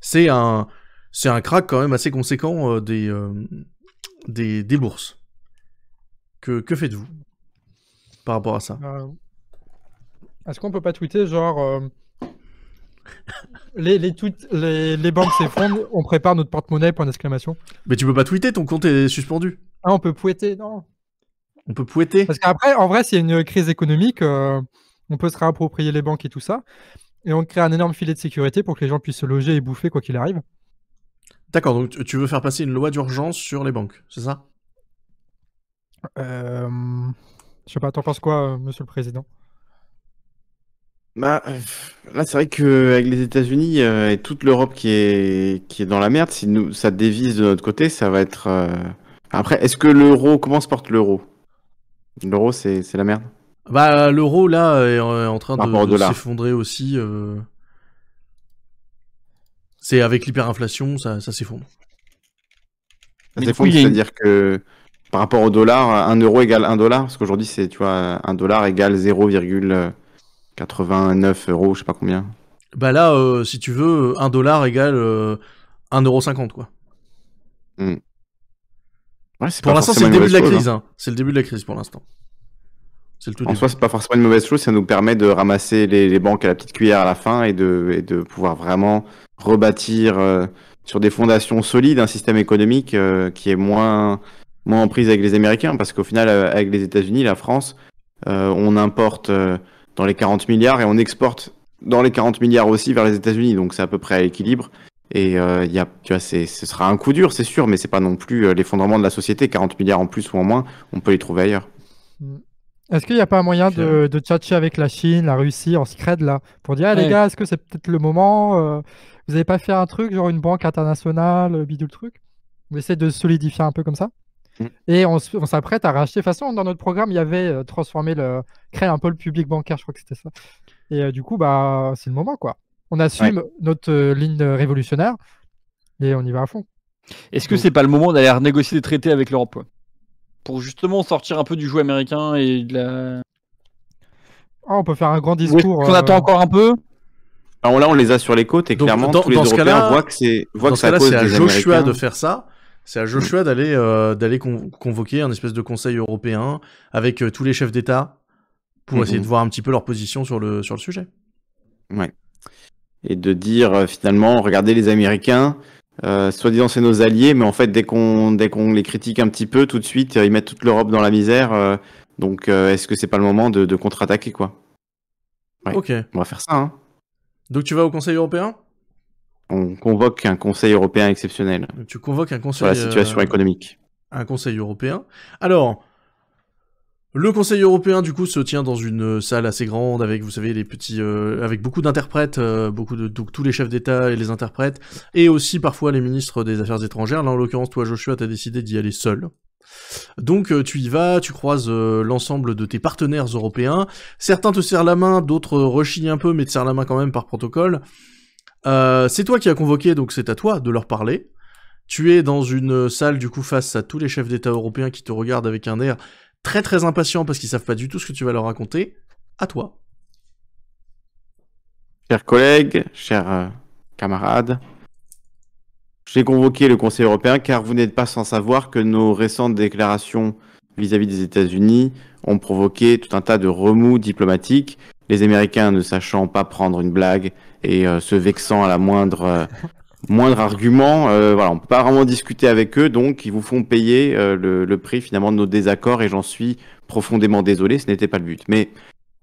C'est un, c'est un crack quand même assez conséquent euh, des, euh, des, des bourses. Que, que faites-vous par rapport à ça? euh, Est-ce qu'on peut pas tweeter genre euh, les, les, tweets, les, les banques s'effondrent, on prépare notre porte-monnaie, point d'exclamation? Mais tu peux pas tweeter, ton compte est suspendu. Ah, on peut pouetter, non? On peut pouetter. Parce qu'après, en vrai, s'il y a une crise économique, euh, on peut se réapproprier les banques et tout ça. Et on crée un énorme filet de sécurité pour que les gens puissent se loger et bouffer quoi qu'il arrive. D'accord, donc tu veux faire passer une loi d'urgence sur les banques, c'est ça? euh... Je sais pas, t'en penses quoi, euh, monsieur le Président? Bah, là, c'est vrai qu'avec les États-Unis euh, et toute l'Europe qui est... qui est dans la merde, si nous... ça dévise de notre côté, ça va être... Euh... Après, est-ce que l'euro... Comment se porte l'euro? L'euro, c'est la merde. Bah, l'euro, là, est en train de, de s'effondrer aussi. Euh... C'est avec l'hyperinflation, ça, ça s'effondre. Ça s'effondre, c'est-à-dire que par rapport au dollar, un euro égale un dollar, parce qu'aujourd'hui, c'est, tu vois, un dollar égale zéro virgule quatre-vingt-neuf euros, je sais pas combien. Bah là, euh, si tu veux, un dollar égale euh, un euro cinquante, quoi. Mm. Ouais, pour l'instant, c'est le début de la chose, crise. Hein. Hein. C'est le début de la crise pour l'instant. En soi, c'est pas forcément une mauvaise chose. Ça nous permet de ramasser les, les banques à la petite cuillère à la fin et de, et de pouvoir vraiment rebâtir euh, sur des fondations solides un système économique euh, qui est moins, moins en prise avec les Américains. Parce qu'au final, euh, avec les États-Unis, la France, euh, on importe euh, dans les quarante milliards et on exporte dans les quarante milliards aussi vers les États-Unis. Donc c'est à peu près à l'équilibre. Et euh, y a, tu vois, ce sera un coup dur, c'est sûr, mais c'est pas non plus euh, l'effondrement de la société. quarante milliards en plus ou en moins, on peut les trouver ailleurs. Est-ce qu'il n'y a pas moyen de, de tchatcher avec la Chine, la Russie, en secret là, pour dire, ah, les ouais. gars, est-ce que c'est peut-être le moment euh, vous n'avez pas fait un truc, genre une banque internationale, bidule truc? On essaie de solidifier un peu comme ça. Mmh. Et on, on s'apprête à racheter. De toute façon, dans notre programme, il y avait euh, transformé, le, créer un pôle public bancaire, je crois que c'était ça. Et euh, du coup, bah, c'est le moment, quoi. On assume ouais. notre euh, ligne révolutionnaire et on y va à fond. Est-ce que c'est pas le moment d'aller renégocier des traités avec l'Europe pour justement sortir un peu du jeu américain et de la... Oh, on peut faire un grand discours. Oui, on euh... attend encore un peu. Alors là, on les a sur les côtes et donc, clairement, dans, tous les dans Européens ce voient que c'est ce à cause des Américains. C'est à Joshua de faire ça. C'est à Joshua d'aller euh, d'aller con convoquer un espèce de Conseil européen avec euh, tous les chefs d'État pour mmh. essayer de voir un petit peu leur position sur le, sur le sujet. Ouais. Et de dire euh, finalement, regardez les Américains, euh, soi-disant c'est nos alliés, mais en fait dès qu'on dès qu'on les critique un petit peu, tout de suite euh, ils mettent toute l'Europe dans la misère. Euh, donc euh, est-ce que c'est pas le moment de, de contre-attaquer, quoi? Ouais. Ok. On va faire ça. Hein. Donc tu vas au Conseil européen? On convoque un Conseil européen exceptionnel. Donc, tu convoques un Conseil européen sur la situation euh, économique. Un Conseil européen. Alors. Le Conseil européen, du coup, se tient dans une salle assez grande avec, vous savez, les petits, euh, avec beaucoup d'interprètes, euh, beaucoup de donc, tous les chefs d'État et les interprètes, et aussi parfois les ministres des Affaires étrangères. Là, en l'occurrence, toi, Joshua, t'as décidé d'y aller seul. Donc, euh, tu y vas, tu croises euh, l'ensemble de tes partenaires européens. Certains te serrent la main, d'autres rechignent un peu, mais te serrent la main quand même par protocole. Euh, c'est toi qui as convoqué, donc c'est à toi de leur parler. Tu es dans une salle, du coup, face à tous les chefs d'État européens qui te regardent avec un air très très impatient parce qu'ils savent pas du tout ce que tu vas leur raconter. À toi. Chers collègues, chers camarades, j'ai convoqué le Conseil européen car vous n'êtes pas sans savoir que nos récentes déclarations vis-à-vis des États-Unis ont provoqué tout un tas de remous diplomatiques, les Américains ne sachant pas prendre une blague et euh, se vexant à la moindre... Euh, moindre argument, euh, voilà, on peut pas vraiment discuter avec eux, donc ils vous font payer euh, le, le prix finalement de nos désaccords et j'en suis profondément désolé, ce n'était pas le but. Mais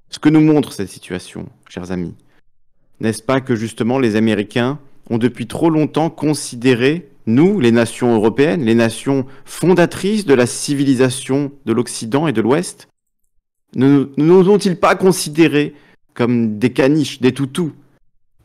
ce que nous montre cette situation, chers amis, n'est-ce pas que justement les Américains ont depuis trop longtemps considéré, nous, les nations européennes, les nations fondatrices de la civilisation de l'Occident et de l'Ouest, ne nous ont-ils pas considérés comme des caniches, des toutous,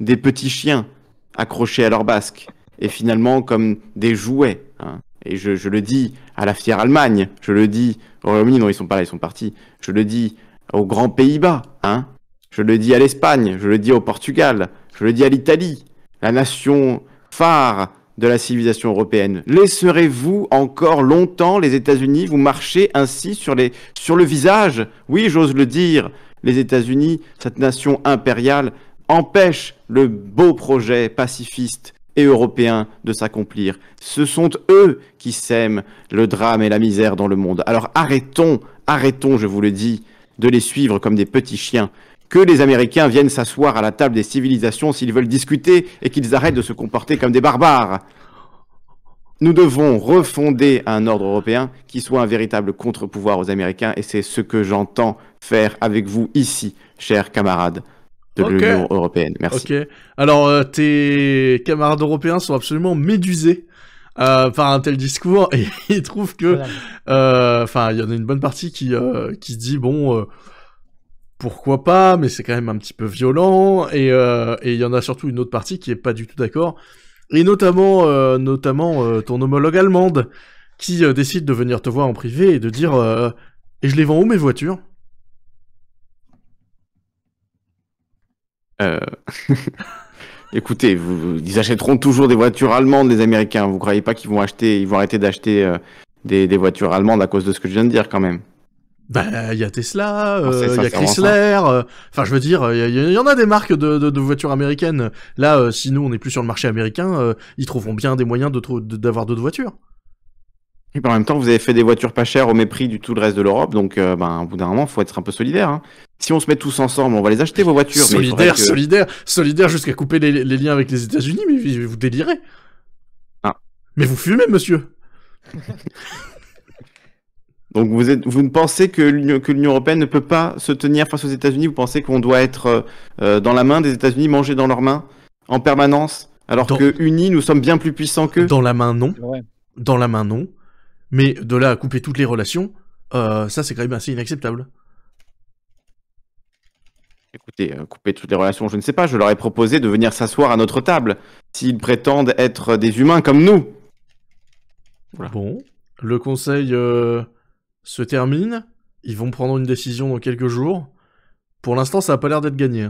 des petits chiens, accrochés à leur basque, et finalement comme des jouets. Hein. Et je, je le dis à la fière Allemagne, je le dis au Royaume-Uni, non ils sont pas là, ils sont partis, je le dis aux grands Pays-Bas, hein. Je le dis à l'Espagne, je le dis au Portugal, je le dis à l'Italie, la nation phare de la civilisation européenne. Laisserez-vous encore longtemps les États-Unis vous marcher ainsi sur, les, sur le visage? Oui, j'ose le dire, les États-Unis, cette nation impériale, empêchent le beau projet pacifiste et européen de s'accomplir. Ce sont eux qui sèment le drame et la misère dans le monde. Alors arrêtons, arrêtons, je vous le dis, de les suivre comme des petits chiens. Que les Américains viennent s'asseoir à la table des civilisations s'ils veulent discuter et qu'ils arrêtent de se comporter comme des barbares. Nous devons refonder un ordre européen qui soit un véritable contre-pouvoir aux Américains, et c'est ce que j'entends faire avec vous ici, chers camarades de okay. l'Union européenne. Merci. Okay. Alors, euh, tes camarades européens sont absolument médusés euh, par un tel discours, et ils trouvent que... Enfin, euh, il y en a une bonne partie qui, euh, qui dit, bon... Euh, pourquoi pas, mais c'est quand même un petit peu violent, et il euh, et y en a surtout une autre partie qui est pas du tout d'accord, et notamment, euh, notamment euh, ton homologue allemande, qui euh, décide de venir te voir en privé et de dire euh, « Et je les vends où, mes voitures ?» euh... Écoutez, vous, ils achèteront toujours des voitures allemandes, les Américains, vous croyez pas qu'ils vont acheter, ils vont arrêter d'acheter euh, des, des voitures allemandes à cause de ce que je viens de dire, quand même. Bah, il y a Tesla, il euh, y a Chrysler, enfin euh, je veux dire, il y, y en a des marques de, de, de voitures américaines. Là, euh, si nous on n'est plus sur le marché américain, euh, ils trouveront bien des moyens d'avoir de, d'autres voitures. Et ben, en même temps, vous avez fait des voitures pas chères au mépris du tout le reste de l'Europe, donc euh, ben, au bout d'un moment, il faut être un peu solidaire. Hein. Si on se met tous ensemble, on va les acheter vos voitures. Solidaire, mais que... solidaire, solidaire jusqu'à couper les, les liens avec les États-Unis, mais vous, vous délirez. Ah. Mais vous fumez, monsieur. Donc vous, êtes, vous ne pensez que l'Union européenne ne peut pas se tenir face aux États-Unis? Vous pensez qu'on doit être euh, dans la main des États-Unis, manger dans leurs mains en permanence, alors dans... que unis, nous sommes bien plus puissants qu'eux? Dans la main, non. Ouais. Dans la main, non. Mais de là à couper toutes les relations, euh, ça c'est quand même assez inacceptable. Écoutez, couper toutes les relations, je ne sais pas. Je leur ai proposé de venir s'asseoir à notre table s'ils prétendent être des humains comme nous. Voilà. Bon, le Conseil... Euh... se termine, ils vont prendre une décision dans quelques jours. Pour l'instant, ça n'a pas l'air d'être gagné.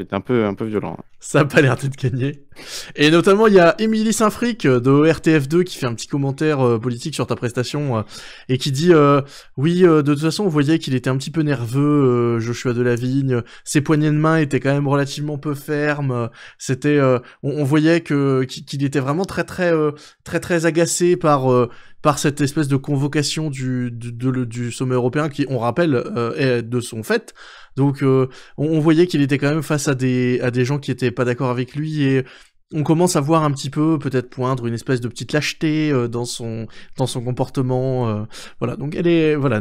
C'est un peu, un peu violent. Ça n'a pas l'air d'être gagné. Et notamment, il y a Émilie Saint-Fric de R T F deux qui fait un petit commentaire euh, politique sur ta prestation euh, et qui dit euh, « Oui, euh, de toute façon, on voyait qu'il était un petit peu nerveux, euh, Joshua Delavigne. Ses poignées de main étaient quand même relativement peu fermes. C'était, euh, on, on voyait que qu'il était vraiment très, très, euh, très, très agacé par... Euh, par cette espèce de convocation du, du, de, du sommet européen qui, on rappelle, euh, est de son fait. Donc, euh, on, on voyait qu'il était quand même face à des, à des gens qui étaient pas d'accord avec lui, et on commence à voir un petit peu, peut-être poindre une espèce de petite lâcheté euh, dans, son, dans son comportement. Euh, voilà, donc elle est... Voilà,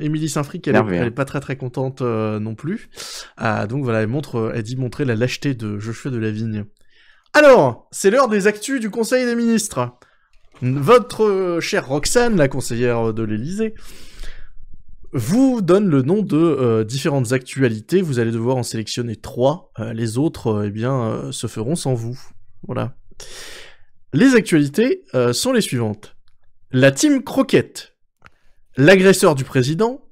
Émilie Saint-Fric, elle, elle est pas très très contente euh, non plus. Ah, donc voilà, elle, montre, elle dit montrer la lâcheté de Joshua Delavigne. Alors, c'est l'heure des actus du Conseil des ministres. Votre chère Roxane, la conseillère de l'Elysée, vous donne le nom de euh, différentes actualités. Vous allez devoir en sélectionner trois. Euh, les autres, euh, eh bien, euh, se feront sans vous. Voilà. Les actualités euh, sont les suivantes. La team Croquette, l'agresseur du président,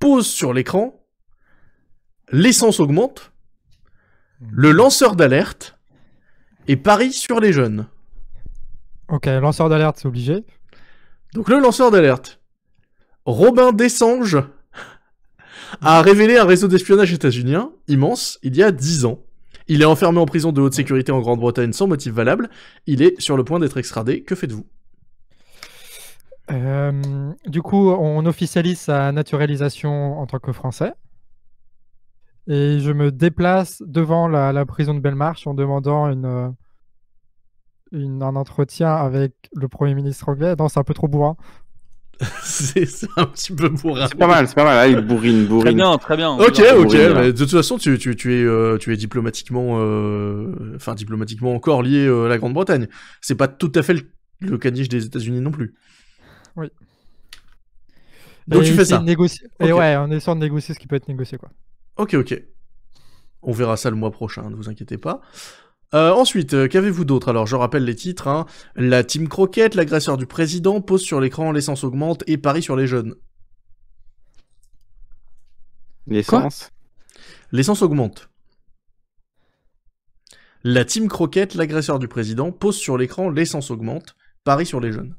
pose sur l'écran, l'essence augmente, le lanceur d'alerte et pari sur les jeunes. Ok, lanceur d'alerte, c'est obligé. Donc le lanceur d'alerte, Robin Dessange a révélé un réseau d'espionnage états-unien immense il y a dix ans. Il est enfermé en prison de haute sécurité en Grande-Bretagne sans motif valable. Il est sur le point d'être extradé. Que faites-vous? euh, Du coup, on officialise sa naturalisation en tant que Français. Et je me déplace devant la, la prison de Belmarsh en demandant une... Une, un entretien avec le Premier ministre anglais. Non, c'est un peu trop bourrin. C'est un petit peu bourrin. C'est pas mal, c'est pas mal. Allez, bourrine, bourrine. Très bien, très bien. Ok, ok. Bourrine, mais de toute façon, tu, tu, tu, es, euh, tu es diplomatiquement, euh, enfin, diplomatiquement encore lié euh, à la Grande-Bretagne. C'est pas tout à fait le, le caniche des États-Unis non plus. Oui. Donc et tu fais ça. Négocie... Okay. Et ouais, on est sûr de négocier ce qui peut être négocié, quoi. Ok, ok. On verra ça le mois prochain, ne vous inquiétez pas. Euh, ensuite, euh, qu'avez-vous d'autre? Alors, je rappelle les titres, hein. La team Croquette, l'agresseur du président, pose sur l'écran, l'essence augmente et parie sur les jeunes. L'essence? L'essence augmente. La team Croquette, l'agresseur du président, pose sur l'écran, l'essence augmente, parie sur les jeunes.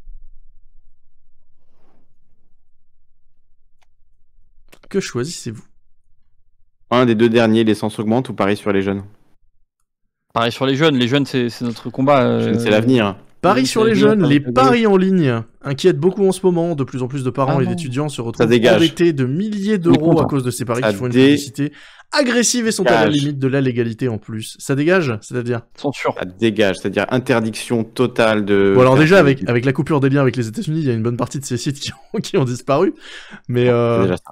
Que choisissez-vous? Un des deux derniers, l'essence augmente ou parie sur les jeunes? Paris sur les jeunes, les jeunes c'est notre combat. Euh... C'est l'avenir. Paris sur les jeunes, les paris en ligne inquiètent beaucoup en ce moment. De plus en plus de parents ah et d'étudiants se retrouvent endettés de milliers d'euros à cause de ces paris ça qui font une publicité agressive et sont dégage. à la limite de la légalité en plus. Ça dégage, c'est-à-dire censure. Ça dégage, c'est-à-dire interdiction totale de. Bon alors déjà avec avec la coupure des liens avec les États-Unis, il y a une bonne partie de ces sites qui ont, qui ont disparu, mais. Euh... C'est déjà ça.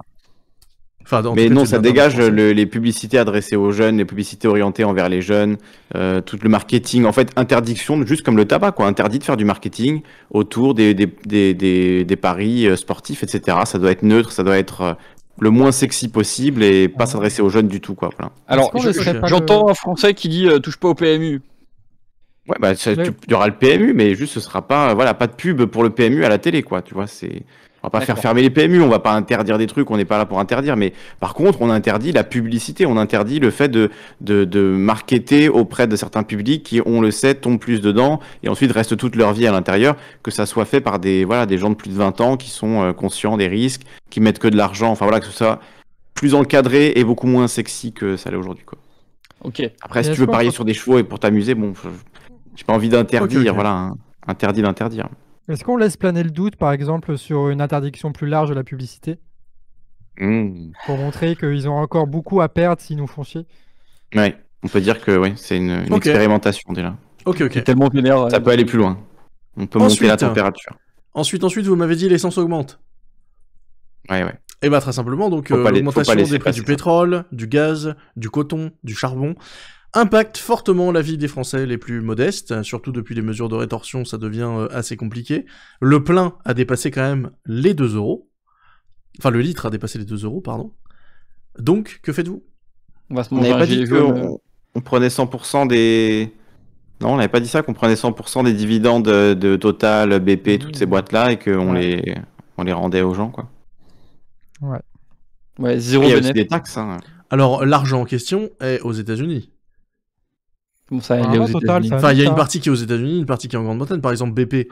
Enfin, mais non, ça dégage le, les publicités adressées aux jeunes, les publicités orientées envers les jeunes, euh, tout le marketing. En fait, interdiction, juste comme le tabac, quoi. Interdit de faire du marketing autour des, des, des, des, des paris sportifs, et cetera. Ça doit être neutre, ça doit être le moins sexy possible et pas s'adresser aux jeunes du tout, quoi. Voilà. Alors, j'entends je, le... un Français qui dit euh, « touche pas au P M U ». Ouais, bah, ça, tu, il y aura le P M U, mais juste, ce sera pas, voilà, pas de pub pour le P M U à la télé, quoi. Tu vois, c'est... On va pas faire fermer les P M U, on va pas interdire des trucs, on n'est pas là pour interdire, mais par contre, on interdit la publicité, on interdit le fait de, de, de marketer auprès de certains publics qui, on le sait, tombent plus dedans et ensuite restent toute leur vie à l'intérieur, que ça soit fait par des, voilà, des gens de plus de vingt ans qui sont conscients des risques, qui mettent que de l'argent, enfin voilà, que ce soit plus encadré et beaucoup moins sexy que ça l'est aujourd'hui, quoi. Ok. Après, si tu veux parier sur des chevaux et pour t'amuser, bon, j'ai pas envie d'interdire, okay, okay. voilà, hein. Interdit d'interdire. Est-ce qu'on laisse planer le doute, par exemple, sur une interdiction plus large de la publicité mmh. pour montrer qu'ils ont encore beaucoup à perdre s'ils nous font chier? Oui, on peut dire que ouais, c'est une, une okay. expérimentation déjà. Ok, ok. C'est tellement généreux, ça euh... peut aller plus loin. On peut ensuite, monter la température. Ensuite, ensuite, vous m'avez dit l'essence augmente. Ouais, ouais. Et bah très simplement, donc euh, l'augmentation des prix du pétrole, du gaz, du coton, du charbon. Impacte fortement la vie des Français les plus modestes, surtout depuis les mesures de rétorsion, ça devient assez compliqué. Le plein a dépassé quand même les deux euros. Enfin, le litre a dépassé les deux euros, pardon. Donc, que faites-vous? On va se On n'avait pas dit qu'on on prenait cent pour cent des... Non, on n'avait pas dit ça, qu'on prenait cent pour cent des dividendes de Total, B P, mmh. toutes ces boîtes-là, et qu'on ouais. les... On les rendait aux gens, quoi. Ouais. Ouais, zéro bénéfice. Il y a aussi des taxes, hein. Alors, l'argent en question est aux États-Unis. Ça, ah, il aux total, ça enfin, il y a une partie qui est aux États-Unis, une partie qui est en Grande-Bretagne. Par exemple, B P,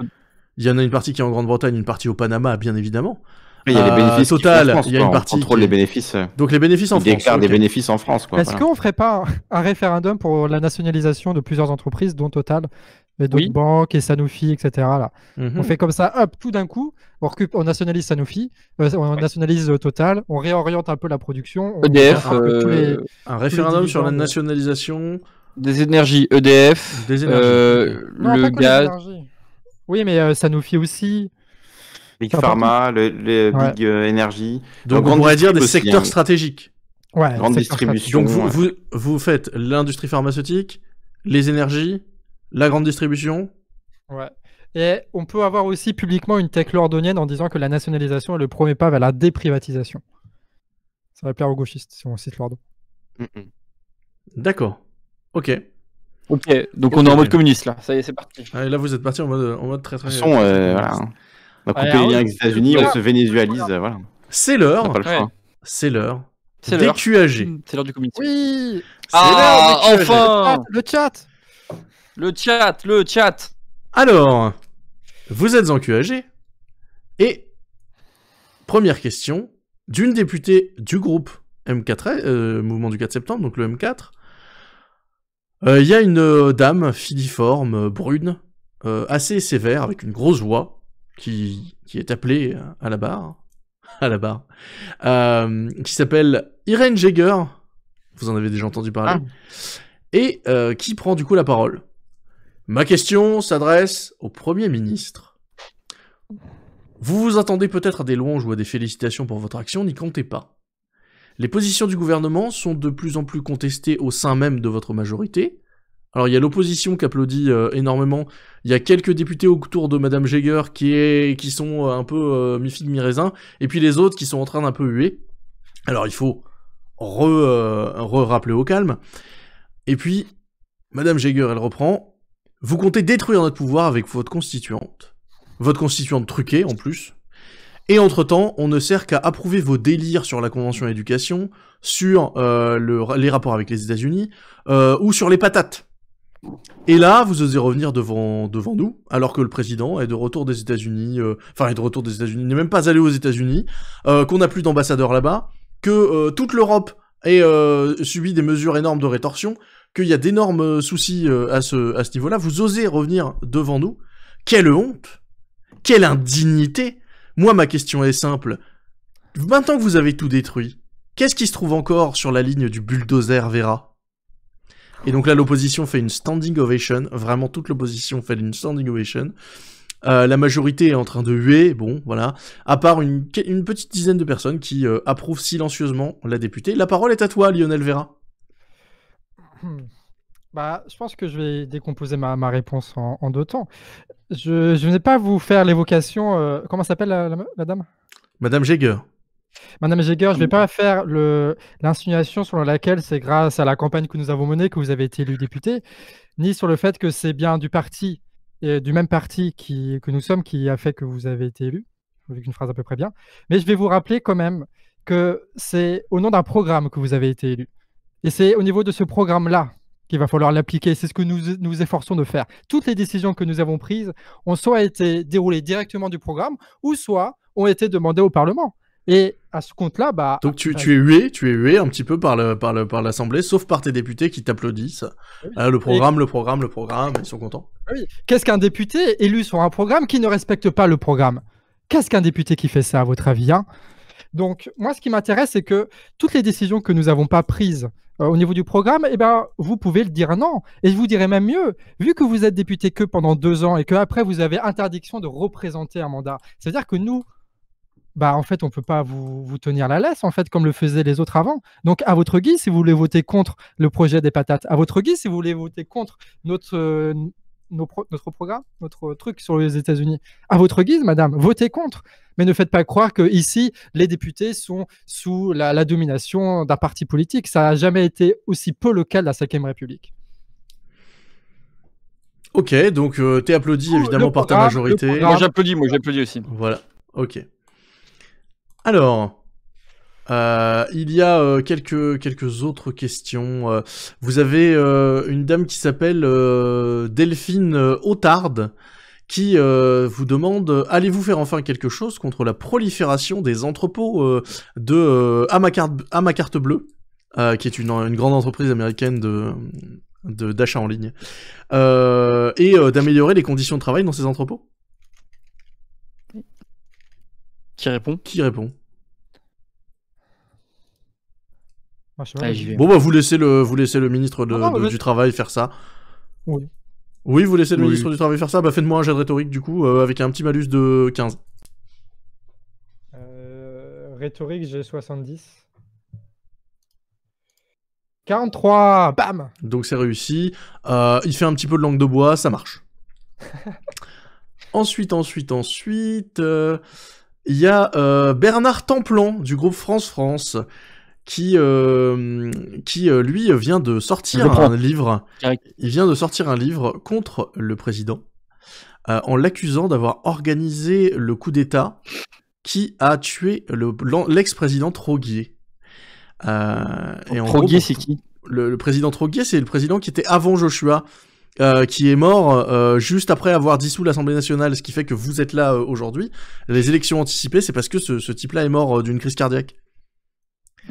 il y en a une partie qui est en Grande-Bretagne, une partie au Panama, bien évidemment. Il y a euh, les bénéfices Total, France, il y a une partie. On contrôle qui... les bénéfices. Donc les bénéfices en France. Déclare okay. des bénéfices en France. Est-ce voilà. qu'on ferait pas un référendum pour la nationalisation de plusieurs entreprises, dont Total, mais d'autres oui. banques et Sanofi, et cetera. Là. Mm-hmm. On fait comme ça, hop, tout d'un coup, on, recupe, on nationalise Sanofi, euh, on ouais. nationalise Total, on réoriente un peu la production. On E D F, un, euh... les, un référendum sur la nationalisation. Des énergies E D F, des énergies. Euh, non, le gaz. Oui, mais euh, Sanofi aussi. Big enfin, Pharma, le, le ouais. Big euh, Energy. Donc on pourrait dire des secteurs stratégiques. Ouais, grande distribution. Donc vous, ouais. vous, vous faites l'industrie pharmaceutique, les énergies, la grande distribution. Ouais. Et on peut avoir aussi publiquement une tech lordonienne en disant que la nationalisation est le premier pas vers la déprivatisation. Ça va plaire aux gauchistes si on cite Lordon. Mm -mm. D'accord. Ok. Ok, donc okay. on est en mode communiste là, ça y est, c'est parti. Ah, et là vous êtes parti en mode, en mode très très... De toute façon, euh, voilà. on va couper Allez, les liens avec les États-Unis, on se vénézualise, voilà. C'est l'heure, ouais. c'est l'heure, c'est l'heure Q A G. C'est l'heure du communiste. Oui, ah, enfin le chat, le chat, le chat. Alors, vous êtes en Q A G, et première question d'une députée du groupe M quatre, euh, Mouvement du quatre septembre, donc le M quatre. Il euh, y a une euh, dame filiforme, euh, brune, euh, assez sévère, avec une grosse voix, qui, qui est appelée à la barre, à la barre, euh, qui s'appelle Irene Jäger, vous en avez déjà entendu parler, ah. et euh, qui prend du coup la parole. Ma question s'adresse au Premier ministre. Vous vous attendez peut-être à des louanges ou à des félicitations pour votre action, n'y comptez pas. Les positions du gouvernement sont de plus en plus contestées au sein même de votre majorité. Alors il y a l'opposition qui applaudit euh, énormément, il y a quelques députés autour de Madame Jäger qui, est... qui sont euh, un peu euh, mi-figue mi-raisin, et puis les autres qui sont en train d'un peu huer. Alors il faut re-rappeler euh, re au calme. Et puis Madame Jäger, elle reprend. Vous comptez détruire notre pouvoir avec votre constituante. Votre constituante truquée, en plus. Et entre-temps, on ne sert qu'à approuver vos délires sur la Convention éducation, sur euh, le, les rapports avec les États-Unis, euh, ou sur les patates. Et là, vous osez revenir devant, devant nous, alors que le président est de retour des États-Unis, enfin, euh, est de retour des États-Unis, n'est même pas allé aux États-Unis, euh, qu'on n'a plus d'ambassadeur là-bas, que euh, toute l'Europe ait euh, subi des mesures énormes de rétorsion, qu'il y a d'énormes soucis euh, à ce, à ce niveau-là. Vous osez revenir devant nous. Quelle honte! Quelle indignité! Moi, ma question est simple. Maintenant que vous avez tout détruit, qu'est-ce qui se trouve encore sur la ligne du bulldozer Vera? Et donc là, l'opposition fait une standing ovation. Vraiment, toute l'opposition fait une standing ovation. Euh, la majorité est en train de huer, bon, voilà. À part une, une petite dizaine de personnes qui euh, approuvent silencieusement la députée. La parole est à toi, Lionel Vera. Hmm. Bah, je pense que je vais décomposer ma, ma réponse en, en deux temps. Je, je ne vais pas vous faire l'évocation... Euh, comment s'appelle la, la, la dame? Madame Jäger. Madame Jäger, je ne vais pas faire l'insinuation selon laquelle c'est grâce à la campagne que nous avons menée que vous avez été élu député, ni sur le fait que c'est bien du parti, et du même parti qui, que nous sommes qui a fait que vous avez été élu, avec une phrase à peu près bien. Mais je vais vous rappeler quand même que c'est au nom d'un programme que vous avez été élu. Et c'est au niveau de ce programme-là qu'il va falloir l'appliquer. C'est ce que nous nous efforçons de faire. Toutes les décisions que nous avons prises ont soit été déroulées directement du programme, ou soit ont été demandées au Parlement. Et à ce compte-là, bah... Donc tu, tu, es hué, tu es hué un petit peu par l'Assemblée, par le, par sauf par tes députés qui t'applaudissent. Oui. Ah, le programme, et... le programme, le programme, ils sont contents. Oui. Qu'est-ce qu'un député élu sur un programme qui ne respecte pas le programme? Qu'est-ce qu'un député qui fait ça, à votre avis, hein? Donc, moi, ce qui m'intéresse, c'est que toutes les décisions que nous n'avons pas prises euh, au niveau du programme, eh ben, vous pouvez le dire non. Et je vous dirais même mieux, vu que vous êtes député que pendant deux ans et qu'après, vous avez interdiction de représenter un mandat. C'est-à-dire que nous, bah, en fait, on ne peut pas vous, vous tenir la laisse, en fait, comme le faisaient les autres avant. Donc, à votre guise, si vous voulez voter contre le projet des patates, à votre guise, si vous voulez voter contre notre... Euh, Pro notre programme, notre truc sur les États-Unis. À votre guise, madame, votez contre. Mais ne faites pas croire que ici les députés sont sous la, la domination d'un parti politique. Ça n'a jamais été aussi peu le cas de la cinquième République. Ok, donc euh, t'es applaudi évidemment par ta majorité. Moi j'applaudis, moi j'applaudis aussi. Voilà, ok. Alors... Euh, il y a euh, quelques, quelques autres questions. Euh, vous avez euh, une dame qui s'appelle euh, Delphine Autarde qui euh, vous demande « Allez-vous faire enfin quelque chose contre la prolifération des entrepôts euh, de euh, à, ma carte, à ma carte bleue euh, ?» qui est une, une grande entreprise américaine de, de, d'achat en ligne. Euh, et euh, d'améliorer les conditions de travail dans ces entrepôts. Qui répond ? Qui répond ? Ah, bon bah vous laissez le, vous laissez le ministre de, ah non, de, je... du Travail faire ça. Oui, oui vous laissez le oui. ministre du Travail faire ça, bah faites-moi un jet de rhétorique du coup, euh, avec un petit malus de quinze. Euh, rhétorique, j'ai soixante-dix. quarante-trois, bam. Donc c'est réussi, euh, il fait un petit peu de langue de bois, ça marche. ensuite, ensuite, ensuite, il euh, y a euh, Bernard Templan du groupe France-France. qui, euh, qui lui, vient de sortir un livre. Il vient de sortir un livre contre le président, euh, en l'accusant d'avoir organisé le coup d'État qui a tué l'ex-président Troguier. Euh, Troguier, c'est qui? Le, le président Troguier, c'est le président qui était avant Joshua, euh, qui est mort euh, juste après avoir dissous l'Assemblée nationale, ce qui fait que vous êtes là euh, aujourd'hui. Les élections anticipées, c'est parce que ce, ce type-là est mort euh, d'une crise cardiaque.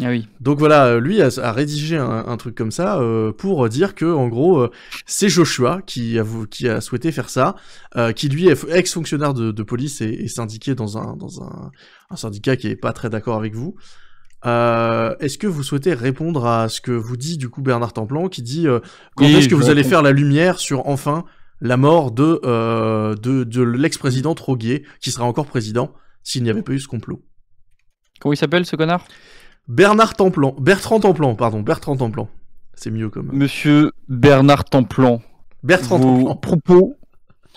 Ah oui. Donc voilà, lui a, a rédigé un, un truc comme ça euh, pour dire que, en gros, euh, c'est Joshua qui a, qui a souhaité faire ça, euh, qui lui est ex-fonctionnaire de, de police et, et syndiqué dans un, dans un, un syndicat qui est pas très d'accord avec vous. Euh, est-ce que vous souhaitez répondre à ce que vous dit du coup Bernard Templan qui dit euh, quand oui, est-ce que vous allez faire la lumière sur enfin la mort de, euh, de, de l'ex-président Troguier qui sera encore président s'il n'y avait pas eu ce complot? Comment il s'appelle ce connard? Bernard Templan, Bertrand Templan, pardon, Bertrand Templan, c'est mieux comme... Monsieur Bernard Templan, Bertrand vos Templan. propos,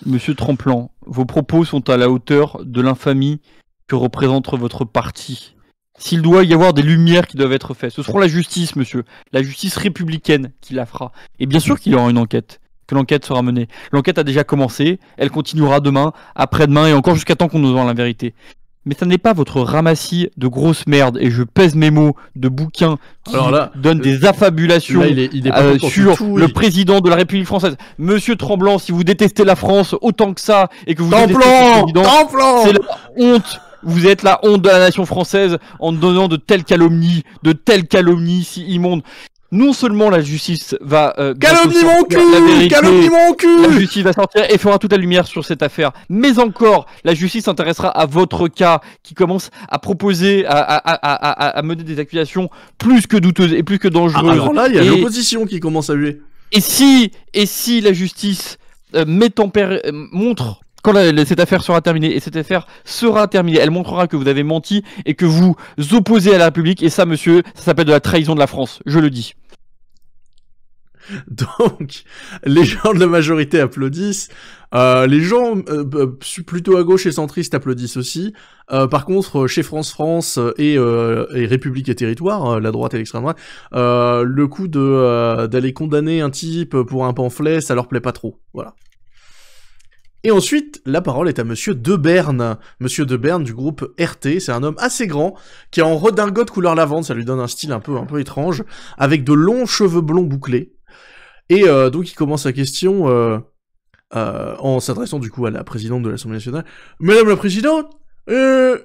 Monsieur Templan, vos propos sont à la hauteur de l'infamie que représente votre parti. s'il doit y avoir des lumières qui doivent être faites, ce sera la justice, monsieur, la justice républicaine qui la fera. Et bien sûr qu'il y aura une enquête, que l'enquête sera menée. L'enquête a déjà commencé, elle continuera demain, après-demain et encore jusqu'à temps qu'on nous donne la vérité. Mais ça n'est pas votre ramassis de grosses merdes, et je pèse mes mots, de bouquins qui Alors là, donnent euh, des affabulations là, il est, il est euh, sur tout, le il... président de la République française. Monsieur Tremblant, si vous détestez la France autant que ça, et que vous Tremblant, détestez le président, c'est la honte. Vous êtes la honte de la nation française en donnant de telles calomnies, de telles calomnies si immondes. Non seulement la justice va... Euh, calomnie mon cul, la vérité, calomnie mon cul. La justice va sortir et fera toute la lumière sur cette affaire. Mais encore, la justice s'intéressera à votre cas qui commence à proposer, à, à, à, à, à mener des accusations plus que douteuses et plus que dangereuses. Ah, alors là, il y a et... l'opposition qui commence à huer. Et si, et si la justice euh, met en per... montre... Quand la, la, cette affaire sera terminée, et cette affaire sera terminée, elle montrera que vous avez menti et que vous opposez à la République, et ça, monsieur, ça s'appelle de la trahison de la France, je le dis. Donc, les gens de la majorité applaudissent, euh, les gens euh, plutôt à gauche et centristes applaudissent aussi, euh, par contre, chez France-France et, euh, et République et Territoire, la droite et l'extrême droite, euh, le coup de euh, d'aller condamner un type pour un pamphlet, ça leur plaît pas trop, voilà. Et ensuite, la parole est à Monsieur De Berne. Monsieur De Berne du groupe R T, c'est un homme assez grand, qui est en redingote couleur lavande, ça lui donne un style un peu, un peu étrange, avec de longs cheveux blonds bouclés. Et euh, donc il commence sa question euh, euh, en s'adressant du coup à la présidente de l'Assemblée nationale. « Madame la présidente, euh,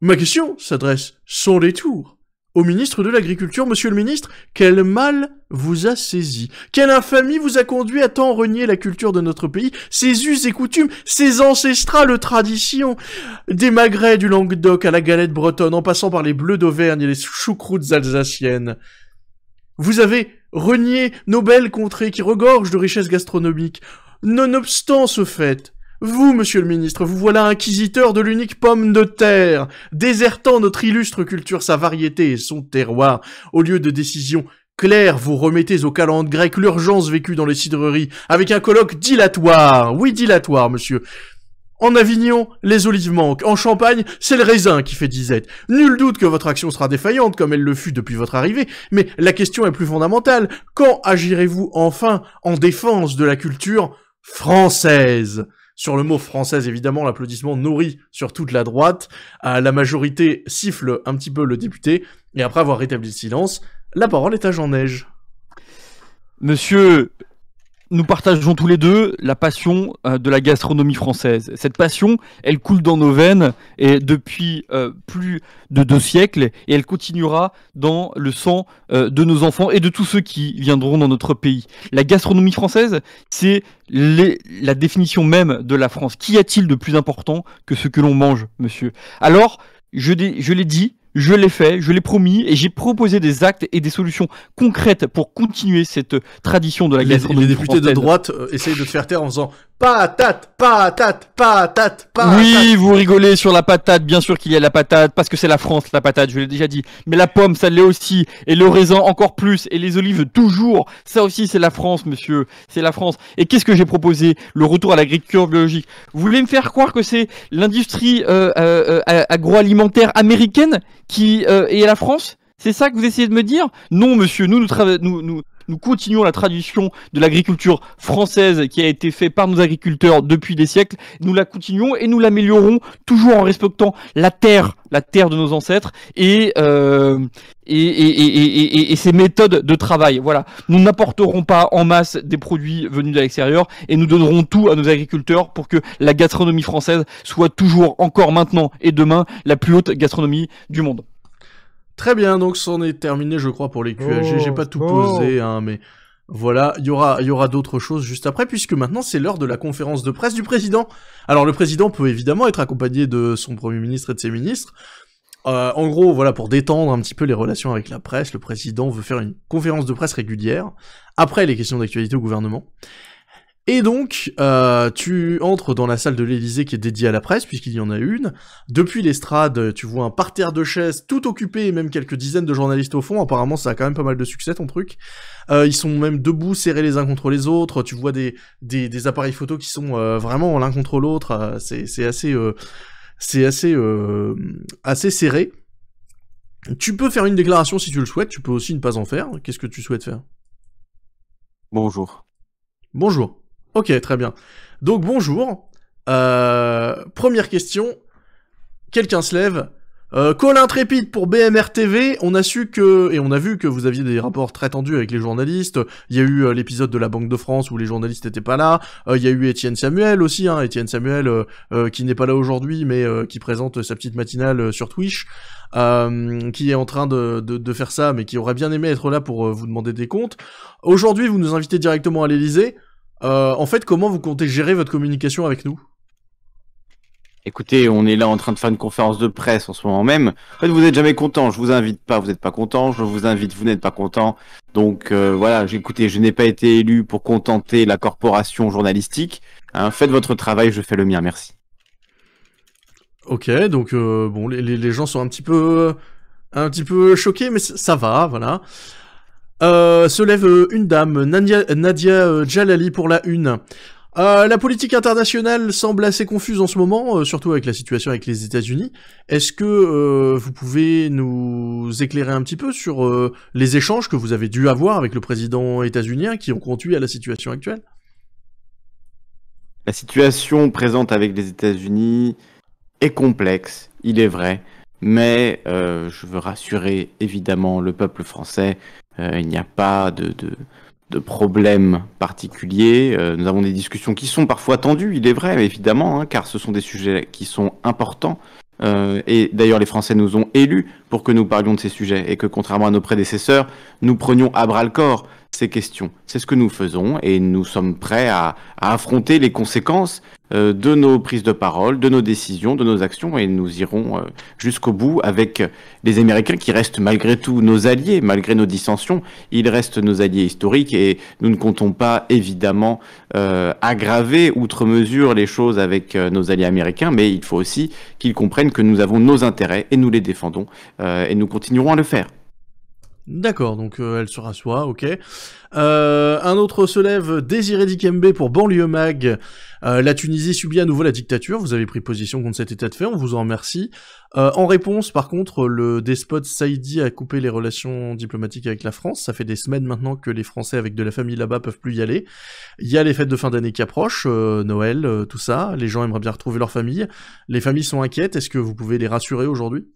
ma question s'adresse sans détour au ministre de l'Agriculture. Monsieur le ministre, quel mal vous a saisi? Quelle infamie vous a conduit à tant renier la culture de notre pays, ses us et coutumes, ses ancestrales traditions? Des magrets du Languedoc à la galette bretonne, en passant par les bleus d'Auvergne et les choucroutes alsaciennes. Vous avez renié nos belles contrées qui regorgent de richesses gastronomiques. Nonobstant ce fait, vous, monsieur le ministre, vous voilà inquisiteur de l'unique pomme de terre, désertant notre illustre culture, sa variété et son terroir. Au lieu de décisions claires, vous remettez au calendrier grec l'urgence vécue dans les cidreries, avec un colloque dilatoire, oui dilatoire, monsieur. En Avignon, les olives manquent, en Champagne, c'est le raisin qui fait disette. Nul doute que votre action sera défaillante, comme elle le fut depuis votre arrivée, mais la question est plus fondamentale. Quand agirez-vous enfin en défense de la culture française ? Sur le mot « française », évidemment, l'applaudissement nourrit sur toute la droite. Euh, la majorité siffle un petit peu le député. Et après avoir rétabli le silence, la parole est à Jean Neige. Monsieur, nous partageons tous les deux la passion euh, de la gastronomie française. Cette passion, elle coule dans nos veines et depuis euh, plus de deux siècles. Et elle continuera dans le sang euh, de nos enfants et de tous ceux qui viendront dans notre pays. La gastronomie française, c'est... Les, la définition même de la France. Qu'y a-t-il de plus important que ce que l'on mange, monsieur? Alors, je, je l'ai dit, je l'ai fait, je l'ai promis, et j'ai proposé des actes et des solutions concrètes pour continuer cette tradition de la gastronomie. Les, les députés française. De droite euh, essayent de te faire taire en faisant patate, patate, patate, patate. Oui, vous rigolez sur la patate, bien sûr qu'il y a la patate, parce que c'est la France, la patate, je l'ai déjà dit. Mais la pomme, ça l'est aussi, et le raisin encore plus, et les olives toujours. Ça aussi, c'est la France, monsieur, c'est la France. Et qu'est-ce que j'ai proposé? Le retour à l'agriculture biologique. Vous voulez me faire croire que c'est l'industrie euh, euh, euh, agroalimentaire américaine qui euh, est à la France? C'est ça que vous essayez de me dire? Non, monsieur, nous, nous, nous, nous, nous continuons la tradition de l'agriculture française qui a été faite par nos agriculteurs depuis des siècles. Nous la continuons et nous l'améliorons toujours en respectant la terre, la terre de nos ancêtres et, euh, et, et, et, et, et, et ses méthodes de travail. Voilà. Nous n'apporterons pas en masse des produits venus de l'extérieur et nous donnerons tout à nos agriculteurs pour que la gastronomie française soit toujours, encore maintenant et demain, la plus haute gastronomie du monde. Très bien, donc c'en est terminé, je crois, pour les Q A G. Oh, j'ai pas tout oh. posé, hein, mais voilà, il y aura, y aura d'autres choses juste après, puisque maintenant c'est l'heure de la conférence de presse du président. Alors le président peut évidemment être accompagné de son Premier ministre et de ses ministres. Euh, en gros, voilà, pour détendre un petit peu les relations avec la presse, le président veut faire une conférence de presse régulière, après les questions d'actualité au gouvernement. Et donc, euh, tu entres dans la salle de l'Élysée qui est dédiée à la presse, puisqu'il y en a une. Depuis l'estrade, tu vois un parterre de chaises tout occupé, et même quelques dizaines de journalistes au fond. Apparemment, ça a quand même pas mal de succès, ton truc. Euh, ils sont même debout, serrés les uns contre les autres. Tu vois des, des, des appareils photos qui sont euh, vraiment l'un contre l'autre. C'est assez, euh, c'est assez, euh, assez serré. Tu peux faire une déclaration si tu le souhaites, tu peux aussi ne pas en faire. Qu'est-ce que tu souhaites faire? Bonjour. Bonjour. Ok, très bien. Donc bonjour. Euh, première question. Quelqu'un se lève. Euh, Colin Trépide pour B M R T V. On a su que, et on a vu que vous aviez des rapports très tendus avec les journalistes. Il y a eu euh, l'épisode de la Banque de France où les journalistes n'étaient pas là. Euh, il y a eu Étienne Samuel aussi, hein. Étienne Samuel euh, euh, qui n'est pas là aujourd'hui, mais euh, qui présente sa petite matinale euh, sur Twitch, euh, qui est en train de, de, de faire ça, mais qui aurait bien aimé être là pour euh, vous demander des comptes. Aujourd'hui, vous nous invitez directement à l'Élysée. Euh, en fait, comment vous comptez gérer votre communication avec nous? Écoutez, on est là en train de faire une conférence de presse en ce moment même. En fait, vous n'êtes jamais content. Je vous invite pas, vous n'êtes pas content. Je vous invite, vous n'êtes pas content. Donc euh, voilà, écoutez, je n'ai pas été élu pour contenter la corporation journalistique. Hein, faites votre travail, je fais le mien, merci. Ok, donc euh, bon, les, les gens sont un petit peu, un petit peu choqués, mais ça va, voilà. Euh, se lève une dame, Nadia, Nadia Jalali pour la une. Euh, la politique internationale semble assez confuse en ce moment, euh, surtout avec la situation avec les États-Unis. Est-ce que euh, vous pouvez nous éclairer un petit peu sur euh, les échanges que vous avez dû avoir avec le président états-unien qui ont conduit à la situation actuelle? La situation présente avec les États-Unis est complexe, il est vrai, mais euh, je veux rassurer évidemment le peuple français, euh, il n'y a pas de... de... de problèmes particuliers. Euh, nous avons des discussions qui sont parfois tendues, il est vrai, évidemment, hein, car ce sont des sujets qui sont importants. Euh, et d'ailleurs, les Français nous ont élus pour que nous parlions de ces sujets et que, contrairement à nos prédécesseurs, nous prenions à bras-le-corps ces questions. C'est ce que nous faisons et nous sommes prêts à, à affronter les conséquences euh, de nos prises de parole, de nos décisions, de nos actions, et nous irons euh, jusqu'au bout avec les Américains qui restent malgré tout nos alliés, malgré nos dissensions. Ils restent nos alliés historiques et nous ne comptons pas évidemment euh, aggraver outre mesure les choses avec euh, nos alliés américains, mais il faut aussi qu'ils comprennent que nous avons nos intérêts et nous les défendons euh, et nous continuerons à le faire. D'accord, donc euh, elle se rassoit, ok. Euh, un autre se lève, Désiré Dikembe pour Banlieue Mag. Euh, la Tunisie subit à nouveau la dictature, vous avez pris position contre cet état de fait, on vous en remercie. Euh, en réponse, par contre, le despote Saïdi a coupé les relations diplomatiques avec la France, ça fait des semaines maintenant que les Français avec de la famille là-bas peuvent plus y aller. Il y a les fêtes de fin d'année qui approchent, euh, Noël, euh, tout ça, les gens aimeraient bien retrouver leur famille. Les familles sont inquiètes, est-ce que vous pouvez les rassurer aujourd'hui?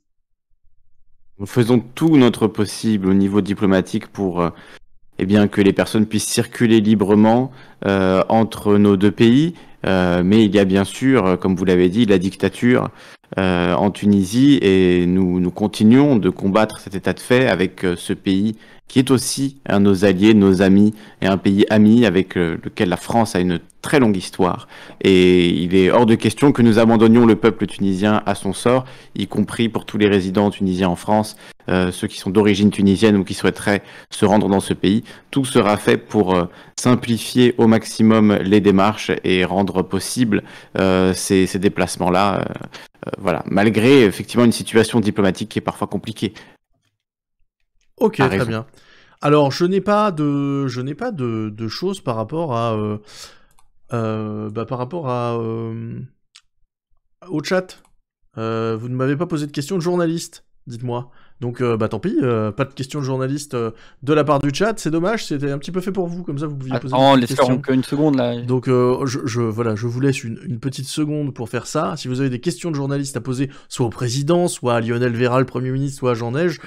Nous faisons tout notre possible au niveau diplomatique pour euh, eh bien, que les personnes puissent circuler librement euh, entre nos deux pays. Euh, mais il y a bien sûr, comme vous l'avez dit, la dictature euh, en Tunisie et nous, nous continuons de combattre cet état de fait avec euh, ce pays qui est aussi un de nos alliés, nos amis, et un pays ami avec euh, lequel la France a une très longue histoire. Et il est hors de question que nous abandonnions le peuple tunisien à son sort, y compris pour tous les résidents tunisiens en France, euh, ceux qui sont d'origine tunisienne ou qui souhaiteraient se rendre dans ce pays. Tout sera fait pour euh, simplifier au maximum les démarches et rendre possible euh, ces, ces déplacements-là. Euh, euh, voilà, malgré effectivement une situation diplomatique qui est parfois compliquée. Ok, très bien. Alors, je n'ai pas de, je n'ai pas de, de choses par rapport à, euh, euh, bah, par rapport à, euh, au chat. Euh, vous ne m'avez pas posé de questions de journaliste, dites-moi. Donc, euh, bah, tant pis, euh, pas de questions de journaliste euh, de la part du chat. C'est dommage, c'était un petit peu fait pour vous, comme ça vous pouviez Attends, poser. Oh, laissez-moi qu'une seconde là. Donc, euh, je, je, voilà, je vous laisse une, une petite seconde pour faire ça. Si vous avez des questions de journaliste à poser, soit au président, soit à Lionel Vera, le Premier ministre, soit à Jean Neige,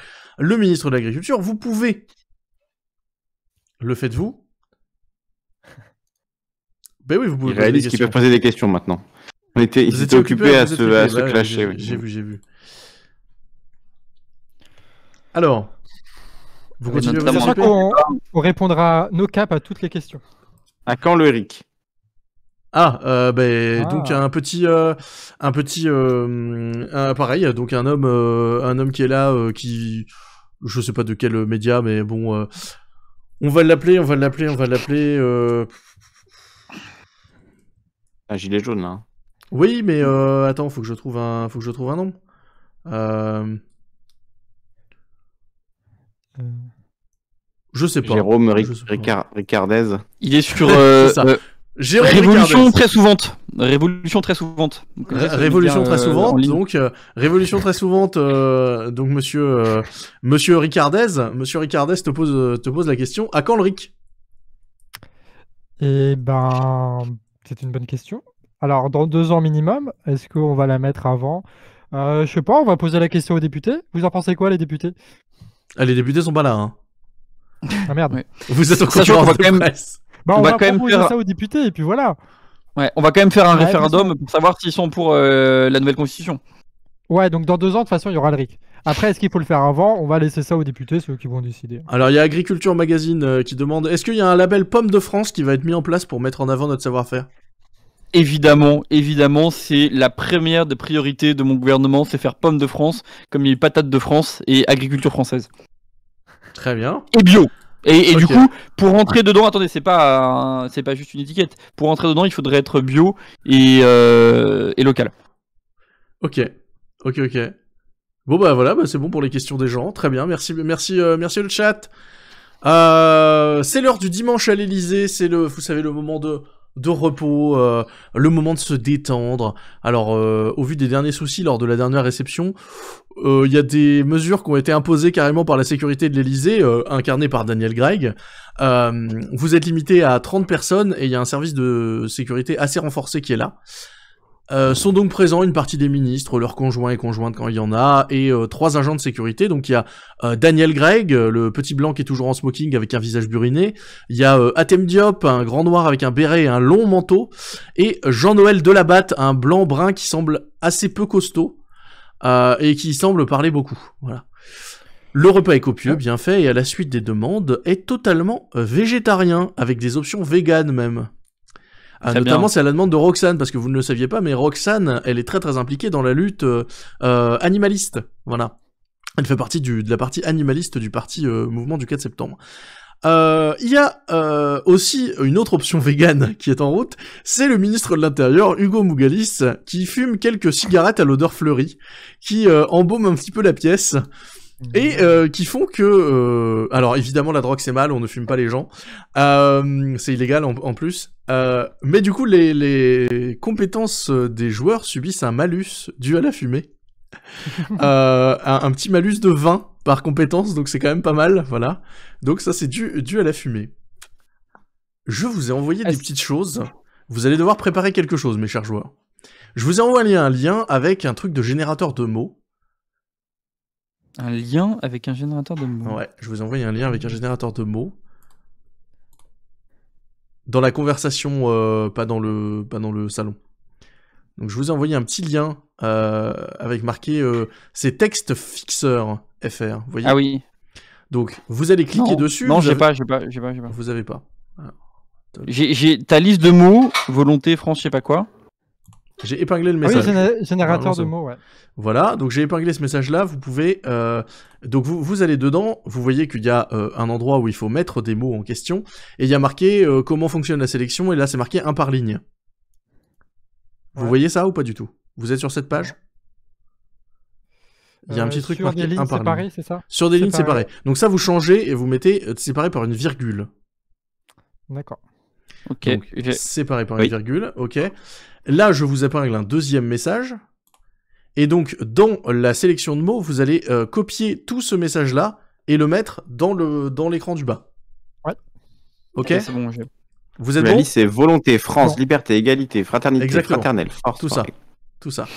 le ministre de l'Agriculture, vous pouvez. Le faites-vous? Ben oui, vous pouvez. Il réalise qu'ils peuvent poser des questions maintenant. On était, ils étaient occupés à se, à se clasher. Oui. J'ai vu, j'ai vu. Alors, vous continuez à vous occuper. On, on répondra nos caps à toutes les questions. À quand le Eric? Ah, euh, ben, ah, donc un petit, euh, un petit, euh, un, pareil, donc un homme, euh, un homme qui est là, euh, qui, je sais pas de quel média, mais bon, euh, on va l'appeler, on va l'appeler, on va l'appeler. Euh... Un gilet jaune là. Oui, mais euh, attends, faut que je trouve un, faut que je trouve un nom. Euh... Euh... Je sais pas. Jérôme Ric Ricard Ricardez. Il est sur. Euh... Jérôme Révolution très souvente. Révolution très souvente. Donc, là, révolution, très souvent, euh, donc, euh, révolution très souvente. Donc révolution très souvente. Donc monsieur euh, monsieur Ricardez, monsieur Ricardez te pose te pose la question. À quand le R I C? Eh ben, c'est une bonne question. Alors dans deux ans minimum, est-ce qu'on va la mettre avant? euh, Je sais pas. On va poser la question aux députés. Vous en pensez quoi, les députés? Ah, les députés sont pas là. Hein. Ah merde. Oui. Vous êtes en concurrence de presse. Bah, on, on va, va quand même faire ça aux députés et puis voilà. Ouais, on va quand même faire un ouais, référendum pour savoir s'ils sont pour euh, la nouvelle constitution. Ouais, donc dans deux ans de toute façon il y aura le R I C. Après, est-ce qu'il faut le faire avant? On va laisser ça aux députés, c'est eux qui vont décider. Alors il y a Agriculture Magazine euh, qui demande: est-ce qu'il y a un label Pomme de France qui va être mis en place pour mettre en avant notre savoir-faire? Évidemment, évidemment, c'est la première des priorités de mon gouvernement, c'est faire Pomme de France, comme il y a eu Patate de France et Agriculture française. Très bien. Et bio. Et, et okay. Du coup, pour rentrer dedans, attendez, c'est pas, c'est pas juste une étiquette. Pour rentrer dedans, il faudrait être bio et, euh, et local. Ok, ok, ok. Bon bah voilà, bah, c'est bon pour les questions des gens. Très bien, merci, merci, euh, merci le chat. Euh, c'est l'heure du dimanche à l'Elysée. C'est le, vous savez, le moment de. de repos, euh, le moment de se détendre. Alors, euh, au vu des derniers soucis lors de la dernière réception, il euh, y a des mesures qui ont été imposées carrément par la sécurité de l'Elysée, euh, incarnée par Daniel Gregg. Euh, vous êtes limité à trente personnes et il y a un service de sécurité assez renforcé qui est là. Euh, sont donc présents une partie des ministres, leurs conjoints et conjointes quand il y en a, et euh, trois agents de sécurité. Donc il y a euh, Daniel Gregg, le petit blanc qui est toujours en smoking avec un visage buriné. Il y a euh, Hatem Diop, un grand noir avec un béret et un long manteau. Et Jean-Noël Delabatte, un blanc brun qui semble assez peu costaud, euh, et qui semble parler beaucoup. Voilà. Le repas est copieux, bien fait, et à la suite des demandes, est totalement euh, végétarien, avec des options véganes même. Ah, notamment c'est à la demande de Roxane, parce que vous ne le saviez pas, mais Roxane, elle est très très impliquée dans la lutte euh, euh, animaliste. Voilà, elle fait partie du, de la partie animaliste du parti euh, Mouvement du quatre septembre. Il euh, y a euh, aussi une autre option végane qui est en route, c'est le ministre de l'Intérieur, Hugo Mougalis, qui fume quelques cigarettes à l'odeur fleurie, qui euh, embaume un petit peu la pièce... Et euh, qui font que... Euh, alors évidemment la drogue c'est mal, on ne fume pas les gens, euh, c'est illégal en, en plus, euh, mais du coup les, les compétences des joueurs subissent un malus dû à la fumée, euh, un, un petit malus de vingt par compétence, donc c'est quand même pas mal, voilà, donc ça c'est dû, dû à la fumée. Je vous ai envoyé des petites choses, vous allez devoir préparer quelque chose mes chers joueurs. Je vous ai envoyé un lien avec un truc de générateur de mots. Un lien avec un générateur de mots. Ouais, je vous envoie un lien avec un générateur de mots. Dans la conversation, euh, pas, dans le, pas dans le salon. Donc je vous ai envoyé un petit lien euh, avec marqué euh, c'est texte fixeur F R. Vous voyez? Ah oui. Donc vous allez cliquer non. dessus. Non, j'ai pas, j'ai pas, j'ai pas, j'ai pas. Vous avez pas. J'ai ta liste de mots, volonté, France, je sais pas quoi. J'ai épinglé le message. Ah oui, générateur de mots, ouais. Voilà, donc j'ai épinglé ce message-là, vous pouvez... Euh, donc vous, vous allez dedans, vous voyez qu'il y a euh, un endroit où il faut mettre des mots en question, et il y a marqué euh, comment fonctionne la sélection, et là c'est marqué un par ligne. Vous ouais. voyez ça ou pas du tout? Vous êtes sur cette page? Il y a un euh, petit truc marqué un par ligne. C'est ça? Sur des lignes séparées. Donc ça vous changez et vous mettez euh, séparé par une virgule. D'accord. Ok. Donc, séparé par oui. une virgule, ok. Là, je vous épingle un deuxième message. Et donc, dans la sélection de mots, vous allez euh, copier tout ce message-là et le mettre dans le dans l'écran du bas. Ouais. Ok. Ouais, c'est bon, je... Vous êtes bon ? La liste c'est volonté, France, non. liberté, égalité, fraternité, Exactement. fraternelle, force, tout ça, tout ça.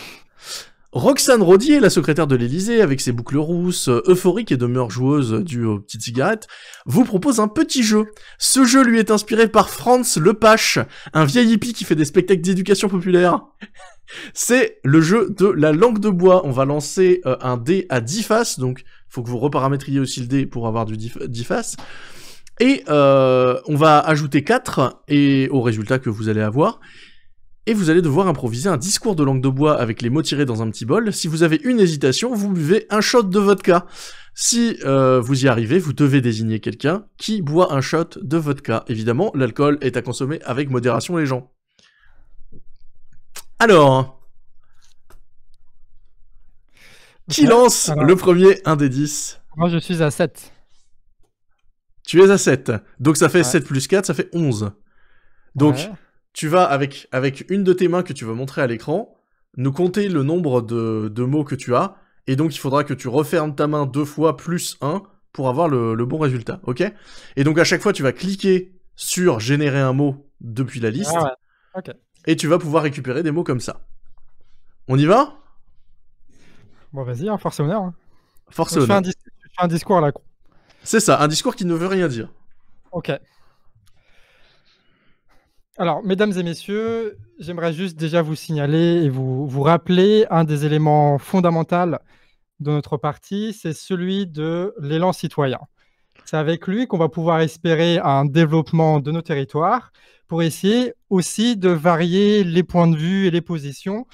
Roxane Rodier, la secrétaire de l'Elysée, avec ses boucles rousses, euphorique et demeure joueuse due aux petites cigarettes, vous propose un petit jeu. Ce jeu lui est inspiré par Franz Lepage, un vieil hippie qui fait des spectacles d'éducation populaire. C'est le jeu de la langue de bois. On va lancer euh, un dé à dix faces, donc faut que vous reparamétriez aussi le dé pour avoir du dix faces. Et euh, on va ajouter quatre et au résultat que vous allez avoir. Et vous allez devoir improviser un discours de langue de bois avec les mots tirés dans un petit bol. Si vous avez une hésitation, vous buvez un shot de vodka. Si euh, vous y arrivez, vous devez désigner quelqu'un qui boit un shot de vodka. Évidemment, l'alcool est à consommer avec modération, les gens. Alors... Qui lance Alors... le premier un des dix? Moi, je suis à sept. Tu es à sept. Donc ça fait ouais. sept plus quatre, ça fait onze. Donc... Ouais. tu vas, avec, avec une de tes mains que tu veux montrer à l'écran, nous compter le nombre de, de mots que tu as, et donc il faudra que tu refermes ta main deux fois plus un pour avoir le, le bon résultat, ok? Et donc à chaque fois, tu vas cliquer sur « Générer un mot » depuis la liste, ah ouais. Okay. Et tu vas pouvoir récupérer des mots comme ça. On y va? Bon, vas-y, hein, force et honneur. Hein. Force et honneur. Je fais un discours à la con. C'est ça, un discours qui ne veut rien dire. Ok. Alors, mesdames et messieurs, j'aimerais juste déjà vous signaler et vous, vous rappeler un des éléments fondamentaux de notre parti, c'est celui de l'élan citoyen. C'est avec lui qu'on va pouvoir espérer un développement de nos territoires pour essayer aussi de varier les points de vue et les positions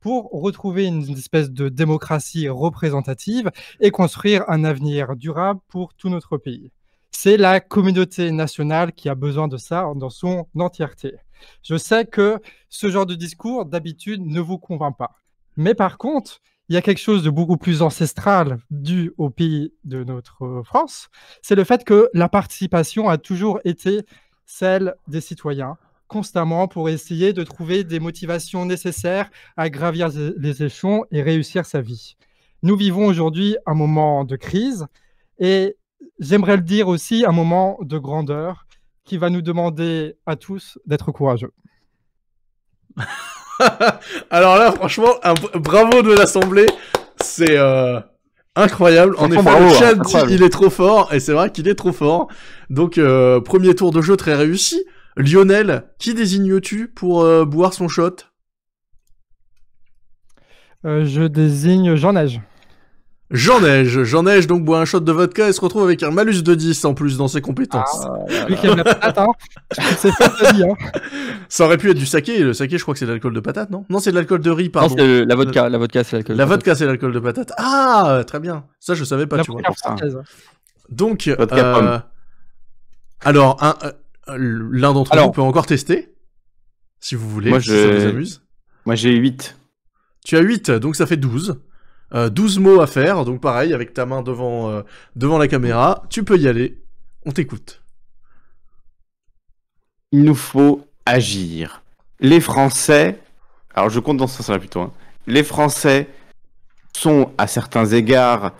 pour retrouver une espèce de démocratie représentative et construire un avenir durable pour tout notre pays. C'est la communauté nationale qui a besoin de ça dans son entièreté. Je sais que ce genre de discours, d'habitude, ne vous convainc pas. Mais par contre, il y a quelque chose de beaucoup plus ancestral dû au pays de notre France. C'est le fait que la participation a toujours été celle des citoyens, constamment pour essayer de trouver des motivations nécessaires à gravir les échelons et réussir sa vie. Nous vivons aujourd'hui un moment de crise et j'aimerais le dire aussi, un moment de grandeur qui va nous demander à tous d'être courageux. Alors là, franchement, un bravo de l'Assemblée, c'est euh, incroyable. En effet, bravo, le chat dit qu'il est trop fort, et c'est vrai qu'il est trop fort. Donc, euh, premier tour de jeu très réussi. Lionel, qui désignes-tu pour euh, boire son shot? euh, Je désigne Jean Neige. Jean Neige, Jean Neige donc boit un shot de vodka et se retrouve avec un malus de dix en plus dans ses compétences. Ah, lui qui aime la patate, hein. C'est ça que je dis, hein. Ça aurait pu être du saké, le saké je crois que c'est de l'alcool de patate, non? Non, c'est de l'alcool de riz, pardon. Non, c'est la vodka, la vodka c'est l'alcool de patate. La vodka c'est l'alcool de patate. Ah, très bien. Ça je savais pas, la tu vois. Donc, euh, alors, l'un d'entre nous peut encore tester, si vous voulez, moi, si ça vous amuse. Moi j'ai huit. Tu as huit, donc ça fait douze. Euh, douze mots à faire, donc pareil, avec ta main devant, euh, devant la caméra, tu peux y aller, on t'écoute. Il nous faut agir. Les Français, alors je compte dans ce sens-là plutôt, hein. Les Français sont à certains égards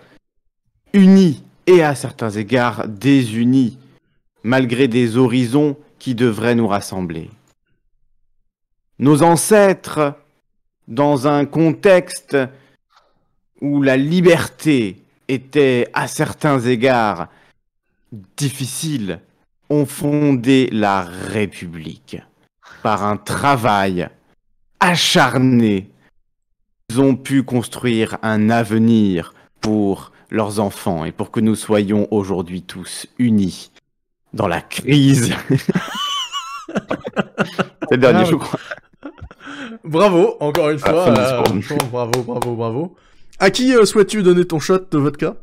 unis et à certains égards désunis, malgré des horizons qui devraient nous rassembler. Nos ancêtres, dans un contexte où la liberté était, à certains égards, difficile, ont fondé la République. Par un travail acharné, ils ont pu construire un avenir pour leurs enfants et pour que nous soyons aujourd'hui tous unis dans la crise. C'est le dernier, je crois. Bravo, encore une fois. Ah, euh, bravo, bravo, bravo. À qui euh, souhaites-tu donner ton shot de vodka?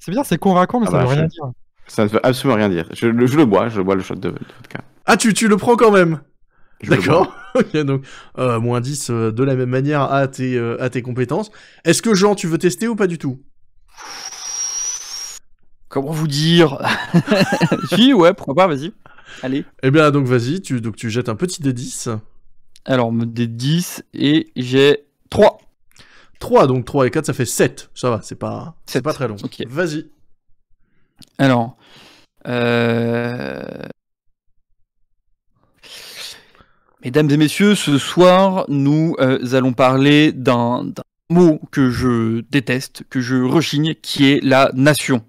C'est bien, c'est convaincant, mais ah ça ne bah, veut rien dire. Ça ne veut absolument rien dire. Je le, je le bois, je bois le shot de vodka. Ah, tu, tu le prends quand même? D'accord. Ok, donc, euh, moins dix euh, de la même manière à tes, euh, à tes compétences. Est-ce que, Jean, tu veux tester ou pas du tout? Comment vous dire? Si, ouais, pourquoi pas, vas-y. Allez. Eh bien, donc, vas-y, tu, donc, tu jettes un petit D dix. Alors, me D dix, et j'ai trois. trois, donc trois et quatre, ça fait sept. Ça va, c'est pas, c'est pas très long. Okay. Vas-y. Alors, euh... mesdames et messieurs, ce soir, nous euh, allons parler d'un mot que je déteste, que je rechigne, qui est la nation.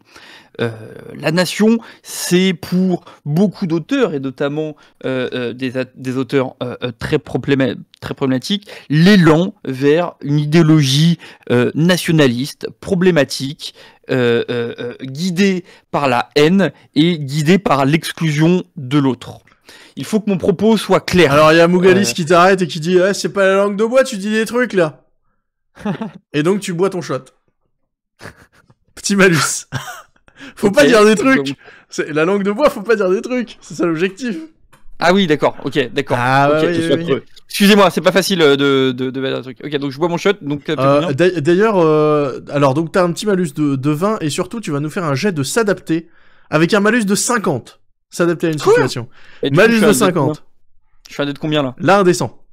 Euh, la nation, c'est pour beaucoup d'auteurs, et notamment euh, euh, des, des auteurs euh, très, problém très problématiques, l'élan vers une idéologie euh, nationaliste, problématique, euh, euh, guidée par la haine et guidée par l'exclusion de l'autre. Il faut que mon propos soit clair. Alors il y a Mougalis euh... qui t'arrête et qui dit eh, « c'est pas la langue de bois, tu dis des trucs là !» Et donc tu bois ton shot. Petit malus. Faut okay, pas dire des trucs. La langue de bois, faut pas dire des trucs. C'est ça l'objectif. Ah oui, d'accord. Ok, d'accord. Ah, okay, oui, oui, oui. Excusez-moi, c'est pas facile de, de, de mettre un truc. Ok, donc je bois mon shot. Donc euh, d'ailleurs, euh, alors donc t'as un petit malus de, de vingt et surtout tu vas nous faire un jet de s'adapter avec un malus de cinquante. S'adapter à une situation. Malus de cinquante. Je suis à deux de combien là? Là, indécent.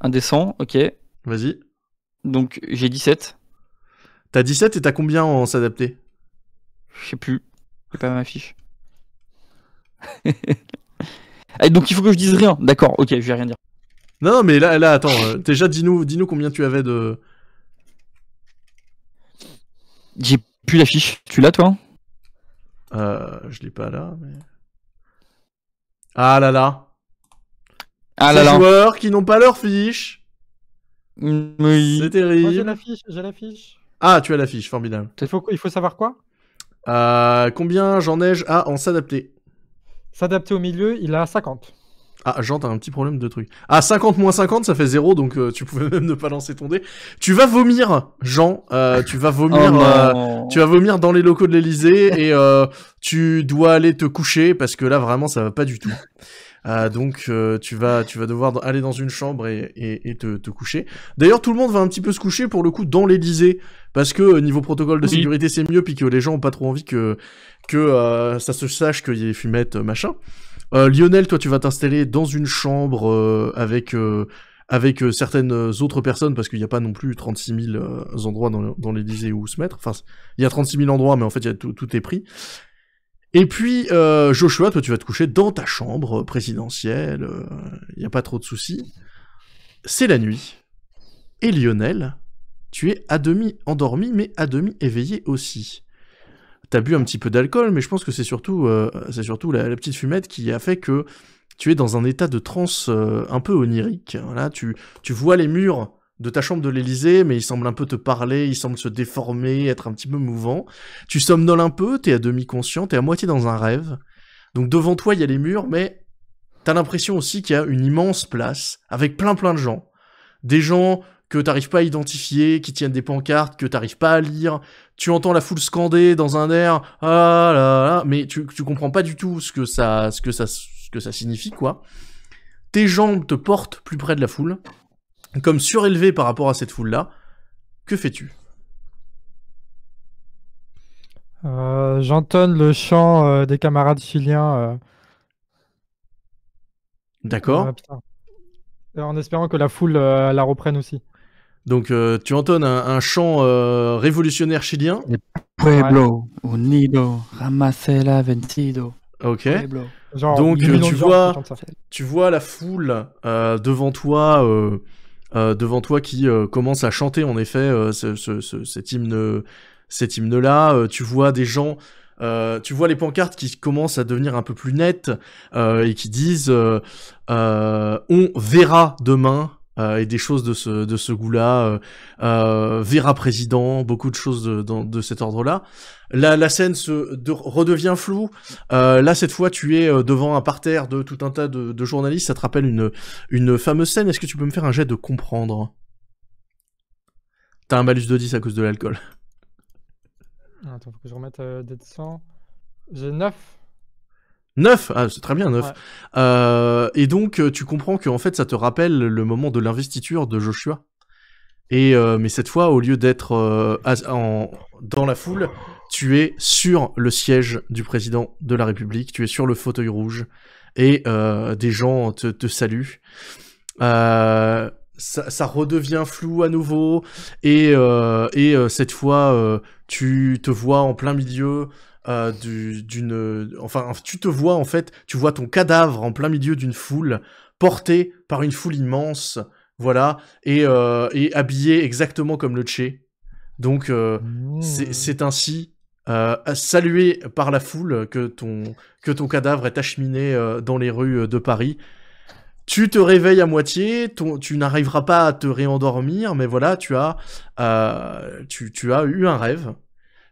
Indécent, ok. Vas-y. Donc j'ai dix-sept. T'as dix-sept et t'as combien en s'adapter? Je sais plus. C'est pas ma fiche. Et donc il faut que je dise rien. D'accord, ok, je vais rien dire. Non, non, mais là, là attends. Euh, déjà, dis-nous dis-nous combien tu avais de. J'ai plus la fiche. Tu l'as, toi? Euh. Je l'ai pas là, mais. Ah là là. Ah là là. Ces joueurs qui n'ont pas leur fiche. Oui. C'est terrible. J'ai la fiche, j'ai la fiche. Ah, tu as la fiche, formidable. Il faut, il faut savoir quoi? euh, Combien Jean Neige a en s'adapter? S'adapter au milieu, il a cinquante. Ah, Jean, t'as un petit problème de truc. Ah, cinquante moins cinquante, ça fait zéro, donc euh, tu pouvais même ne pas lancer ton dé. Tu vas vomir, Jean. Euh, tu vas vomir. Oh euh, tu vas vomir dans les locaux de l'Elysée et euh, tu dois aller te coucher parce que là, vraiment, ça va pas du tout. Euh, donc euh, tu vas tu vas devoir aller dans une chambre et, et, et te, te coucher. D'ailleurs tout le monde va un petit peu se coucher pour le coup dans l'Elysée parce que euh, niveau protocole de oui. sécurité c'est mieux puis que les gens ont pas trop envie que que euh, ça se sache qu'il y ait fumette machin. Euh, Lionel, toi tu vas t'installer dans une chambre euh, avec euh, avec euh, certaines autres personnes parce qu'il n'y a pas non plus trente-six mille euh, endroits dans, dans l'Elysée où se mettre. Enfin il y a trente-six mille endroits mais en fait il y a tout, tout est pris. Et puis, euh, Joshua, toi, tu vas te coucher dans ta chambre présidentielle, il euh, n'y a pas trop de soucis. C'est la nuit. Et Lionel, tu es à demi endormi, mais à demi éveillé aussi. T'as bu un petit peu d'alcool, mais je pense que c'est surtout, euh, c'est surtout la, la petite fumette qui a fait que tu es dans un état de transe euh, un peu onirique. Voilà, tu, tu vois les murs de ta chambre de l'Elysée, mais il semble un peu te parler, il semble se déformer, être un petit peu mouvant. Tu somnoles un peu, t'es à demi-conscient, t'es à moitié dans un rêve. Donc devant toi, il y a les murs, mais t'as l'impression aussi qu'il y a une immense place, avec plein plein de gens. Des gens que t'arrives pas à identifier, qui tiennent des pancartes, que t'arrives pas à lire. Tu entends la foule scander dans un air, ah là là, mais tu, tu comprends pas du tout ce que ça, ce que ça, ce que ça signifie, quoi. Tes jambes te portent plus près de la foule, comme surélevé par rapport à cette foule-là. Que fais-tu? euh, J'entonne le chant euh, des camarades chiliens. Euh... D'accord. Euh, en espérant que la foule euh, la reprenne aussi. Donc euh, tu entonnes un, un chant euh, révolutionnaire chilien. Le pueblo ouais. unido, ramasela vencido. Ok. Genre, donc euh, tu, vois, tu vois la foule euh, devant toi... Euh... Euh, devant toi qui euh, commence à chanter en effet euh, ce, ce, ce, cet hymne, cet hymne là. Euh, tu vois des gens, euh, tu vois les pancartes qui commencent à devenir un peu plus nettes euh, et qui disent euh, euh, on verra demain euh, et des choses de ce, de ce goût là, euh, euh, verra président, beaucoup de choses de, de, de cet ordre là. La, la scène se de, redevient floue. Euh, là, cette fois, tu es devant un parterre de tout un tas de, de journalistes. Ça te rappelle une, une fameuse scène. Est-ce que tu peux me faire un jet de comprendre? T'as un malus de dix à cause de l'alcool. Attends, faut que je remette euh, des cent. J'ai neuf. neuf? Ah, c'est très bien, neuf. Ouais. Euh, et donc, tu comprends que en fait, ça te rappelle le moment de l'investiture de Joshua. Et euh, mais cette fois, au lieu d'être euh, dans la foule, tu es sur le siège du président de la République, tu es sur le fauteuil rouge, et euh, des gens te, te saluent. Euh, ça, ça redevient flou à nouveau, et, euh, et euh, cette fois, euh, tu te vois en plein milieu euh, d'une... Enfin, tu te vois en fait, tu vois ton cadavre en plein milieu d'une foule, porté par une foule immense... Voilà, et, euh, et habillé exactement comme le Tché. Donc, euh, mmh. c'est ainsi, euh, salué par la foule, que ton, que ton cadavre est acheminé euh, dans les rues de Paris. Tu te réveilles à moitié, ton, tu n'arriveras pas à te réendormir, mais voilà, tu as, euh, tu, tu as eu un rêve.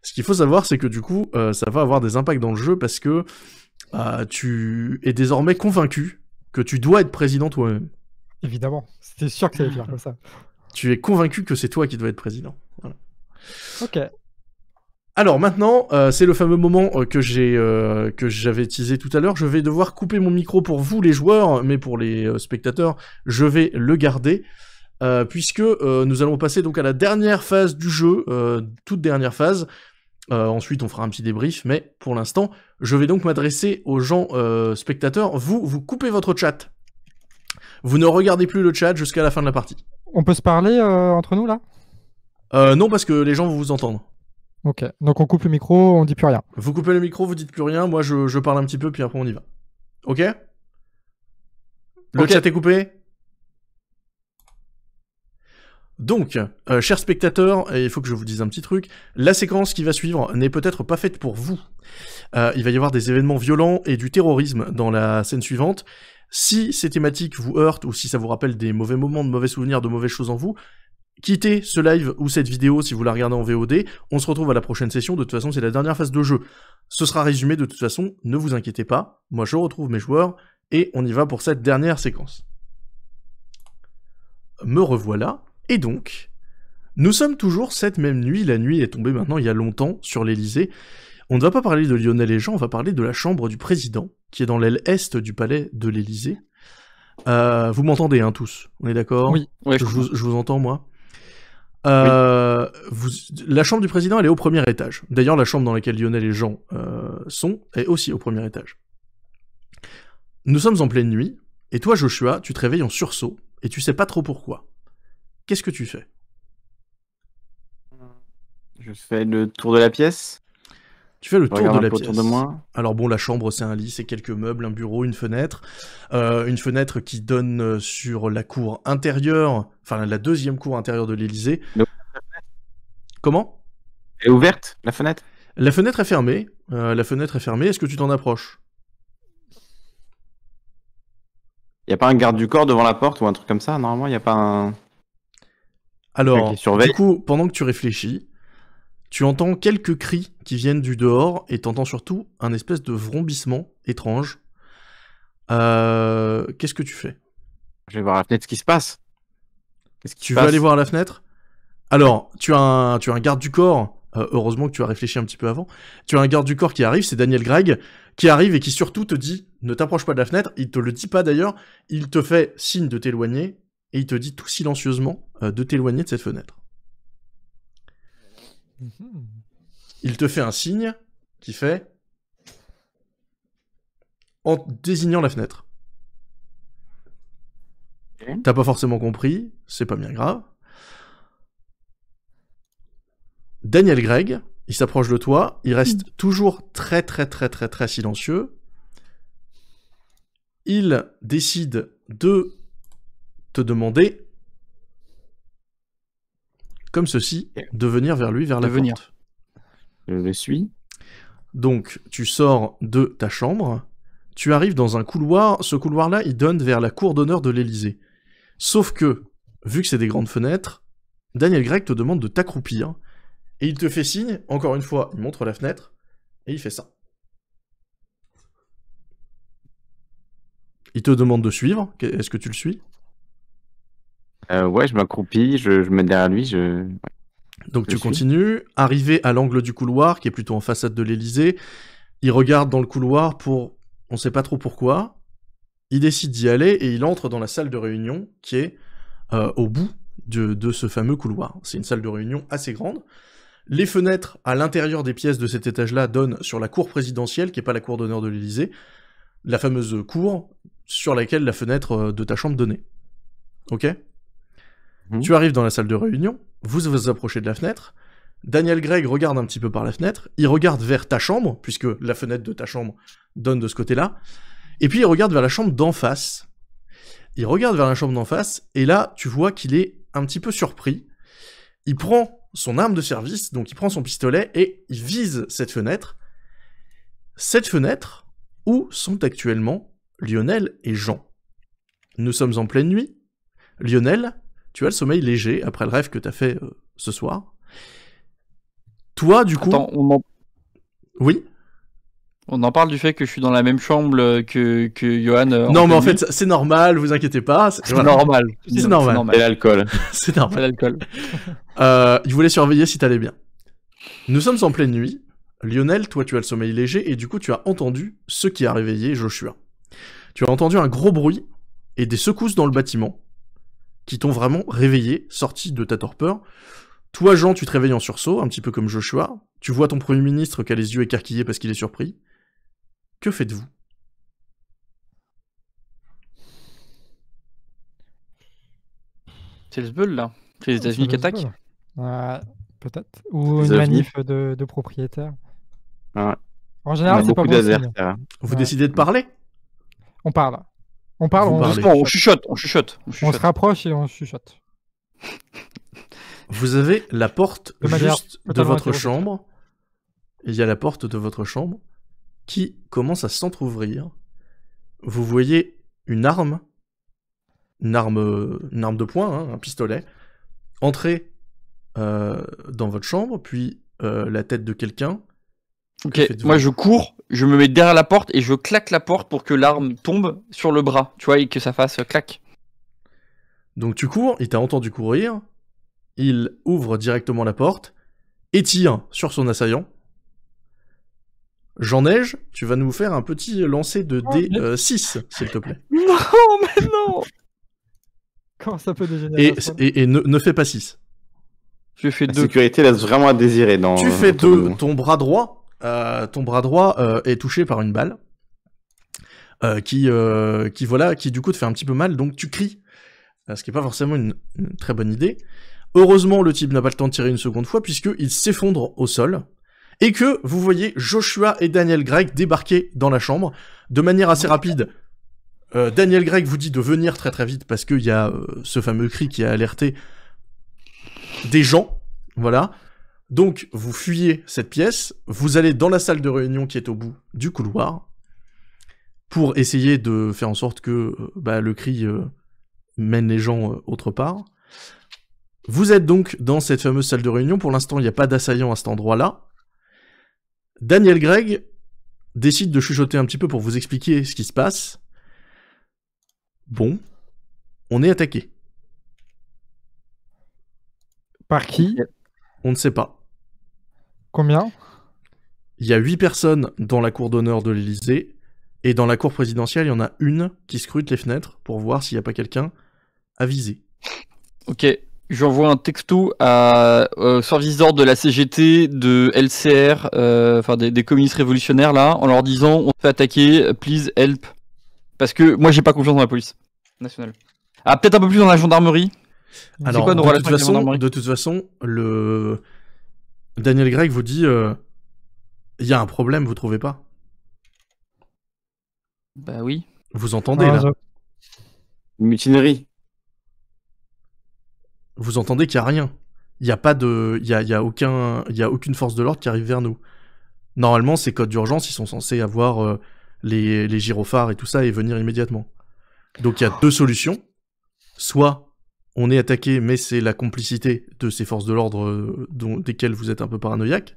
Ce qu'il faut savoir, c'est que du coup, euh, ça va avoir des impacts dans le jeu, parce que euh, tu es désormais convaincu que tu dois être président toi-même. Évidemment, c'était sûr que ça allait faire comme ça. Tu es convaincu que c'est toi qui dois être président. Voilà. Ok. Alors maintenant, euh, c'est le fameux moment euh, que j'ai, euh, que j'avais teasé tout à l'heure. Je vais devoir couper mon micro pour vous les joueurs, mais pour les euh, spectateurs, je vais le garder. Euh, puisque euh, nous allons passer donc à la dernière phase du jeu, euh, toute dernière phase. Euh, ensuite, on fera un petit débrief, mais pour l'instant, je vais donc m'adresser aux gens euh, spectateurs. Vous, vous coupez votre chat. Vous ne regardez plus le chat jusqu'à la fin de la partie. On peut se parler euh, entre nous là? euh, Non, parce que les gens vont vous entendre. Ok, donc on coupe le micro, on dit plus rien. Vous coupez le micro, vous dites plus rien, moi je, je parle un petit peu, puis après on y va. Ok? Le okay. chat est coupé. Donc, euh, chers spectateurs, il faut que je vous dise un petit truc, la séquence qui va suivre n'est peut-être pas faite pour vous. Euh, il va y avoir des événements violents et du terrorisme dans la scène suivante. Si ces thématiques vous heurtent ou si ça vous rappelle des mauvais moments, de mauvais souvenirs, de mauvaises choses en vous, quittez ce live ou cette vidéo si vous la regardez en V O D, on se retrouve à la prochaine session, de toute façon c'est la dernière phase de jeu. Ce sera résumé de toute façon, ne vous inquiétez pas, moi je retrouve mes joueurs et on y va pour cette dernière séquence. Me revoilà, et donc, nous sommes toujours cette même nuit, la nuit est tombée maintenant il y a longtemps sur l'Elysée. On ne va pas parler de Lionel et Jean, on va parler de la chambre du président, qui est dans l'aile est du palais de l'Elysée. Euh, vous m'entendez hein, tous, on est d'accord? Oui. Ouais, je, je, vous, je vous entends moi. Euh, oui. vous, la chambre du président, elle est au premier étage. D'ailleurs, la chambre dans laquelle Lionel et Jean euh, sont est aussi au premier étage. Nous sommes en pleine nuit, et toi Joshua, tu te réveilles en sursaut, et tu sais pas trop pourquoi. Qu'est-ce que tu fais? Je fais le tour de la pièce. Tu fais le tour de la pièce. De moi. Alors bon, la chambre, c'est un lit, c'est quelques meubles, un bureau, une fenêtre. Euh, une fenêtre qui donne sur la cour intérieure, enfin la deuxième cour intérieure de l'Elysée. Comment? Elle est ouverte, la fenêtre? La fenêtre est fermée. Euh, la fenêtre est fermée. Est-ce que tu t'en approches? Il n'y a pas un garde du corps devant la porte ou un truc comme ça? Normalement, il n'y a pas un... Alors, du coup, pendant que tu réfléchis, tu entends quelques cris qui viennent du dehors et t'entends surtout un espèce de vrombissement étrange. Euh, Qu'est-ce que tu fais? Je vais voir à la fenêtre ce qui se passe. Qu'est-ce qui tu se veux passe? Aller voir à la fenêtre? Alors, tu as un, tu as un garde du corps, euh, heureusement que tu as réfléchi un petit peu avant, tu as un garde du corps qui arrive, c'est Daniel Gregg, qui arrive et qui surtout te dit, ne t'approche pas de la fenêtre, il te le dit pas d'ailleurs, il te fait signe de t'éloigner. Et il te dit tout silencieusement de t'éloigner de cette fenêtre. Mmh. Il te fait un signe qui fait... en désignant la fenêtre. Mmh. T'as pas forcément compris, c'est pas bien grave. Daniel Gregg, il s'approche de toi, il reste mmh. toujours très très très très très silencieux. Il décide de... te demander, comme ceci, de venir vers lui, vers la porte. Je le suis. Donc, tu sors de ta chambre, tu arrives dans un couloir, ce couloir-là, il donne vers la cour d'honneur de l'Elysée. Sauf que, vu que c'est des grandes fenêtres, Daniel Gregg te demande de t'accroupir, et il te fait signe, encore une fois, il montre la fenêtre, et il fait ça. Il te demande de suivre, est-ce que tu le suis ? Euh, ouais, je m'accroupis, je, je me mets derrière lui, je... Ouais. Donc je tu suis. continues, arrivé à l'angle du couloir, qui est plutôt en façade de l'Elysée, il regarde dans le couloir pour... on sait pas trop pourquoi, il décide d'y aller et il entre dans la salle de réunion qui est euh, au bout de, de ce fameux couloir. C'est une salle de réunion assez grande. Les fenêtres à l'intérieur des pièces de cet étage-là donnent sur la cour présidentielle, qui est pas la cour d'honneur de l'Elysée, la fameuse cour sur laquelle la fenêtre de ta chambre donnait. Ok ? Tu arrives dans la salle de réunion, vous vous approchez de la fenêtre, Daniel Gregg regarde un petit peu par la fenêtre, il regarde vers ta chambre, puisque la fenêtre de ta chambre donne de ce côté-là, et puis il regarde vers la chambre d'en face. Il regarde vers la chambre d'en face, et là, tu vois qu'il est un petit peu surpris. Il prend son arme de service, donc il prend son pistolet, et il vise cette fenêtre. Cette fenêtre où sont actuellement Lionel et Jean. Nous sommes en pleine nuit. Lionel... tu as le sommeil léger après le rêve que tu as fait euh, ce soir. Toi, du coup... Attends, on en... Oui. On en parle du fait que je suis dans la même chambre que, que Johan. Euh, non, en mais en fait, c'est normal, vous inquiétez pas. C'est voilà. normal. C'est normal. C'est l'alcool. C'est normal. l'alcool. euh, il voulait surveiller si t'allais bien. Nous sommes en pleine nuit. Lionel, toi, tu as le sommeil léger et du coup, tu as entendu ce qui a réveillé Joshua. Tu as entendu un gros bruit et des secousses dans le bâtiment qui t'ont vraiment réveillé, sorti de ta torpeur. Toi, Jean, tu te réveilles en sursaut, un petit peu comme Joshua. Tu vois ton Premier ministre qui a les yeux écarquillés parce qu'il est surpris. Que faites-vous? C'est le Zbeul, là. C'est les États-Unis qui attaquent. Ah, peut-être. Ou les une manif de, de propriétaires. Ah. En général, c'est pas bon signe. Vous ouais. décidez de parler? On parle. On parle, on, justement, on, chuchote, on chuchote. On chuchote. On se rapproche et on chuchote. Vous avez la porte de juste de votre chambre. Il y a la porte de votre chambre qui commence à s'entrouvrir. Vous voyez une arme, une arme, une arme de poing, hein, un pistolet, entrer euh, dans votre chambre, puis euh, la tête de quelqu'un. Ok, moi je cours, je me mets derrière la porte et je claque la porte pour que l'arme tombe sur le bras, tu vois, et que ça fasse clac. Donc tu cours, il t'a entendu courir, il ouvre directement la porte et tire sur son assaillant. Jean Neige, tu vas nous faire un petit lancer de D six, euh, s'il te plaît. Non, mais non. Comment ça peut dégénérer? Et, et, et ne, ne fais pas six. Tu fais la deux. Sécurité laisse vraiment à désirer dans... Tu fais deux, ton bras droit... Euh, ton bras droit euh, est touché par une balle euh, qui, euh, qui, voilà, qui du coup te fait un petit peu mal, donc tu cries, ce qui n'est pas forcément une, une très bonne idée. Heureusement, le type n'a pas le temps de tirer une seconde fois puisqu'il s'effondre au sol et que vous voyez Joshua et Daniel Gregg débarquer dans la chambre de manière assez rapide. euh, Daniel Gregg vous dit de venir très très vite parce qu'il y a euh, ce fameux cri qui a alerté des gens, voilà. Donc, vous fuyez cette pièce, vous allez dans la salle de réunion qui est au bout du couloir pour essayer de faire en sorte que bah, le cri euh, mène les gens euh, autre part. Vous êtes donc dans cette fameuse salle de réunion. Pour l'instant, il n'y a pas d'assaillant à cet endroit-là. Daniel Gregg décide de chuchoter un petit peu pour vous expliquer ce qui se passe. Bon, on est attaqué. Par qui ? On ne sait pas. Combien? Il y a huit personnes dans la cour d'honneur de l'Elysée, et dans la cour présidentielle, il y en a une qui scrute les fenêtres pour voir s'il n'y a pas quelqu'un à viser. Ok, j'envoie un texto à euh, surviseur de la C G T, de L C R, enfin euh, des, des communistes révolutionnaires là, en leur disant on se fait attaquer, please help. Parce que moi j'ai pas confiance dans la police nationale. Ah, peut-être un peu plus dans la gendarmerie. Alors, quoi, de, toute façon, de toute façon, le... Daniel Gregg vous dit, il euh, y a un problème, vous trouvez pas? Bah oui. Vous entendez, ah, là je... Une mutinerie. Vous entendez qu'il n'y a rien. Il n'y a pas de... Il n'y a, y a, aucun... y a aucune force de l'ordre qui arrive vers nous. Normalement, ces codes d'urgence, ils sont censés avoir euh, les, les gyrophares et tout ça et venir immédiatement. Donc il y a deux solutions. Soit... on est attaqué, mais c'est la complicité de ces forces de l'ordre desquelles vous êtes un peu paranoïaque.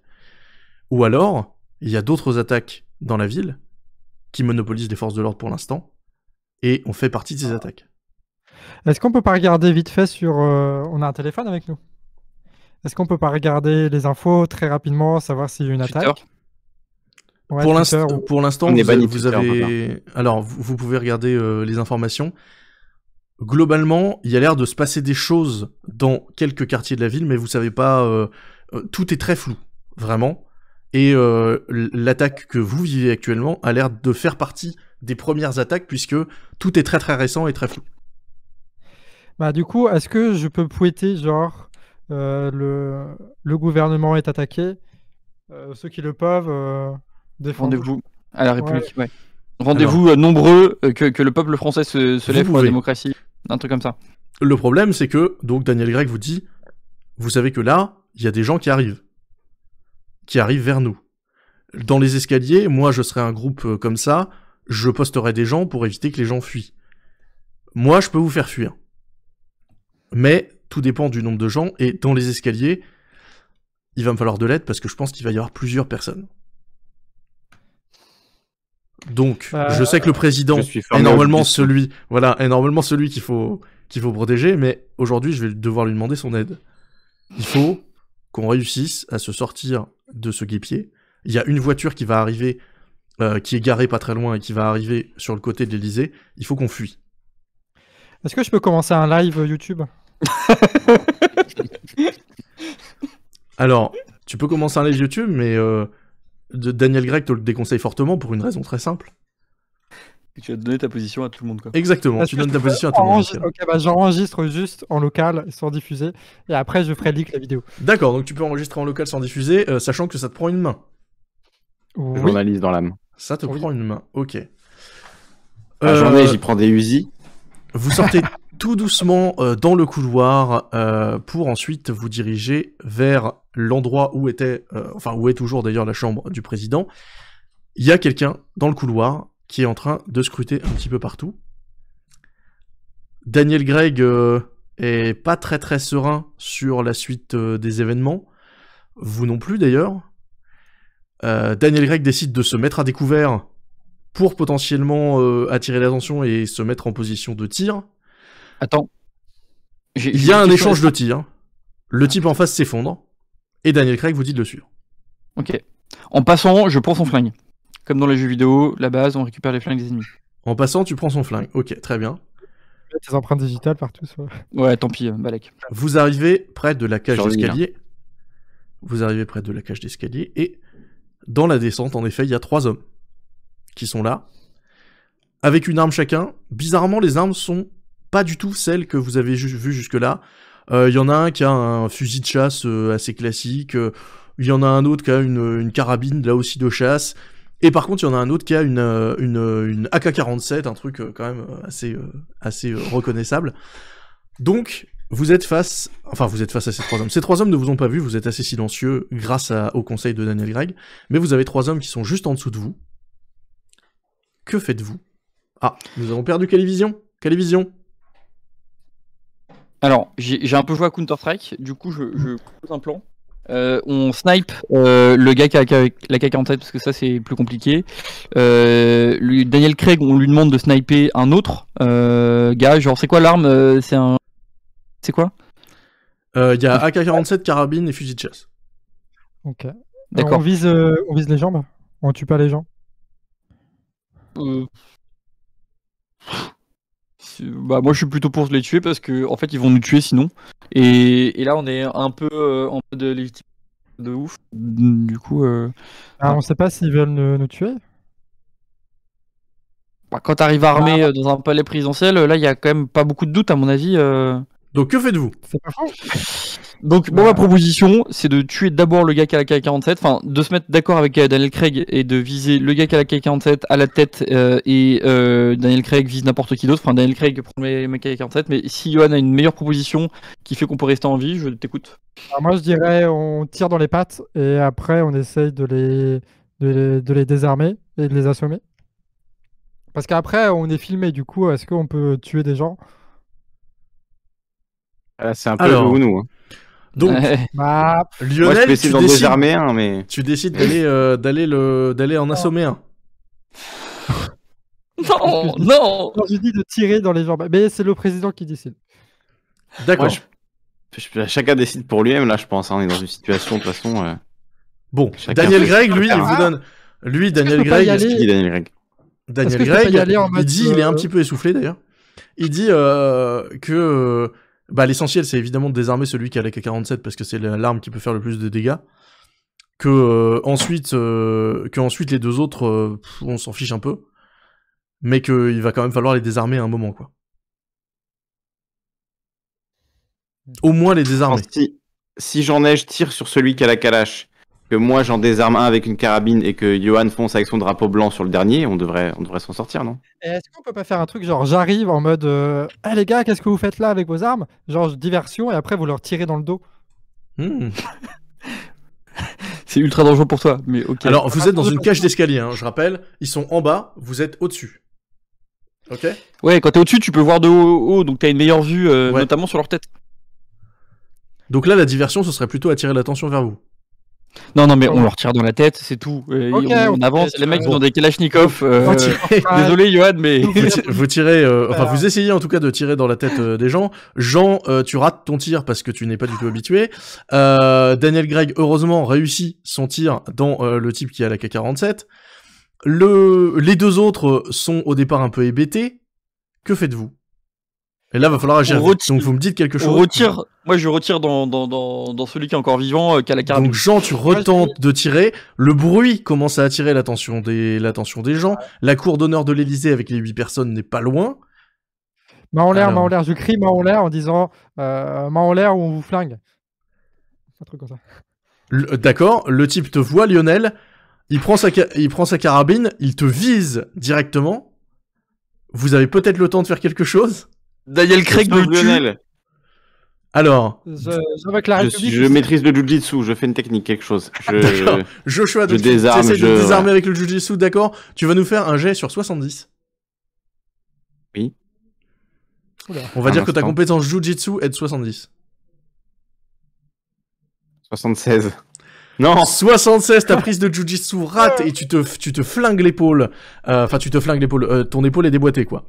Ou alors, il y a d'autres attaques dans la ville qui monopolisent les forces de l'ordre pour l'instant, et on fait partie de ces attaques. Est-ce qu'on peut pas regarder vite fait sur... Euh, on a un téléphone avec nous. Est-ce qu'on peut pas regarder les infos très rapidement, savoir s'il y a une Twitter. Attaque ouais, Pour l'instant, ou... vous, vous, vous avez... Alors, vous, vous pouvez regarder euh, les informations. Globalement, il y a l'air de se passer des choses dans quelques quartiers de la ville, mais vous savez pas... Euh, euh, tout est très flou, vraiment. Et euh, l'attaque que vous vivez actuellement a l'air de faire partie des premières attaques, puisque tout est très très récent et très flou. Bah du coup, est-ce que je peux pouetter, genre, euh, le, le gouvernement est attaqué, euh, ceux qui le peuvent euh, défendent... Rendez-vous à la République, ouais. ouais. Rendez-vous nombreux, euh, que, que le peuple français se, se lève pour la démocratie. Un truc comme ça. Le problème, c'est que donc Daniel Gregg vous dit, vous savez que là, il y a des gens qui arrivent. Qui arrivent vers nous. Dans les escaliers, moi, je serais un groupe comme ça, je posterais des gens pour éviter que les gens fuient. Moi, je peux vous faire fuir. Mais tout dépend du nombre de gens, et dans les escaliers, il va me falloir de l'aide, parce que je pense qu'il va y avoir plusieurs personnes. Donc, euh, je sais que le président est normalement celui, voilà, est normalement celui qu'il faut, qu'il faut protéger, mais aujourd'hui, je vais devoir lui demander son aide. Il faut qu'on réussisse à se sortir de ce guêpier. Il y a une voiture qui va arriver, euh, qui est garée pas très loin et qui va arriver sur le côté de l'Elysée. Il faut qu'on fuit. Est-ce que je peux commencer un live YouTube? Alors, tu peux commencer un live YouTube, mais... Euh... Daniel Gregg te le déconseille fortement pour une raison très simple. Et tu as donné ta position à tout le monde, quoi. Exactement, parce tu donnes ta position à tout le monde. Ok, bah j'enregistre juste en local sans diffuser, et après je prédique la vidéo. D'accord, donc tu peux enregistrer en local sans diffuser, euh, sachant que ça te prend une main. Oui. Journaliste dans l'âme. Ça te oui. prend une main, ok. Euh, la journée, j'y prends des U S I. Vous sortez tout doucement euh, dans le couloir euh, pour ensuite vous diriger vers l'endroit où était, euh, enfin où est toujours d'ailleurs la chambre du président. Il y a quelqu'un dans le couloir qui est en train de scruter un petit peu partout. Daniel Gregg euh, est pas très très serein sur la suite euh, des événements. Vous non plus d'ailleurs. Euh, Daniel Gregg décide de se mettre à découvert pour potentiellement euh, attirer l'attention et se mettre en position de tir. Attends. Il y a un échange de tirs. Le type en face s'effondre. Et Daniel Craig vous dit de le suivre. Ok. En passant, je prends son flingue. Comme dans les jeux vidéo, la base, on récupère les flingues des ennemis. En passant, tu prends son flingue. Ok, très bien. Tes empreintes digitales partout, ça. Ouais, tant pis, Balek. Vous arrivez près de la cage d'escalier. Vous arrivez près de la cage d'escalier. Et dans la descente, en effet, il y a trois hommes qui sont là. Avec une arme chacun. Bizarrement, les armes sont pas du tout celles que vous avez vues jusque-là. Il euh, y en a un qui a un fusil de chasse euh, assez classique. Il euh, y en a un autre qui a une, une carabine, là aussi, de chasse. Et par contre, il y en a un autre qui a une, une, une A K quarante-sept, un truc euh, quand même assez, euh, assez euh, reconnaissable. Donc, vous êtes face... Enfin, vous êtes face à ces trois hommes. Ces trois hommes ne vous ont pas vu, vous êtes assez silencieux grâce à, au conseil de Daniel Gregg. Mais vous avez trois hommes qui sont juste en dessous de vous. Que faites-vous? Ah, nous avons perdu CaliVision. CaliVision. Alors, j'ai un peu joué à Counter-Strike, du coup je, je propose un plan. Euh, on snipe euh, le gars qui a l'A K quarante-sept parce que ça c'est plus compliqué. Euh, lui, Daniel Craig, on lui demande de sniper un autre euh, gars, genre c'est quoi l'arme? C'est un... C'est quoi? Il euh, y a A K quarante-sept, carabine et fusil de chasse. Ok. D'accord. On vise, euh, on vise les jambes? On tue pas les gens? euh... Bah moi je suis plutôt pour les tuer parce que en fait ils vont nous tuer sinon et, et là on est un peu euh, en mode légitime de ouf du coup euh... ah, on sait pas s'ils veulent nous, nous tuer. Bah, quand t'arrives armé ah. dans un palais présidentiel là il y a quand même pas beaucoup de doutes à mon avis euh... donc que faites-vous? C'est pas faux. Donc bon, ma proposition c'est de tuer d'abord le gars qui a la K quarante-sept, enfin de se mettre d'accord avec Daniel Craig et de viser le gars qui a la K quarante-sept à la tête euh, et euh, Daniel Craig vise n'importe qui d'autre, enfin Daniel Craig prend mes, mes K quarante-sept, mais si Johan a une meilleure proposition qui fait qu'on peut rester en vie, je t'écoute. Moi je dirais on tire dans les pattes et après on essaye de les, de les, de les désarmer et de les assommer. Parce qu'après on est filmé du coup, est-ce qu'on peut tuer des gens? euh, C'est un peu Alors... le nous. Hein. Donc, bah, Lionel, moi, tu, décides, armées, hein, mais... tu décides d'aller euh, d'aller en assommer un. Non, non. Quand je dis de tirer dans les jambes, mais c'est le président qui décide. D'accord. Je... Chacun décide pour lui-même, là, je pense. Hein, on est dans une situation, de toute façon... Euh... Bon, chacun Daniel Gregg, lui, il vous donne... Lui, Daniel Gregg... Aller... Qu'est-ce qu'il dit, Daniel Gregg? Daniel Gregg, il dit, euh... il est un petit peu essoufflé, d'ailleurs. Il dit euh, que... Bah, l'essentiel, c'est évidemment de désarmer celui qui a l'A K quarante-sept parce que c'est l'arme qui peut faire le plus de dégâts. Que, euh, ensuite, euh, que ensuite, les deux autres, euh, on s'en fiche un peu. Mais qu'il va quand même falloir les désarmer à un moment, quoi. Au moins les désarmer. Si, si Jean Neige tire sur celui qui a la calache, que moi j'en désarme un avec une carabine et que Johan fonce avec son drapeau blanc sur le dernier, on devrait, on devrait s'en sortir, non? Est-ce qu'on peut pas faire un truc genre j'arrive en mode euh, hey, les gars, qu'est-ce que vous faites là avec vos armes? Genre diversion et après vous leur tirez dans le dos. Mmh. C'est ultra dangereux pour toi, mais ok. Alors vous êtes dans une cage d'escalier, hein, je rappelle, ils sont en bas, vous êtes au-dessus. Ok. Ouais, quand t'es au-dessus, tu peux voir de haut, haut donc t'as une meilleure vue, euh, ouais. Notamment sur leur tête. Donc là, la diversion, ce serait plutôt attirer l'attention vers vous. Non, non, mais on leur tire dans la tête, c'est tout. Okay, on, on avance, les mecs bon. Dans des Kalachnikov. Euh... Désolé, Johan, mais... Vous tirez... Euh... Enfin, vous essayez en tout cas de tirer dans la tête euh, des gens. Jean, euh, tu rates ton tir parce que tu n'es pas du tout habitué. Euh, Daniel Gregg, heureusement, réussit son tir dans euh, le type qui a la K quarante-sept. Le... Les deux autres sont au départ un peu hébétés. Que faites-vous? Et là, il va falloir agir. Retire, donc, vous me dites quelque chose. On retire. Moi, je retire dans, dans, dans, dans celui qui est encore vivant, euh, qui a la carte. Donc, Jean, tu retentes de tirer. Le bruit commence à attirer l'attention des, l'attention des gens. La cour d'honneur de l'Élysée avec les huit personnes n'est pas loin. Main en l'air, Alors... main en l'air. Je crie main en l'air en disant euh, main en l'air ou on vous flingue. Un truc comme ça. D'accord. Le type te voit, Lionel. Il prend sa, il prend sa carabine. Il te vise directement. Vous avez peut-être le temps de faire quelque chose. Daniel Craig de Lionel. Alors, je, je, je maîtrise le Jiu-Jitsu, je fais une technique, quelque chose. Je, Joshua, je désarme. Tu essaies de désarmer avec le Jiu-Jitsu, d'accord. Tu vas nous faire un jet sur soixante-dix. Oui. Oula. On va un dire instant. que ta compétence Jiu-Jitsu est de soixante-dix. soixante-seize. Non, soixante-seize, ta prise de Jiu-Jitsu rate et tu te, tu te flingues l'épaule. Enfin, euh, tu te flingues l'épaule. Euh, ton épaule est déboîtée, quoi.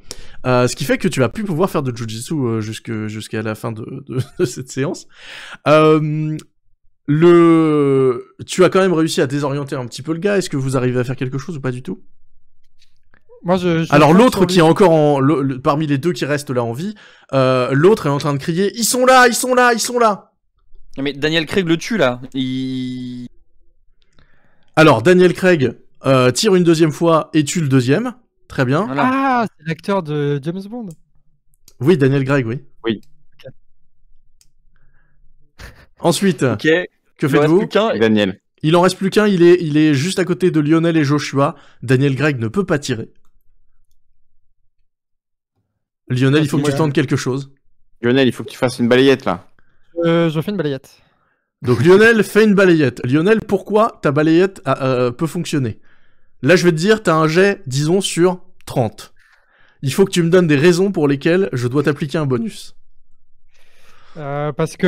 Euh, ce qui fait que tu vas plus pouvoir faire de Jiu-Jitsu euh, jusqu'à jusqu'à la fin de, de, de cette séance. Euh, le... Tu as quand même réussi à désorienter un petit peu le gars. Est-ce que vous arrivez à faire quelque chose ou pas du tout? Moi, je, je Alors l'autre qui est encore en... Le, le, parmi les deux qui restent là en vie, euh, l'autre est en train de crier « Ils sont là, ils sont là, ils sont là !» Mais Daniel Craig le tue là. Il... Alors Daniel Craig euh, tire une deuxième fois et tue le deuxième. Très bien. Voilà. Ah, c'est l'acteur de James Bond. Oui, Daniel Craig, oui. Oui. Okay. Ensuite, okay. que faites-vous? Daniel. Il en reste plus qu'un. Il est, il est juste à côté de Lionel et Joshua. Daniel Craig ne peut pas tirer. Lionel, il faut que tu tentes quelque chose. Lionel, il faut que tu fasses une balayette là. Euh, je fais une balayette. Donc Lionel fait une balayette. Lionel, pourquoi ta balayette a, euh, peut fonctionner? Là, je vais te dire, t'as un jet, disons, sur trente. Il faut que tu me donnes des raisons pour lesquelles je dois t'appliquer un bonus. Euh, parce que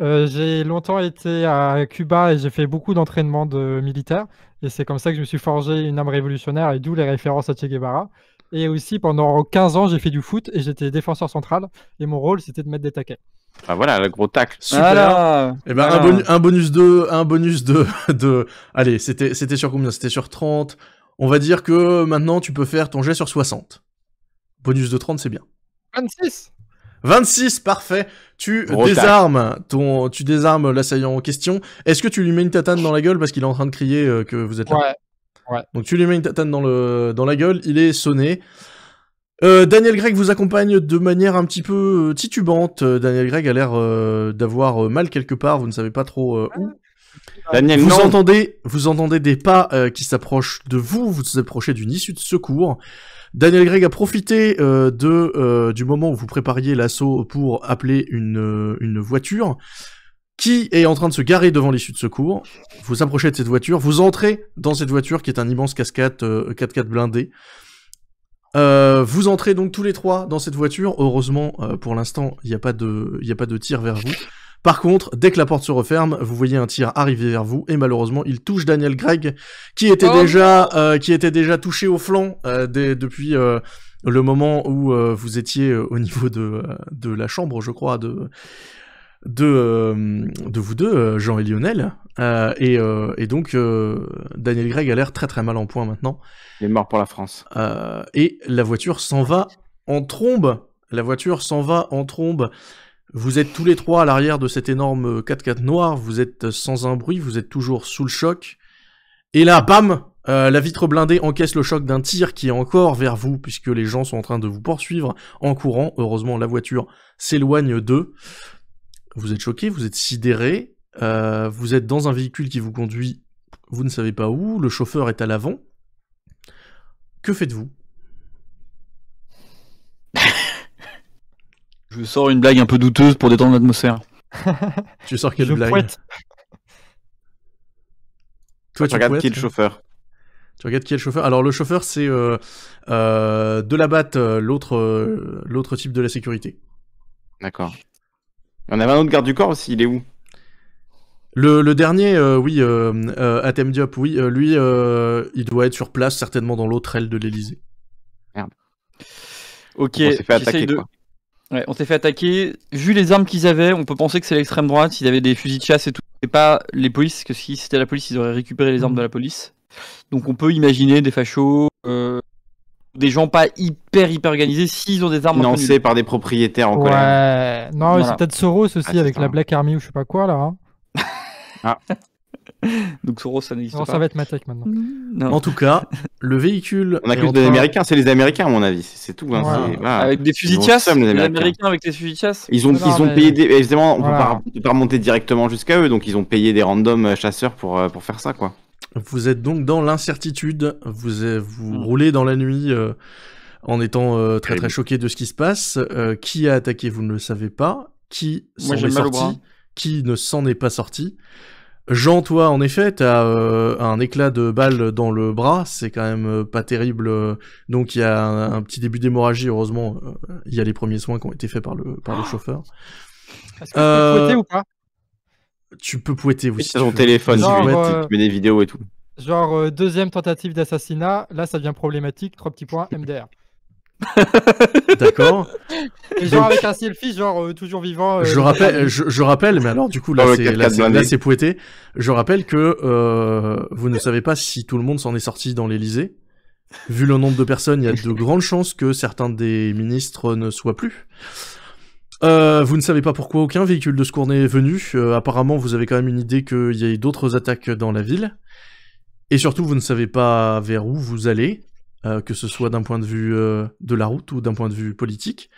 euh, j'ai longtemps été à Cuba et j'ai fait beaucoup d'entraînements de militaires. Et c'est comme ça que je me suis forgé une âme révolutionnaire et d'où les références à Che Guevara. Et aussi, pendant quinze ans, j'ai fait du foot et j'étais défenseur central. Et mon rôle, c'était de mettre des taquets. Ah voilà, le gros tacle. Super. Voilà. Et ben, voilà. un, bon, un bonus de... Un bonus de, de... Allez, c'était sur combien? C'était sur trente. On va dire que maintenant, tu peux faire ton jet sur soixante. Bonus de trente, c'est bien. vingt-six. vingt-six, parfait. Tu gros désarmes ton, tu désarmes l'assaillant en question. Est-ce que tu lui mets une tatane dans la gueule parce qu'il est en train de crier que vous êtes là? Ouais. Ouais. Donc tu lui mets une tatane dans, le, dans la gueule, il est sonné. Euh, Daniel Gregg vous accompagne de manière un petit peu titubante. Daniel Gregg a l'air euh, d'avoir mal quelque part, vous ne savez pas trop euh, où. Daniel, vous, entendez, vous entendez des pas euh, qui s'approchent de vous, vous vous approchez d'une issue de secours. Daniel Gregg a profité euh, de, euh, du moment où vous prépariez l'assaut pour appeler une, une voiture qui est en train de se garer devant l'issue de secours. Vous approchez de cette voiture, vous entrez dans cette voiture qui est un immense cascade euh, quatre quatre blindé. Euh, vous entrez donc tous les trois dans cette voiture. Heureusement, euh, pour l'instant, il n'y a pas de, il n'y a pas de tir vers vous. Par contre, dès que la porte se referme, vous voyez un tir arriver vers vous et malheureusement, il touche Daniel Gregg, qui était oh. déjà, euh, qui était déjà touché au flanc euh, dès, depuis euh, le moment où euh, vous étiez euh, au niveau de, de la chambre, je crois, de, de, euh, de vous deux, Jean et Lionel. Euh, et, euh, et donc, euh, Daniel Gregg a l'air très très mal en point maintenant. Il est mort pour la France. Euh, et la voiture s'en va en trombe. La voiture s'en va en trombe. Vous êtes tous les trois à l'arrière de cet énorme quatre quatre noir. Vous êtes sans un bruit. Vous êtes toujours sous le choc. Et là, bam, euh, la vitre blindée encaisse le choc d'un tir qui est encore vers vous, puisque les gens sont en train de vous poursuivre en courant. Heureusement, la voiture s'éloigne d'eux. Vous êtes choqués, vous êtes sidérés. Euh, vous êtes dans un véhicule qui vous conduit, vous ne savez pas où, le chauffeur est à l'avant. Que faites-vous? Je sors une blague un peu douteuse pour détendre l'atmosphère. Tu sors quelle je blague pointe. Toi, ah, tu regardes pointe, qui est le chauffeur? Tu regardes qui est le chauffeur? Alors le chauffeur, c'est euh, euh, de la batte, l'autre euh, l'autre type de la sécurité. D'accord. On avait un autre garde du corps aussi, il est où? Le, le dernier, euh, oui, euh, euh, Atem Diop, oui, euh, lui, euh, il doit être sur place, certainement dans l'autre aile de l'Elysée. Merde. Ok, on s'est fait attaquer, de... quoi. Ouais, on s'est fait attaquer. Vu les armes qu'ils avaient, on peut penser que c'est l'extrême droite, ils avaient des fusils de chasse et tout, et pas les polices, parce que si c'était la police, ils auraient récupéré les armes de la police. Donc on peut imaginer des fachos, euh, des gens pas hyper hyper organisés, s'ils ont des armes financées par des propriétaires en ouais. colère. Non, voilà. C'est peut-être Soros aussi ah, avec ça. La Black Army ou je sais pas quoi là. Hein. Ah. Donc Soros, ça n'existe pas. Ça va être ma tech maintenant. Non. En tout cas, le véhicule. On accuse des Américains, c'est les Américains à mon avis, c'est tout. Hein, ouais. c'est... Ah, avec des fusils de chasse. Les Américains avec des fusils de chasse. Ils ont, non, ils non, ont mais... payé. Des... Évidemment, on voilà. peut pas remonter directement jusqu'à eux, donc ils ont payé des randoms chasseurs pour pour faire ça quoi. Vous êtes donc dans l'incertitude. Vous vous mmh. roulez dans la nuit. Euh... en étant euh, très très choqué de ce qui se passe. Euh, qui a attaqué, vous ne le savez pas. Qui s'en est sorti, qui ne s'en est pas sorti. Jean, toi, en effet, t'as euh, un éclat de balle dans le bras, c'est quand même euh, pas terrible, donc il y a un, un petit début d'hémorragie, heureusement, il euh, y a les premiers soins qui ont été faits par le, par le chauffeur. Est-ce que euh... tu peux pouetter ou pas? Tu peux pouetter, oui. C'est ton téléphone, genre, tu, euh... tu mets des vidéos et tout. Genre, euh, deuxième tentative d'assassinat, là ça devient problématique, trois petits points, M D R. D'accord. Genre avec un selfie, genre euh, toujours vivant. Euh, je rappelle, je, je rappelle, mais alors du coup là oh, c'est pouetté. Je rappelle que euh, vous ne savez pas si tout le monde s'en est sorti dans l'Elysée. Vu le nombre de personnes, il y a de grandes chances que certains des ministres ne soient plus. Euh, vous ne savez pas pourquoi aucun véhicule de secours n'est venu. Euh, apparemment, vous avez quand même une idée qu'il y ait d'autres attaques dans la ville. Et surtout, vous ne savez pas vers où vous allez. Euh, que ce soit d'un point de vue euh, de la route ou d'un point de vue politique.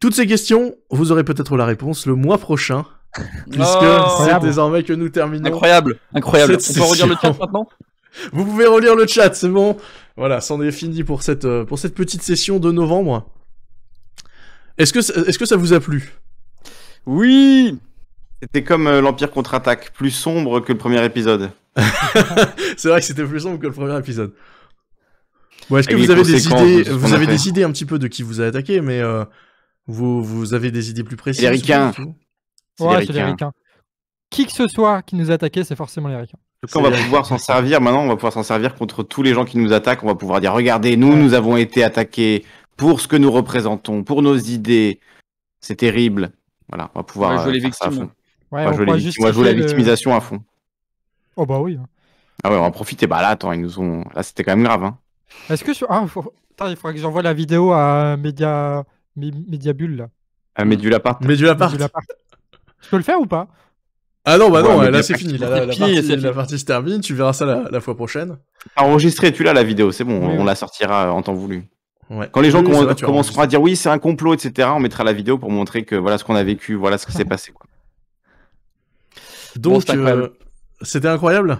Toutes ces questions, vous aurez peut-être la réponse le mois prochain, puisque oh c'est désormais que nous terminons. Incroyable, incroyable. On session. Peut relire le chat maintenant ? Vous pouvez relire le chat, c'est bon. Voilà, c'en est fini pour cette, euh, pour cette petite session de novembre. Est-ce que, est-ce que ça vous a plu ? Oui ! C'était comme euh, l'Empire contre-attaque, plus sombre que le premier épisode. C'est vrai que c'était plus sombre que le premier épisode. Bon, est-ce que vous avez des idées, vous avez des idées un petit peu de qui vous a attaqué, mais euh, vous, vous avez des idées plus précises? Les Ricains. Ouais, c'est les Ricains. Qui que ce soit qui nous a attaqué, c'est forcément les Ricains. On va pouvoir s'en servir maintenant, on va pouvoir s'en servir contre tous les gens qui nous attaquent, on va pouvoir dire, regardez, nous, nous avons été attaqués pour ce que nous représentons, pour nos idées, c'est terrible. Voilà, on va pouvoir on va jouer les victimes. Ouais, on va jouer la victimisation à fond. Oh bah oui. Ah ouais, on va en profiter, bah là, attends, ils nous ont... Là, c'était quand même grave, hein. Est-ce que je... ah, faut... Attends, il faudra que j'envoie la vidéo à Média... Médiabulle là. À Medulapart. Medulapart. Medulapart. Je peux le faire ou pas? Ah non, bah non, ouais, là c'est fini. La, la, la, partie, la partie se termine, tu verras ça la, la fois prochaine. Enregistré, tu l'as la vidéo, c'est bon, oui, on oui. la sortira en temps voulu. Ouais. Quand les gens oui, com va, commenceront à dire oui, c'est un complot, et cetera, on mettra la vidéo pour montrer que voilà ce qu'on a vécu, voilà ce qui s'est passé. Quoi. Donc, bon, c'était incroyable.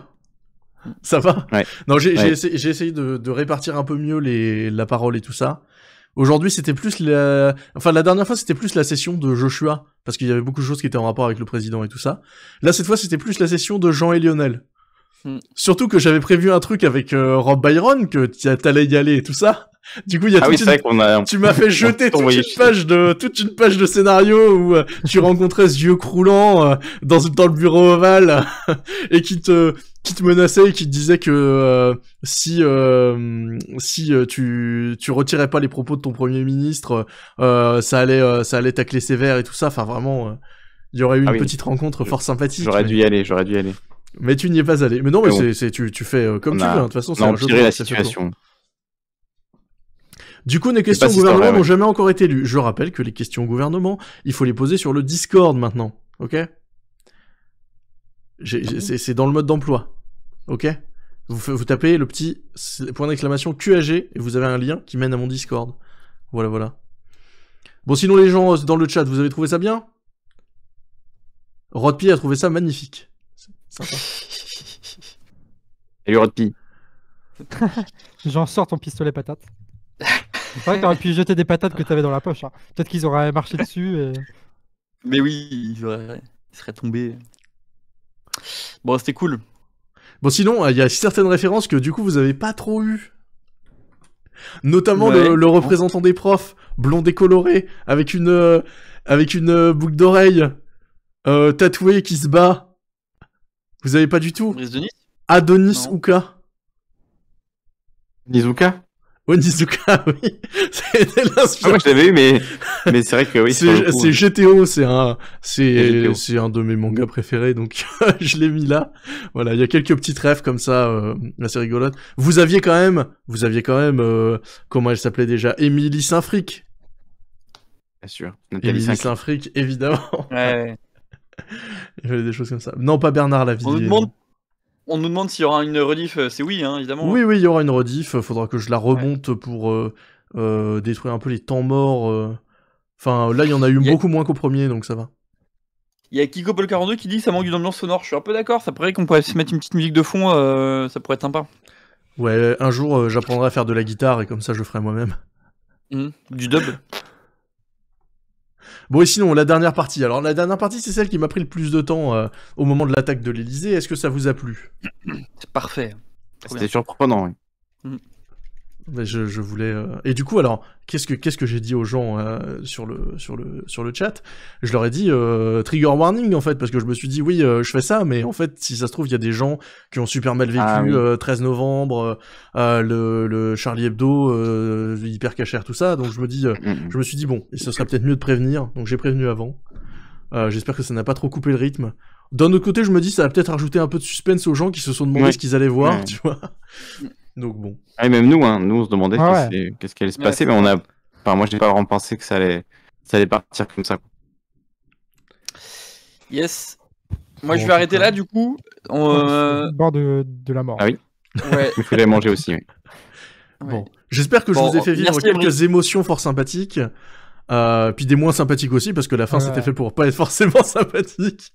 Ça va? Ouais. Non, j'ai ouais. essayé, essayé de, de répartir un peu mieux les, la parole et tout ça. Aujourd'hui, c'était plus la... Enfin, la dernière fois, c'était plus la session de Joshua, parce qu'il y avait beaucoup de choses qui étaient en rapport avec le président et tout ça. Là, cette fois, c'était plus la session de Jean et Lionel. Mm. Surtout que j'avais prévu un truc avec euh, Rob Byron, que t'allais y aller et tout ça. Du coup, il y a ah toute oui, une... a... tu m'as fait jeter toute, une page de... toute une page de scénario où euh, tu rencontrais ce vieux croulant euh, dans, dans le bureau ovale et qui te... qui te menaçait et qui te disait que euh, si euh, si euh, tu tu retirais pas les propos de ton premier ministre, euh, ça allait euh, ça allait tacler sévère et tout ça. Enfin vraiment, euh, il y aurait eu une ah oui. petite rencontre fort sympathique. J'aurais mais... dû y aller, j'aurais dû y aller. Mais tu n'y es pas allé. Mais non, mais, mais c'est bon. c'est tu tu fais comme on tu a... veux. De toute façon, c'est un jeu de la situation. Du coup, nos questions au gouvernement n'ont ouais. jamais encore été lues. Je rappelle que les questions au gouvernement, il faut les poser sur le Discord maintenant, ok? C'est dans le mode d'emploi, ok? vous, vous tapez le petit point d'exclamation Q A G et vous avez un lien qui mène à mon Discord. Voilà, voilà. Bon, sinon les gens dans le chat, vous avez trouvé ça bien? Rodpi a trouvé ça magnifique. Sympa. Salut Rodpi. J'en sors ton pistolet patate. C'est vrai que t'aurais pu jeter des patates que t'avais dans la poche. Hein. Peut-être qu'ils auraient marché dessus. Et... Mais oui, ils, auraient... ils seraient tombés... Bon, c'était cool. Bon, sinon, il y a certaines références que du coup vous avez pas trop eues. Notamment ouais. le, le représentant des profs, blond décoloré, avec une euh, avec une euh, boucle d'oreille, euh, tatoué qui se bat. Vous avez pas du tout. Adonis Ouka. Adonis Ouka Adonis Ouka, oui. C'était l'inspiration. Ah, moi, je l'avais eu, mais, mais c'est vrai que oui. C'est G T O, c'est un, c'est, c'est un de mes mangas préférés, donc je l'ai mis là. Voilà, il y a quelques petites refs comme ça, euh, assez rigolotes. Vous aviez quand même, vous aviez quand même, euh, comment elle s'appelait déjà, Émilie Saint-Fric. Bien sûr. Émilie Saint-Fric, évidemment. Ouais. Il y avait des choses comme ça. Non, pas Bernard Lavilliers. On nous demande, on nous demande s'il y aura une rediff. C'est oui, hein, évidemment. Oui, oui, il y aura une rediff. Faudra que je la remonte, ouais, pour euh, euh, détruire un peu les temps morts. Euh... Enfin, là, il y en a eu y beaucoup a... moins qu'au premier, donc ça va. Il y a Kikopol quarante-deux qui dit que ça manque d'une ambiance sonore. Je suis un peu d'accord. Ça pourrait qu'on pourrait se mettre une petite musique de fond. Euh, ça pourrait être sympa. Ouais, un jour, euh, j'apprendrai à faire de la guitare et comme ça, je ferai moi-même. Mmh, du dub. Bon, et sinon, la dernière partie. Alors, la dernière partie, c'est celle qui m'a pris le plus de temps euh, au moment de l'attaque de l'Elysée. Est-ce que ça vous a plu? C'est parfait. C'était surprenant, oui. Mm. Mais je, je voulais... Euh... Et du coup, alors, qu'est-ce que, qu'est-ce que j'ai dit aux gens euh, sur, le, sur, le, sur le chat? Je leur ai dit euh, trigger warning, en fait, parce que je me suis dit, oui, euh, je fais ça, mais en fait, si ça se trouve, il y a des gens qui ont super mal vécu, ah, oui. euh, treize novembre, euh, le, le Charlie Hebdo, euh, hyper cachère, tout ça, donc je me, dis, euh, je me suis dit, bon, ce serait peut-être mieux de prévenir, donc j'ai prévenu avant. Euh, J'espère que ça n'a pas trop coupé le rythme. D'un autre côté, je me dis, ça va peut-être rajouter un peu de suspense aux gens qui se sont demandé, ouais, ce qu'ils allaient voir, ouais, tu vois. Donc bon. Ah, et même nous, hein, nous on se demandait ah, qu'est-ce ouais. qu qui allait se passer, ouais, mais on a, enfin, moi je n'ai pas vraiment pensé que ça allait, ça allait partir comme ça. Yes. Moi bon, je vais arrêter là du coup. On... Euh... Bord de, de la mort. Ah oui. Ouais. Il faut les manger aussi. Oui. Ouais. Bon. J'espère que bon, je vous ai fait vivre merci, quelques Emily. émotions fort sympathiques. Euh, puis des moins sympathiques aussi, parce que la fin, ouais, c'était fait pour pas être forcément sympathique.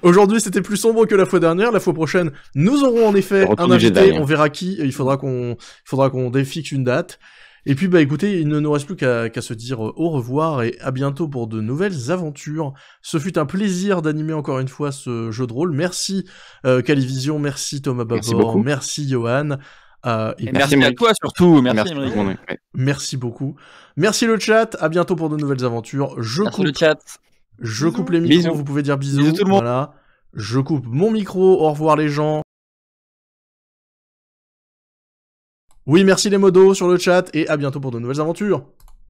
Aujourd'hui c'était plus sombre que la fois dernière. La fois prochaine nous aurons en effet un invité, on verra qui, il faudra qu'on faudra qu'on défixe une date. Et puis bah écoutez, il ne nous reste plus qu'à qu'à se dire au revoir et à bientôt pour de nouvelles aventures. Ce fut un plaisir d'animer encore une fois ce jeu de rôle. Merci euh, CaliVision, merci Thomas Babord, merci, merci Johan. Euh, et et merci, merci à toi surtout, merci merci, merci, merci beaucoup, merci le chat, à bientôt pour de nouvelles aventures. Je merci coupe le chat, je bisous. coupe les micros, bisous. Vous pouvez dire bisous, bisous tout le monde. Voilà, je coupe mon micro, au revoir les gens. Oui, merci les modos sur le chat et à bientôt pour de nouvelles aventures.